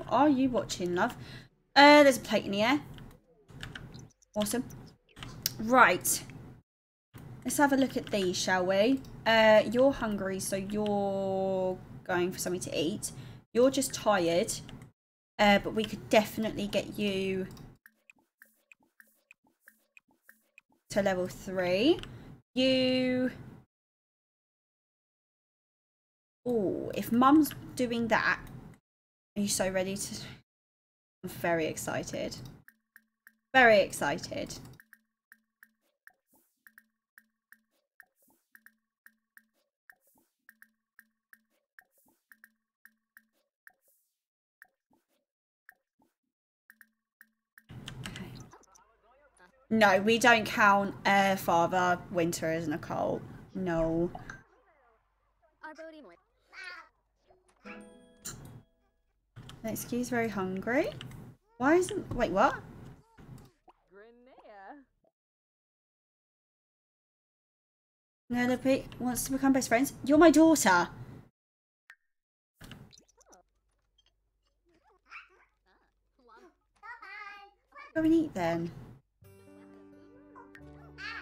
Are you watching, love? There's a plate in the air. Awesome. Right. Let's have a look at these, shall we? You're hungry, so you're going for something to eat. You're just tired. But we could definitely get you to level 3. You... Oh, if Mum's doing that... Are you so ready to... I'm very excited. Very excited. Okay. No, we don't count Father Winter as an occult. No. Excuse, very hungry. Why isn't... Wait, what? Penelope wants to become best friends. You're my daughter. Go and eat then.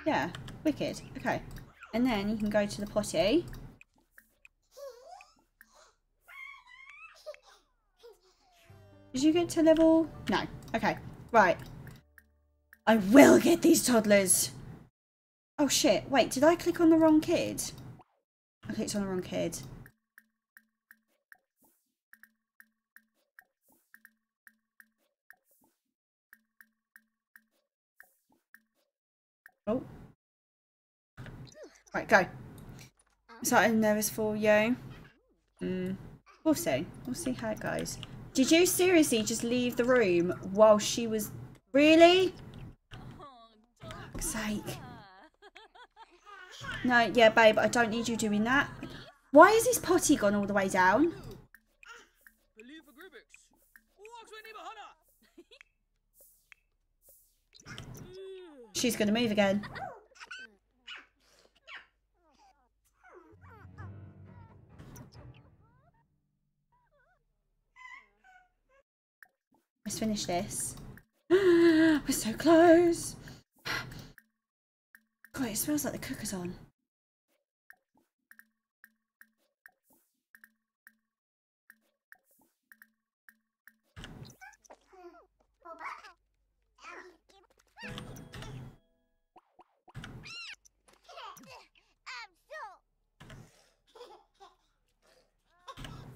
Yeah, wicked. Okay. And then you can go to the potty. Did you get to level? No. Okay. Right. I will get these toddlers. Oh shit. Wait, did I click on the wrong kid? I clicked on the wrong kid. Oh. Right, go. Is that a nervous for you? We'll see. We'll see how it goes. Did you seriously just leave the room while she was... Really? For fuck's sake. No, yeah, babe, I don't need you doing that. Why is this potty gone all the way down? She's going to move again. Let's finish this. We're so close. God, it smells like the cooker's on.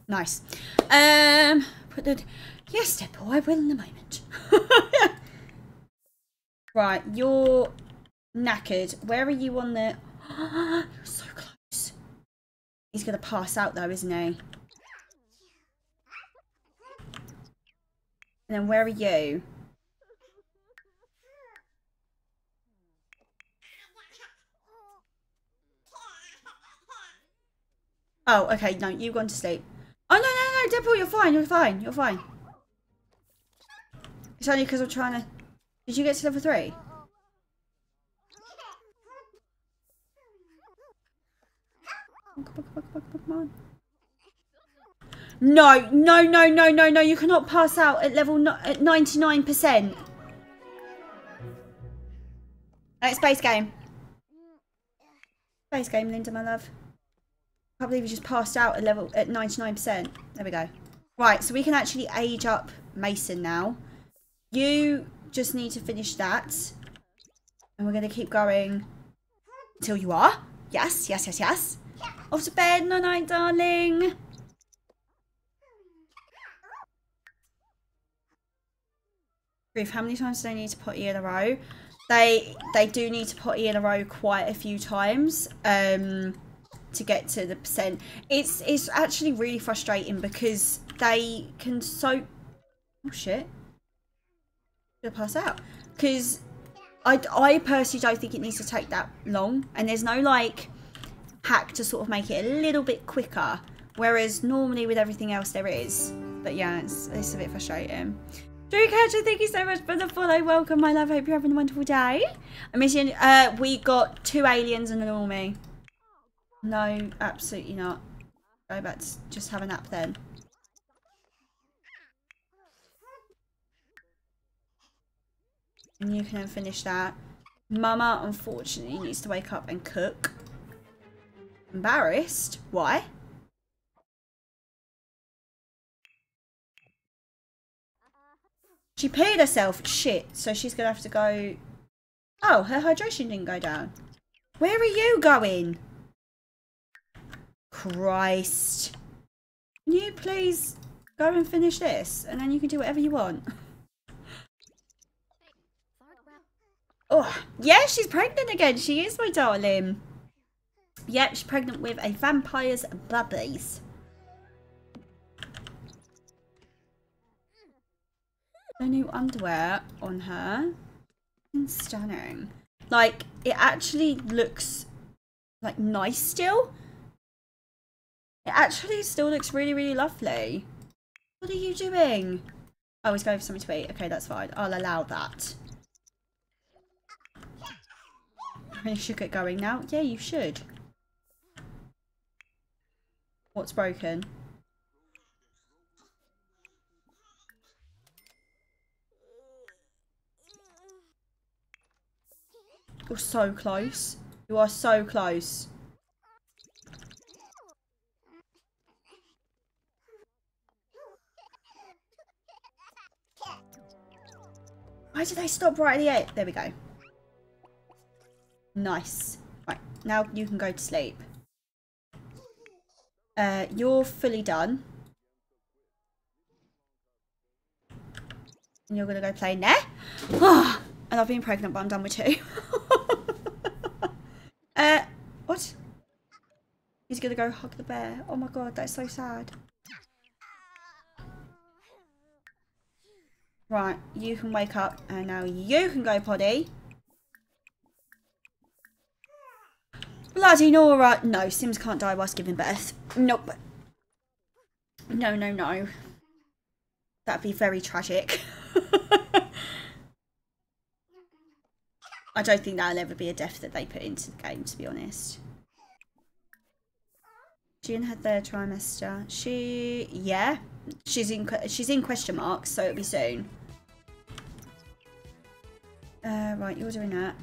Nice. Put the yes, Deadpool, I will in a moment. Right, you're knackered. Where are you on the? You're so close. He's gonna pass out though, isn't he? And then where are you? Oh, okay. No, you've gone to sleep. Oh, no, Deadpool, you're fine, you're fine, you're fine. It's only because I'm trying to... Did you get to level 3? Come on. No, you cannot pass out at level at 99%. It's base game. Base game, Linda, my love. I can't believe you just passed out at 99%. There we go. Right, so we can actually age up Mason now. You just need to finish that. And we're going to keep going until you are. Yes. Off to bed, night, darling. Grief, how many times do they need to potty in a row? They do need to potty in a row quite a few times. To get to the percent. It's actually really frustrating because they can so... Oh, shit. I'm gonna pass out. Because I personally don't think it needs to take that long. And there's no, like, hack to sort of make it a little bit quicker. Whereas normally with everything else there is. But, yeah, it's a bit frustrating. Drew Catcher, thank you so much for the follow. Welcome, my love. Hope you're having a wonderful day. I miss you. We got 2 aliens and an normie. No, absolutely not. Go back to just have a nap then. And you can then finish that. Mama, unfortunately, needs to wake up and cook. Embarrassed? Why? She peed herself. Shit. So she's going to have to go... Oh, her hydration didn't go down. Where are you going? Christ. Can you please go and finish this? And then you can do whatever you want. Oh, yeah, she's pregnant again. She is, my darling. Yep, she's pregnant with a vampire's bubbies. No new underwear on her. Stunning. Like, it actually looks, like, nice still. It actually still looks really, really lovely. What are you doing? Oh, he's going for something to eat. Okay, that's fine. I'll allow that. You should get going now. Yeah, you should. What's broken? You're so close. You are so close. Why did they stop right at the end? There we go. Nice. Right, now you can go to sleep. You're fully done. And you're going to go play in there. Oh, and I've been pregnant, but I'm done with 2. What? He's going to go hug the bear. Oh my god, that's so sad. Right, you can wake up and now you can go potty. Bloody Nora. No, Sims can't die whilst giving birth. Nope. No. That'd be very tragic. I don't think that'll ever be a death that they put into the game, to be honest. She in her 3rd trimester. She's in question marks, so it'll be soon. Right, you're doing that.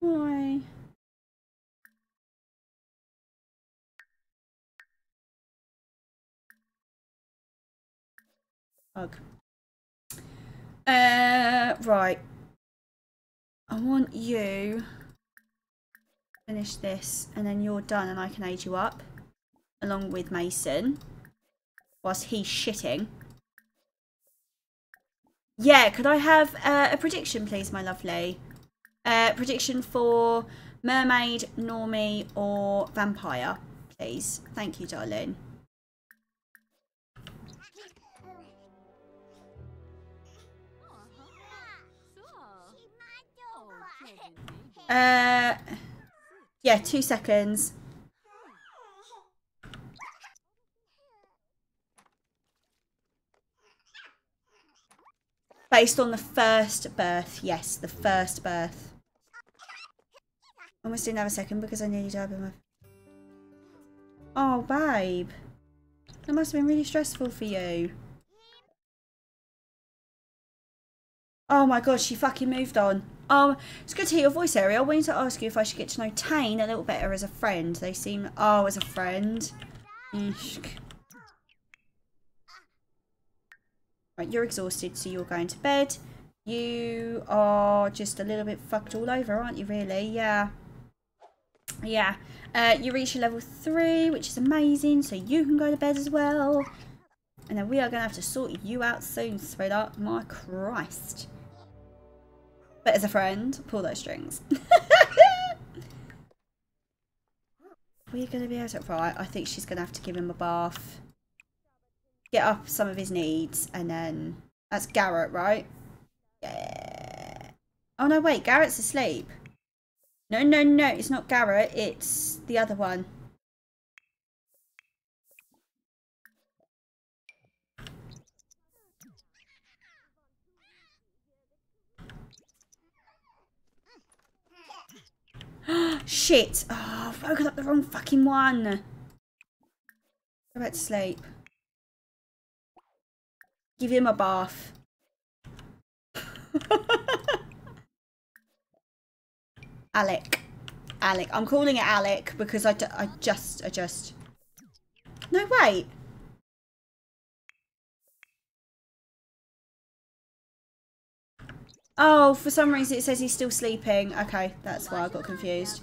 Why? Bug. Right. I want you to finish this and then you're done and I can aid you up along with Mason whilst he's shitting. Yeah, could I have a prediction please, my lovely? Prediction for mermaid, normie or vampire, please. Thank you, darling. Yeah, 2 seconds. Based on the first birth, yes, the first birth. Almost didn't have a second because I nearly died by my... Oh, babe. That must have been really stressful for you. Oh my god, she fucking moved on. It's good to hear your voice, Ariel. I wanted to ask you if I should get to know Tane a little better as a friend. They seem... Oh, as a friend. Eesh. Right, you're exhausted, so you're going to bed. You are just a little bit fucked all over, aren't you, really? Yeah. Yeah. You reach your level 3, which is amazing, so you can go to bed as well. And then we are going to have to sort you out soon, sweetheart. My Christ. But as a friend, pull those strings. We're going to be able to... Right, I think she's going to have to give him a bath. Get up some of his needs, and then... That's Garrett, right? Yeah. Oh, no, wait. Garrett's asleep. No, no, no. It's not Garrett. It's the other one. Shit! Oh, I've woken up the wrong fucking one. Go back to sleep. Give him a bath. Alec. Alec. I'm calling it Alec because I just... No, wait. Oh, for some reason it says he's still sleeping. Okay, that's why I got confused.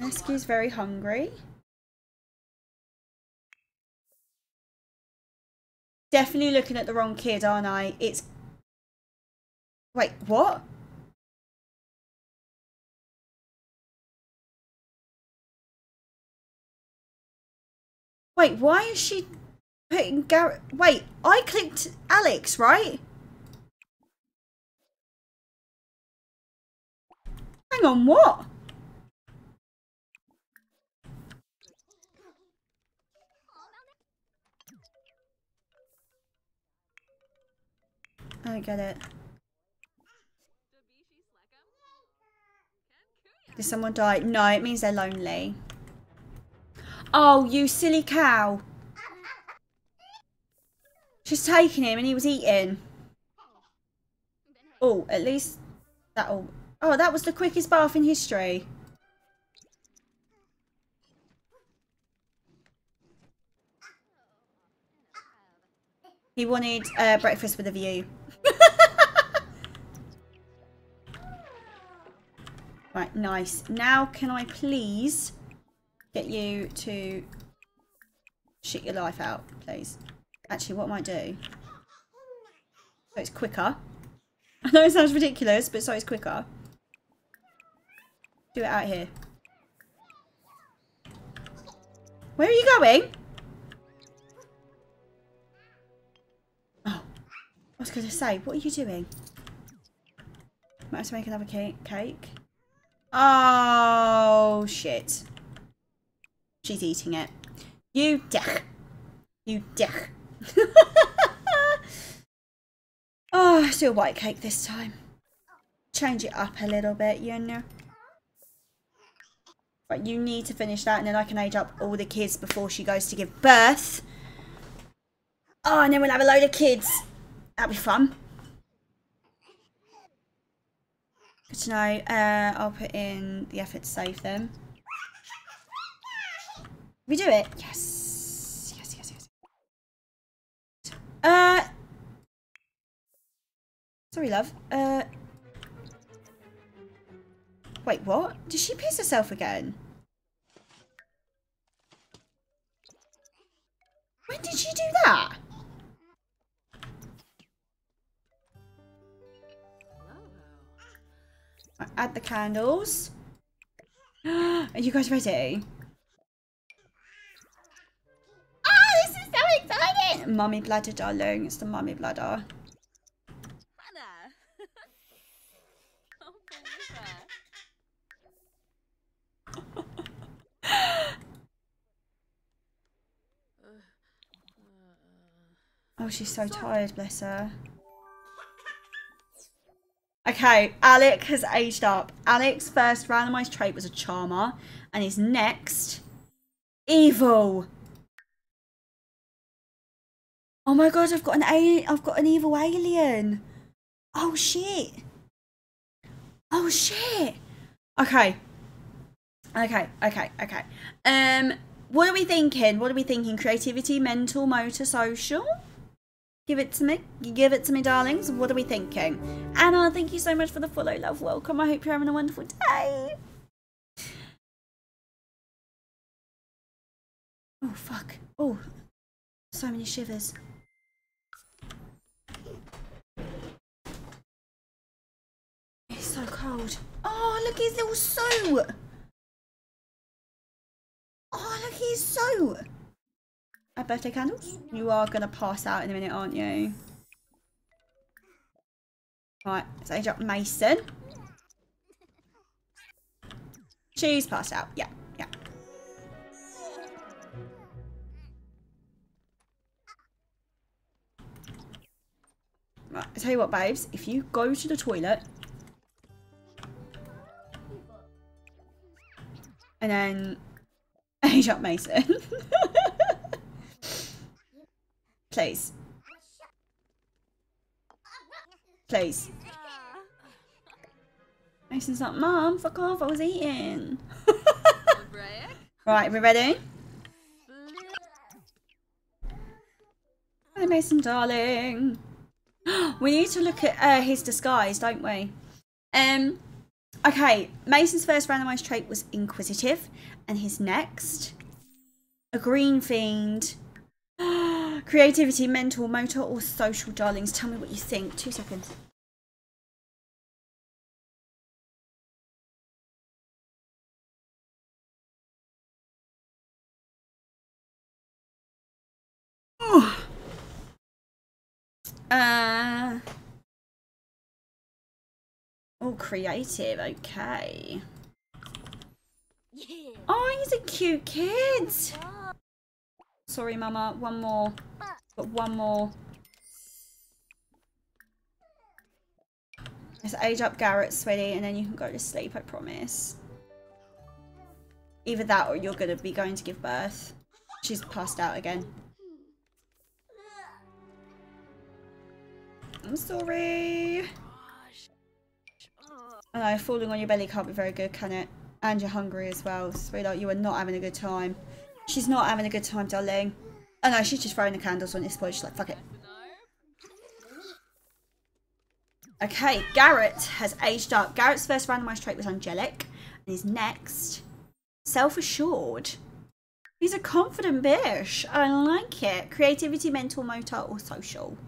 Rescue's very hungry. Definitely looking at the wrong kid, aren't I? It's... Wait, what? Wait, why is she putting Garrett... Wait, I clicked Alex, right? Hang on, what? I don't get it. Did someone die? No, it means they're lonely. Oh, you silly cow. She's taken him and he was eating. Oh, at least that'll... Oh, that was the quickest bath in history. He wanted breakfast with a view. Right, nice. Now can I please get you to shit your life out, please? Actually, what might do? So it's quicker. I know it sounds ridiculous, but so it's quicker. Do it out here. Where are you going? Oh, I was going to say, what are you doing? Might have to make another cake. Oh, shit. She's eating it. You dick. You dick. Oh, Let's do a white cake this time. Change it up a little bit, you know. Right, you need to finish that, and then I can age up all the kids before she goes to give birth. Oh, and then we'll have a load of kids. That'll be fun. Good to know. I'll put in the effort to save them. We do it. Yes. Yes, yes, yes. Sorry, love. Wait, what? Did she piss herself again? When did she do that? Add the candles. Are you guys ready? Oh, this is so exciting! Mummy bladder, darling. It's the mummy bladder. Oh, she's so tired, bless her. Okay, Alec has aged up. Alec's first randomised trait was a charmer, and his next, evil. Oh my god, I've got an evil alien. Oh shit. Oh shit. Okay. Okay. Okay. Okay. What are we thinking? What are we thinking? Creativity, mental, motor, social. Give it to me. Give it to me, darlings. What are we thinking? Anna, thank you so much for the follow, love. Welcome. I hope you're having a wonderful day. Oh, fuck. Oh, so many shivers. It's so cold. Oh, look, he's little Sue. Oh, look, he's Sue. Birthday candles? You are gonna pass out in a minute, aren't you? Right, let's age up Mason. She's passed out. Yeah, yeah. Right, I tell you what, babes, if you go to the toilet and then age up Mason. Please. Please. Mason's like, Mom, fuck off, I was eating. Right, we ready? Hi, Mason, darling. We need to look at his disguise, don't we? Okay, Mason's first randomised trait was inquisitive, and his next, a green fiend. Creativity, mental, motor, or social, darlings. Tell me what you think. 2 seconds. Oh, creative. Okay. Yeah. Oh, he's a cute kid. Sorry, Mama. One more. But one more. Let's age up Garrett, sweetie, and then you can go to sleep, I promise. Either that or you're going to be going to give birth. She's passed out again. I'm sorry. I know, falling on your belly can't be very good, can it? And you're hungry as well. Sweetheart, you are not having a good time. She's not having a good time, darling. Oh no, she's just throwing the candles on this point. She's like, fuck it. Okay, Garrett has aged up. Garrett's first randomised trait was angelic. And his next, self-assured. He's a confident bitch. I like it. Creativity, mental, motor, or social.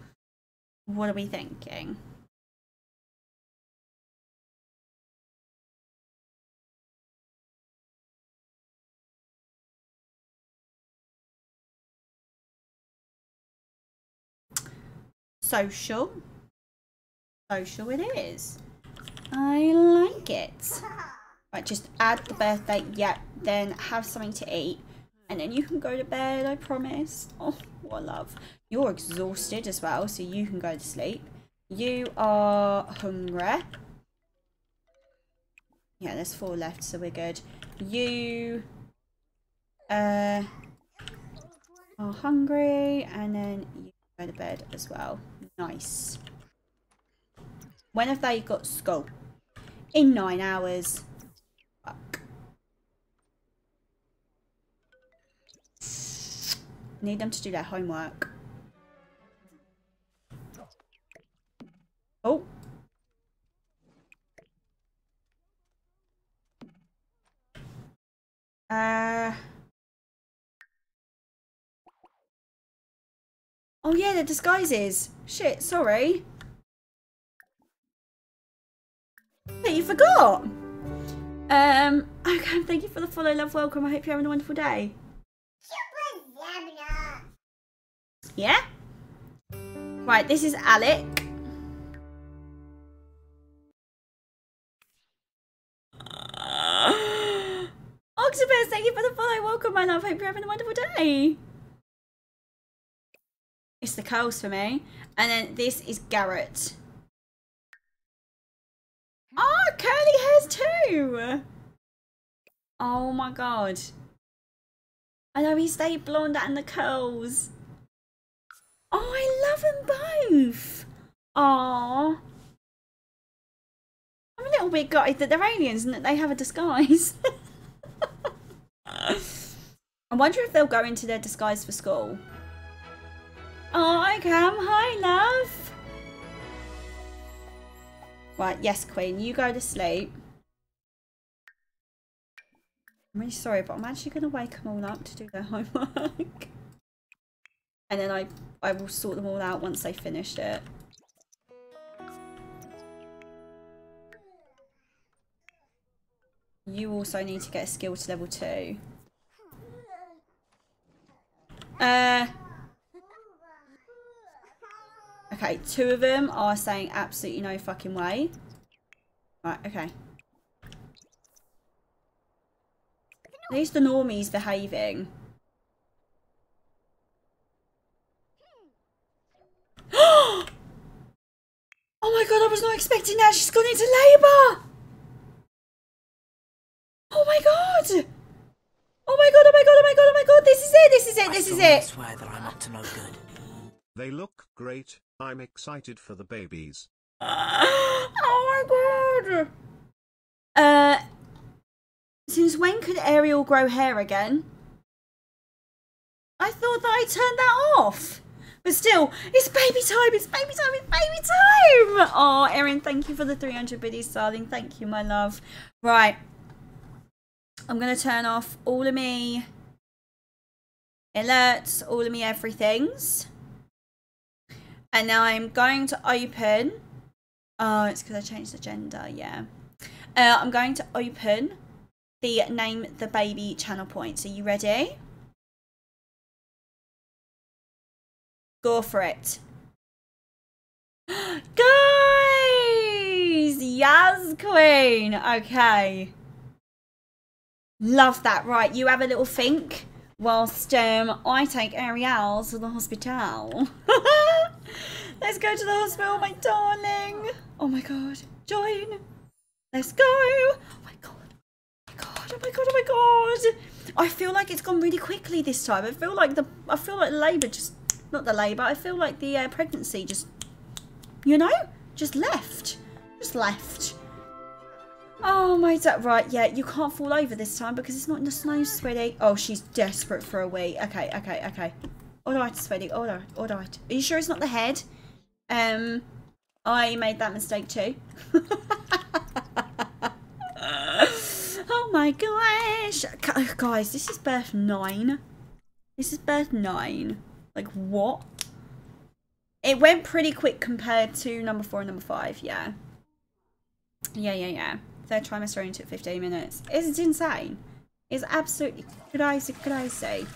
What are we thinking? Social. Social it is. I like it. Right, just add the birthday. Yep. Then have something to eat. And then you can go to bed, I promise. Oh, what love. You're exhausted as well, so you can go to sleep. You are hungry. Yeah, there's 4 left, so we're good. You are hungry, and then you go to bed as well. Nice. When have they got school? In 9 hours. Fuck. Need them to do their homework. Oh. Oh yeah, they're disguises. Shit, sorry. But you forgot. Okay, thank you for the follow, love, welcome. I hope you're having a wonderful day. Yeah? Right, this is Alec. Octopus, thank you for the follow. Welcome, my love. Hope you're having a wonderful day. It's the curls for me. And then this is Garrett. Oh, curly hairs too. Oh my god. I know he stayed blonde and the curls. Oh, I love them both. Aww. I'm a little bit gutted that they're aliens and that they have a disguise. I wonder if they'll go into their disguise for school. Oh, I can. Hi, love. Right, yes, Queen. You go to sleep. I'm really sorry, but I'm actually going to wake them all up to do their homework. And then I will sort them all out once they finish it. You also need to get a skill to level 2. Okay, 2 of them are saying absolutely no fucking way. Right, okay. At least the normie's behaving. Oh my god, I was not expecting that. She's gone into labour. Oh my god. Oh my god, oh my god, oh my god, oh my god. This is it, this is it, this is it. I swear that I'm up to no good. They look great. I'm excited for the babies. Oh my god! Since when could Ariel grow hair again? I thought that I turned that off. But still, it's baby time, it's baby time, it's baby time! Oh, Erin, thank you for the 300 biddies, darling. Thank you, my love. Right. I'm going to turn off all of me alerts, all of me everything's. And now I'm going to open, oh, it's because I changed the gender, yeah. I'm going to open the Name the Baby channel points. Are you ready? Go for it. Guys! Yes, Queen! Okay. Love that. Right, you have a little think whilst I take Ariel to the hospital. Let's go to the hospital, my darling. Oh my god. Join. Let's go. Oh my god. Oh my god. Oh my god. Oh my god. I feel like it's gone really quickly this time. I feel like the pregnancy just, you know, just left. Oh my god. Right, yeah, you can't fall over this time because it's not in the snow, sweetie. Oh, she's desperate for a wee. Okay, okay, okay. Alright, sweetie. Alright, alright. Are you sure it's not the head? I made that mistake too. Oh my gosh. Guys, this is birth 9. This is birth 9. Like, what? It went pretty quick compared to number 4 and number 5, yeah. Yeah, yeah, yeah. Third trimester only took 15 minutes. It's insane. It's absolutely crazy, crazy.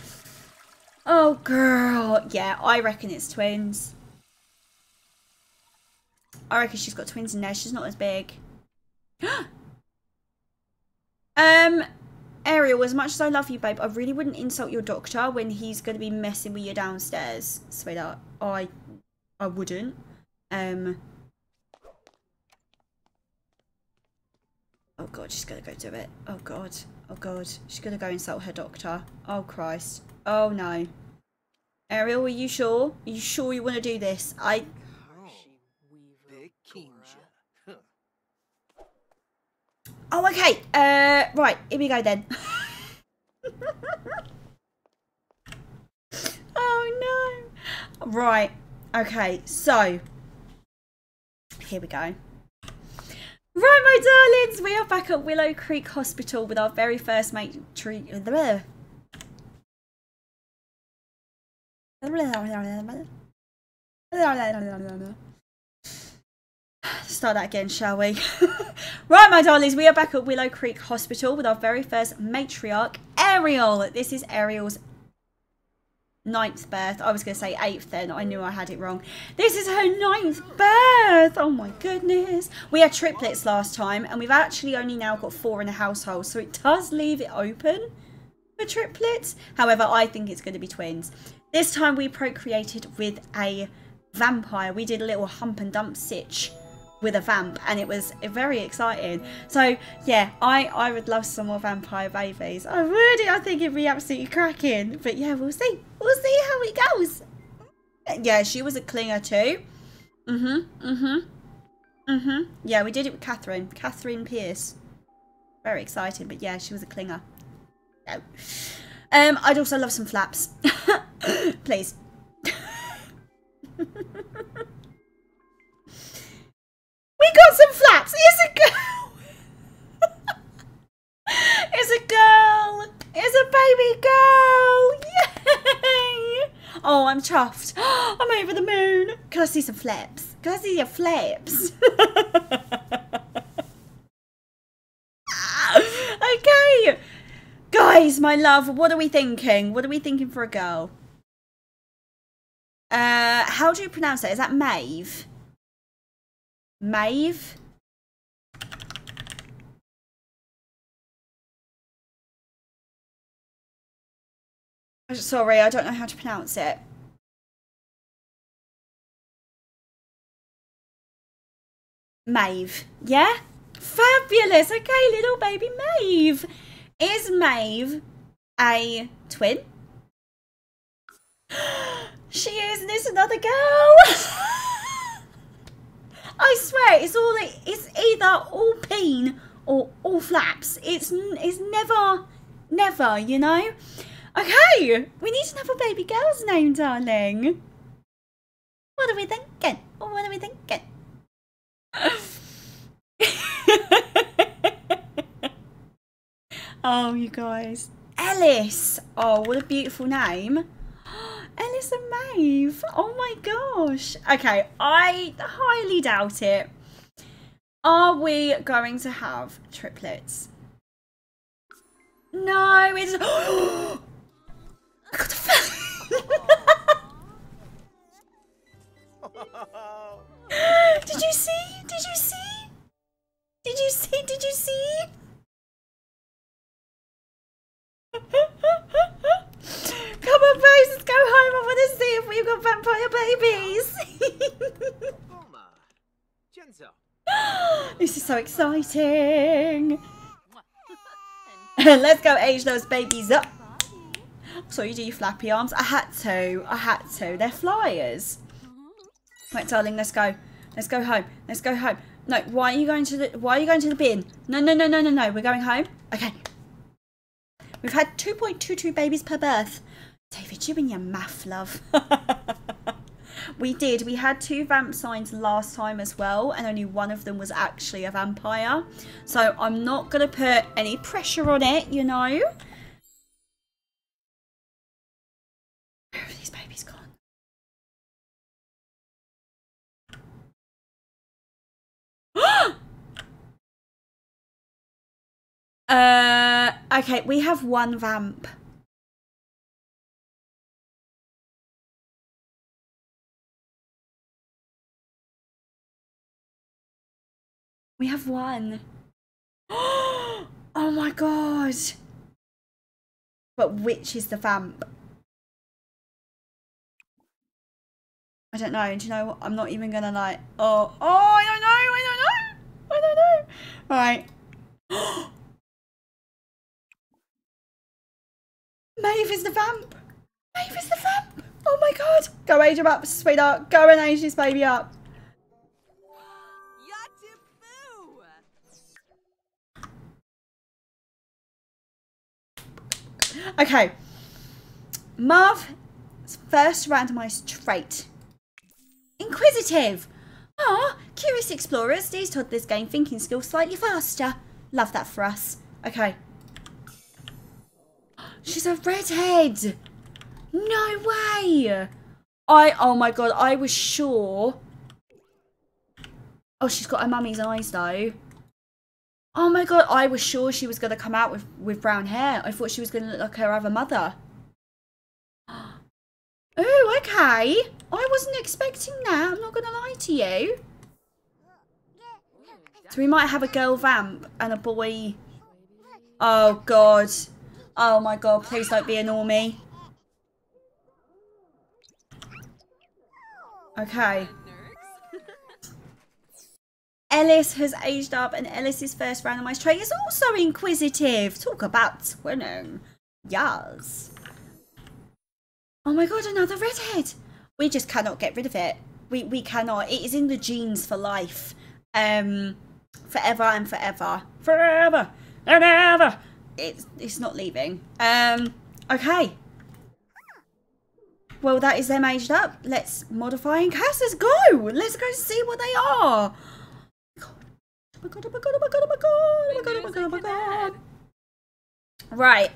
Oh, girl. Yeah, I reckon it's twins. I reckon she's got twins in there. She's not as big. Ariel, as much as I love you, babe, I really wouldn't insult your doctor when he's going to be messing with you downstairs. Sweetheart, I wouldn't. Oh god, she's gonna go do it. Oh god. Oh god. She's gonna go insult her doctor. Oh Christ. Oh no. Ariel, are you sure? Are you sure you want to do this? Oh, okay. Right. Here we go then. Oh no. Right. Okay. So here we go. Right, my darlings, we are back at Willow Creek Hospital with our very first Right, my darlings, we are back at Willow Creek Hospital with our very first matriarch, Ariel. This is Ariel's 9th birth. I was going to say 8th then. I knew I had it wrong. This is her 9th birth. Oh my goodness. We had triplets last time and we've actually only now got 4 in the household. So it does leave it open for triplets. However, I think it's going to be twins. This time we procreated with a vampire. We did a little hump and dump sitch with a vamp and it was very exciting. So yeah, I would love some more vampire babies. I would. I think it'd be absolutely cracking. But yeah, we'll see. We'll see how it goes. Yeah, she was a clinger too. Yeah, we did it with Catherine. Catherine Pierce. Very exciting, but yeah, she was a clinger. No. I'd also love some flaps. Please. We got some flaps. It's a girl. It's a girl. It's a baby girl. Yay. Oh, I'm chuffed. I'm over the moon. Can I see some flaps? Can I see your flaps? Okay. Guys, my love, what are we thinking? What are we thinking for a girl? How do you pronounce it? Is that Maeve? Maeve? Sorry, I don't know how to pronounce it. Maeve. Yeah? Fabulous. Okay, little baby Maeve. Is Maeve a twin? She is, and it's another girl. I swear, it's either all peen or all flaps. It's never, you know. Okay, we need another baby girl's name, darling. What are we thinking? What are we thinking? Oh, you guys, Ellis. Oh, what a beautiful name. Ellis and Maeve. Oh my gosh. Okay, I highly doubt it. Are we going to have triplets? No, it's... Did you see? Did you see? Did you see? Did you see? Come on, babes, let's go home. I want to see if we've got vampire babies. This is so exciting. Let's go age those babies up. So you do your flappy arms. I had to. I had to. They're flyers. Right, darling, let's go. Let's go home. Let's go home. No, why are you going to the? Why are you going to the bin? No, no, no, no, no, no. We're going home. Okay. We've had 2.22 babies per birth. David, you and your math, love. We did. We had 2 vamp signs last time as well, and only one of them was actually a vampire. So I'm not going to put any pressure on it, you know. Where have these babies gone? Okay, we have 1 vamp. We have 1. Oh my god. But which is the vamp? I don't know. Do you know what? I'm not even gonna like. Oh, I don't know. I don't know. I don't know. All right. the vamp. Maeve is the vamp. Oh my god. Go age him up, sweetheart. Go and age this baby up. Okay. Marv's first randomized trait. Inquisitive. Ah, curious explorers. These taught this game thinking skills slightly faster. Love that for us. Okay. She's a redhead. No way. Oh my god, I was sure. Oh, she's got her mummy's eyes though. Oh my god, I was sure she was going to come out with brown hair. I thought she was going to look like her other mother. Oh, okay. I wasn't expecting that. I'm not going to lie to you. So we might have a girl vamp and a boy. Oh god. Oh my god, please don't be a normie. Okay. Ellis has aged up, and Ellis's first randomised trait is also inquisitive. Talk about twinning. Yes. Oh my god, another redhead. We just cannot get rid of it. We cannot. It is in the genes for life. Forever and forever. Forever and ever. It's not leaving. Okay. Well, that is them aged up. Let's modify and cast. Let's go. Let's go see what they are. Oh my god. Right.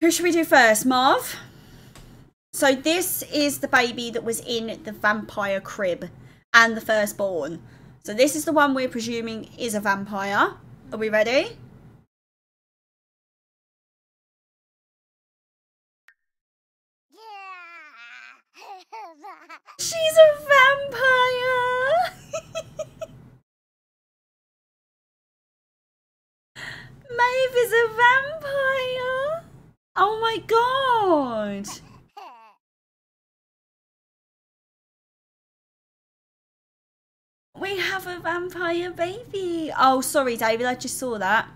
Who should we do first? Marv? So this is the baby that was in the vampire crib and the firstborn. So this is the one we're presuming is a vampire. Are we ready? Yeah. She's a vampire. Maeve is a vampire. Oh my god. We have a vampire baby. Oh, sorry, David. I just saw that.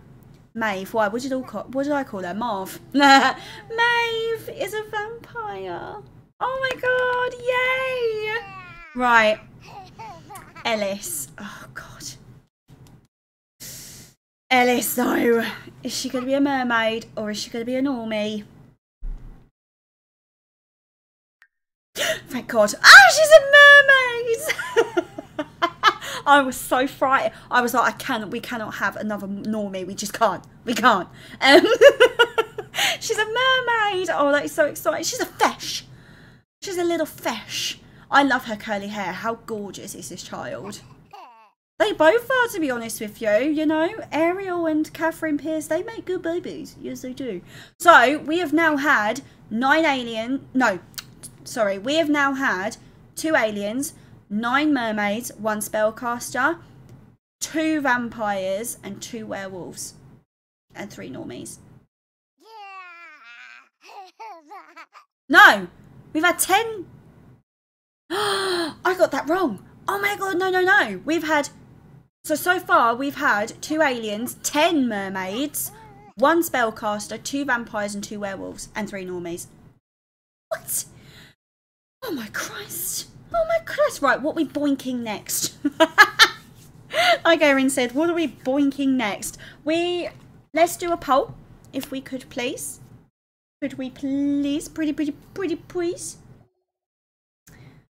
Maeve. Why? What did I call her? Marv. Maeve is a vampire. Oh my god. Yay. Right. Ellis. Oh god. Ellis, though, is she going to be a mermaid or is she going to be a normie? Thank God. Ah, she's a mermaid! I was so frightened. I was like, we cannot have another normie. We just can't. We can't. She's a mermaid. Oh, that is so exciting. She's a fish. She's a little fish. I love her curly hair. How gorgeous is this child? They both are, to be honest with you, you know. Ariel and Catherine Pierce, they make good babies. Yes, they do. So, we have now had we have now had 2 aliens, 9 mermaids, 1 spellcaster, 2 vampires, and 2 werewolves. And 3 normies. Yeah. No! We've had 10... I got that wrong. Oh my god, no, no, no. We've had... So far, we've had 2 aliens, 10 mermaids, 1 spellcaster, 2 vampires, and 2 werewolves, and 3 normies. What? Oh my Christ. Oh my Christ. Right, what are we boinking next? Igarin said, what are we boinking next? Let's do a poll, if we could, please. Could we please? Pretty please.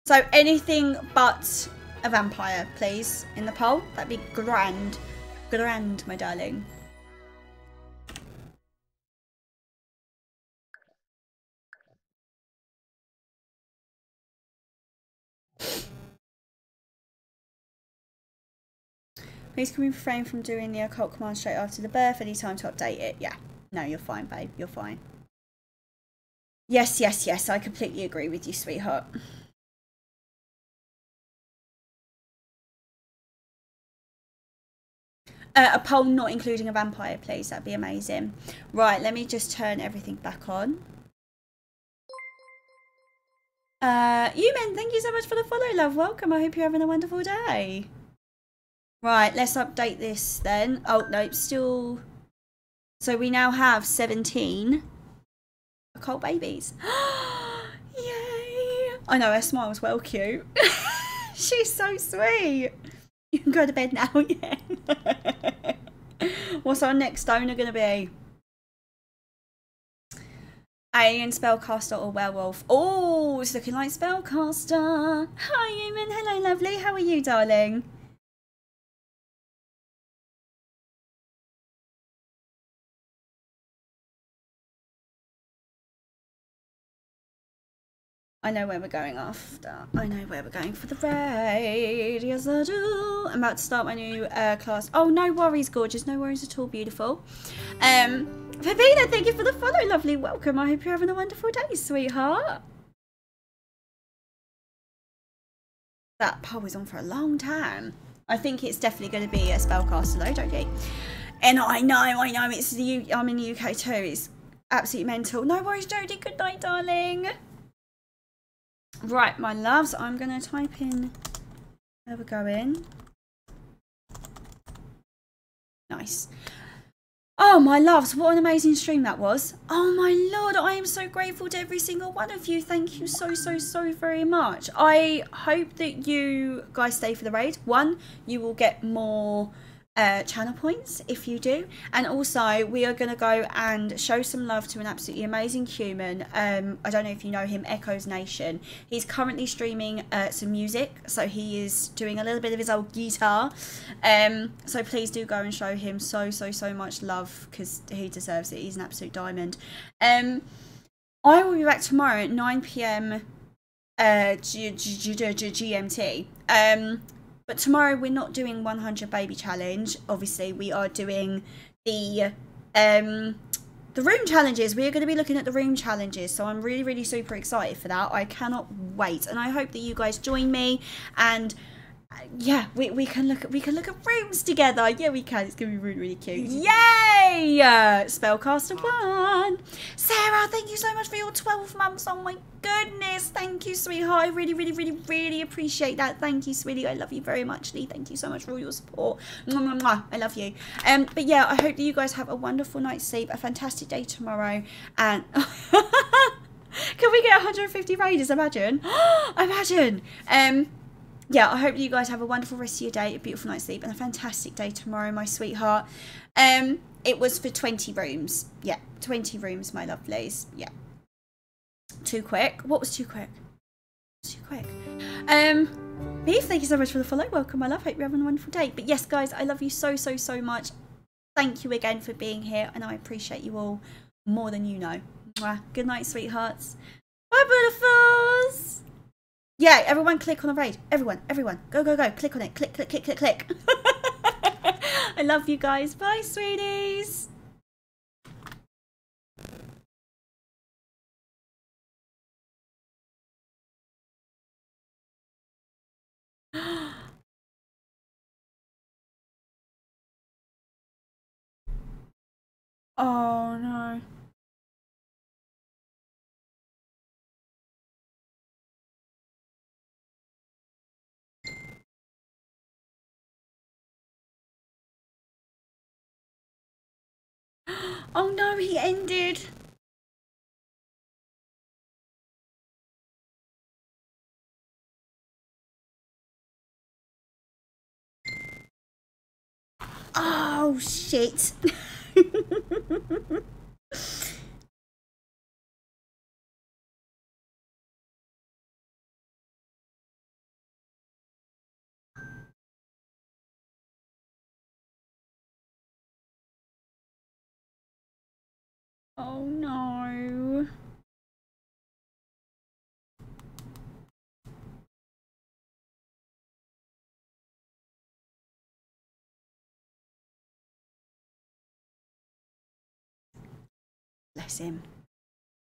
So anything but a vampire, please, in the poll. That'd be grand. Grand, my darling. Please can we refrain from doing the occult command straight after the birth? Any time to update it? Yeah. No, you're fine, babe. You're fine. Yes, yes, yes. I completely agree with you, sweetheart. A poll not including a vampire, please. That'd be amazing. Right, let me just turn everything back on. Yumin, thank you so much for the follow, love. Welcome. I hope you're having a wonderful day. Right, let's update this then. Oh, no, it's still... So we now have 17 occult babies. Yay! I know, her smile's well cute. She's so sweet. You can go to bed now, yeah. What's our next donor gonna be? Alien spellcaster or werewolf? Oh, it's looking like spellcaster. Hi, human. Hello, lovely. How are you, darling? I know where we're going after. I know where we're going for the raid. Yes, I do. I'm about to start my new class. Oh, no worries, gorgeous. No worries at all, beautiful. Pepina, thank you for the follow, lovely. Welcome. I hope you're having a wonderful day, sweetheart. That poll was on for a long time. I think it's definitely going to be a spellcaster though, don't you? And I know, it's the I'm in the UK too. It's absolutely mental. No worries, Jodie. Good night, darling. Right, my loves, I'm going to type in where we're going. Nice. Oh, my loves, what an amazing stream that was. Oh, my Lord, I am so grateful to every single one of you. Thank you so, so, so very much. I hope that you guys stay for the raid. One, you will get more channel points if you do, and also we are going to go and show some love to an absolutely amazing human. I don't know if you know him, Echoes Nation. He's currently streaming some music, so he is doing a little bit of his old guitar, so please do go and show him so much love, because he deserves it. He's an absolute diamond. I will be back tomorrow at 9 p.m. GMT. But tomorrow we're not doing 100 baby challenge. Obviously, we are doing the room challenges. We are going to be looking at the room challenges. So I'm really, really super excited for that. I cannot wait. And I hope that you guys join me. And yeah, we can look at rooms together. Yeah, we can. It's going to be really, really cute. Yay! Spellcaster 1. Sarah, thank you so much for your 12 months. Oh my goodness, thank you, sweetheart. I really, really, really, really appreciate that. Thank you, sweetie. I love you very much, Lee. Thank you so much for all your support. Mwah, mwah, mwah. I love you. But yeah, I hope that you guys have a wonderful night's sleep, a fantastic day tomorrow, and can we get 150 raiders? Imagine. Imagine. Yeah, I hope that you guys have a wonderful rest of your day, a beautiful night's sleep, and a fantastic day tomorrow, my sweetheart. It was for 20 rooms. Yeah, 20 rooms, my lovelies. Yeah. Too quick. What was too quick? Too quick. Beef, thank you so much for the follow. Welcome, my love. Hope you're having a wonderful day. But yes, guys, I love you so much. Thank you again for being here, and I appreciate you all more than you know. Mwah. Good night, sweethearts. Bye, beautifuls. Yeah, everyone click on the raid. Everyone. Go. Click on it. Click. I love you guys. Bye, sweeties. Oh, no. Oh no, he ended. Oh shit. Oh no. Bless him.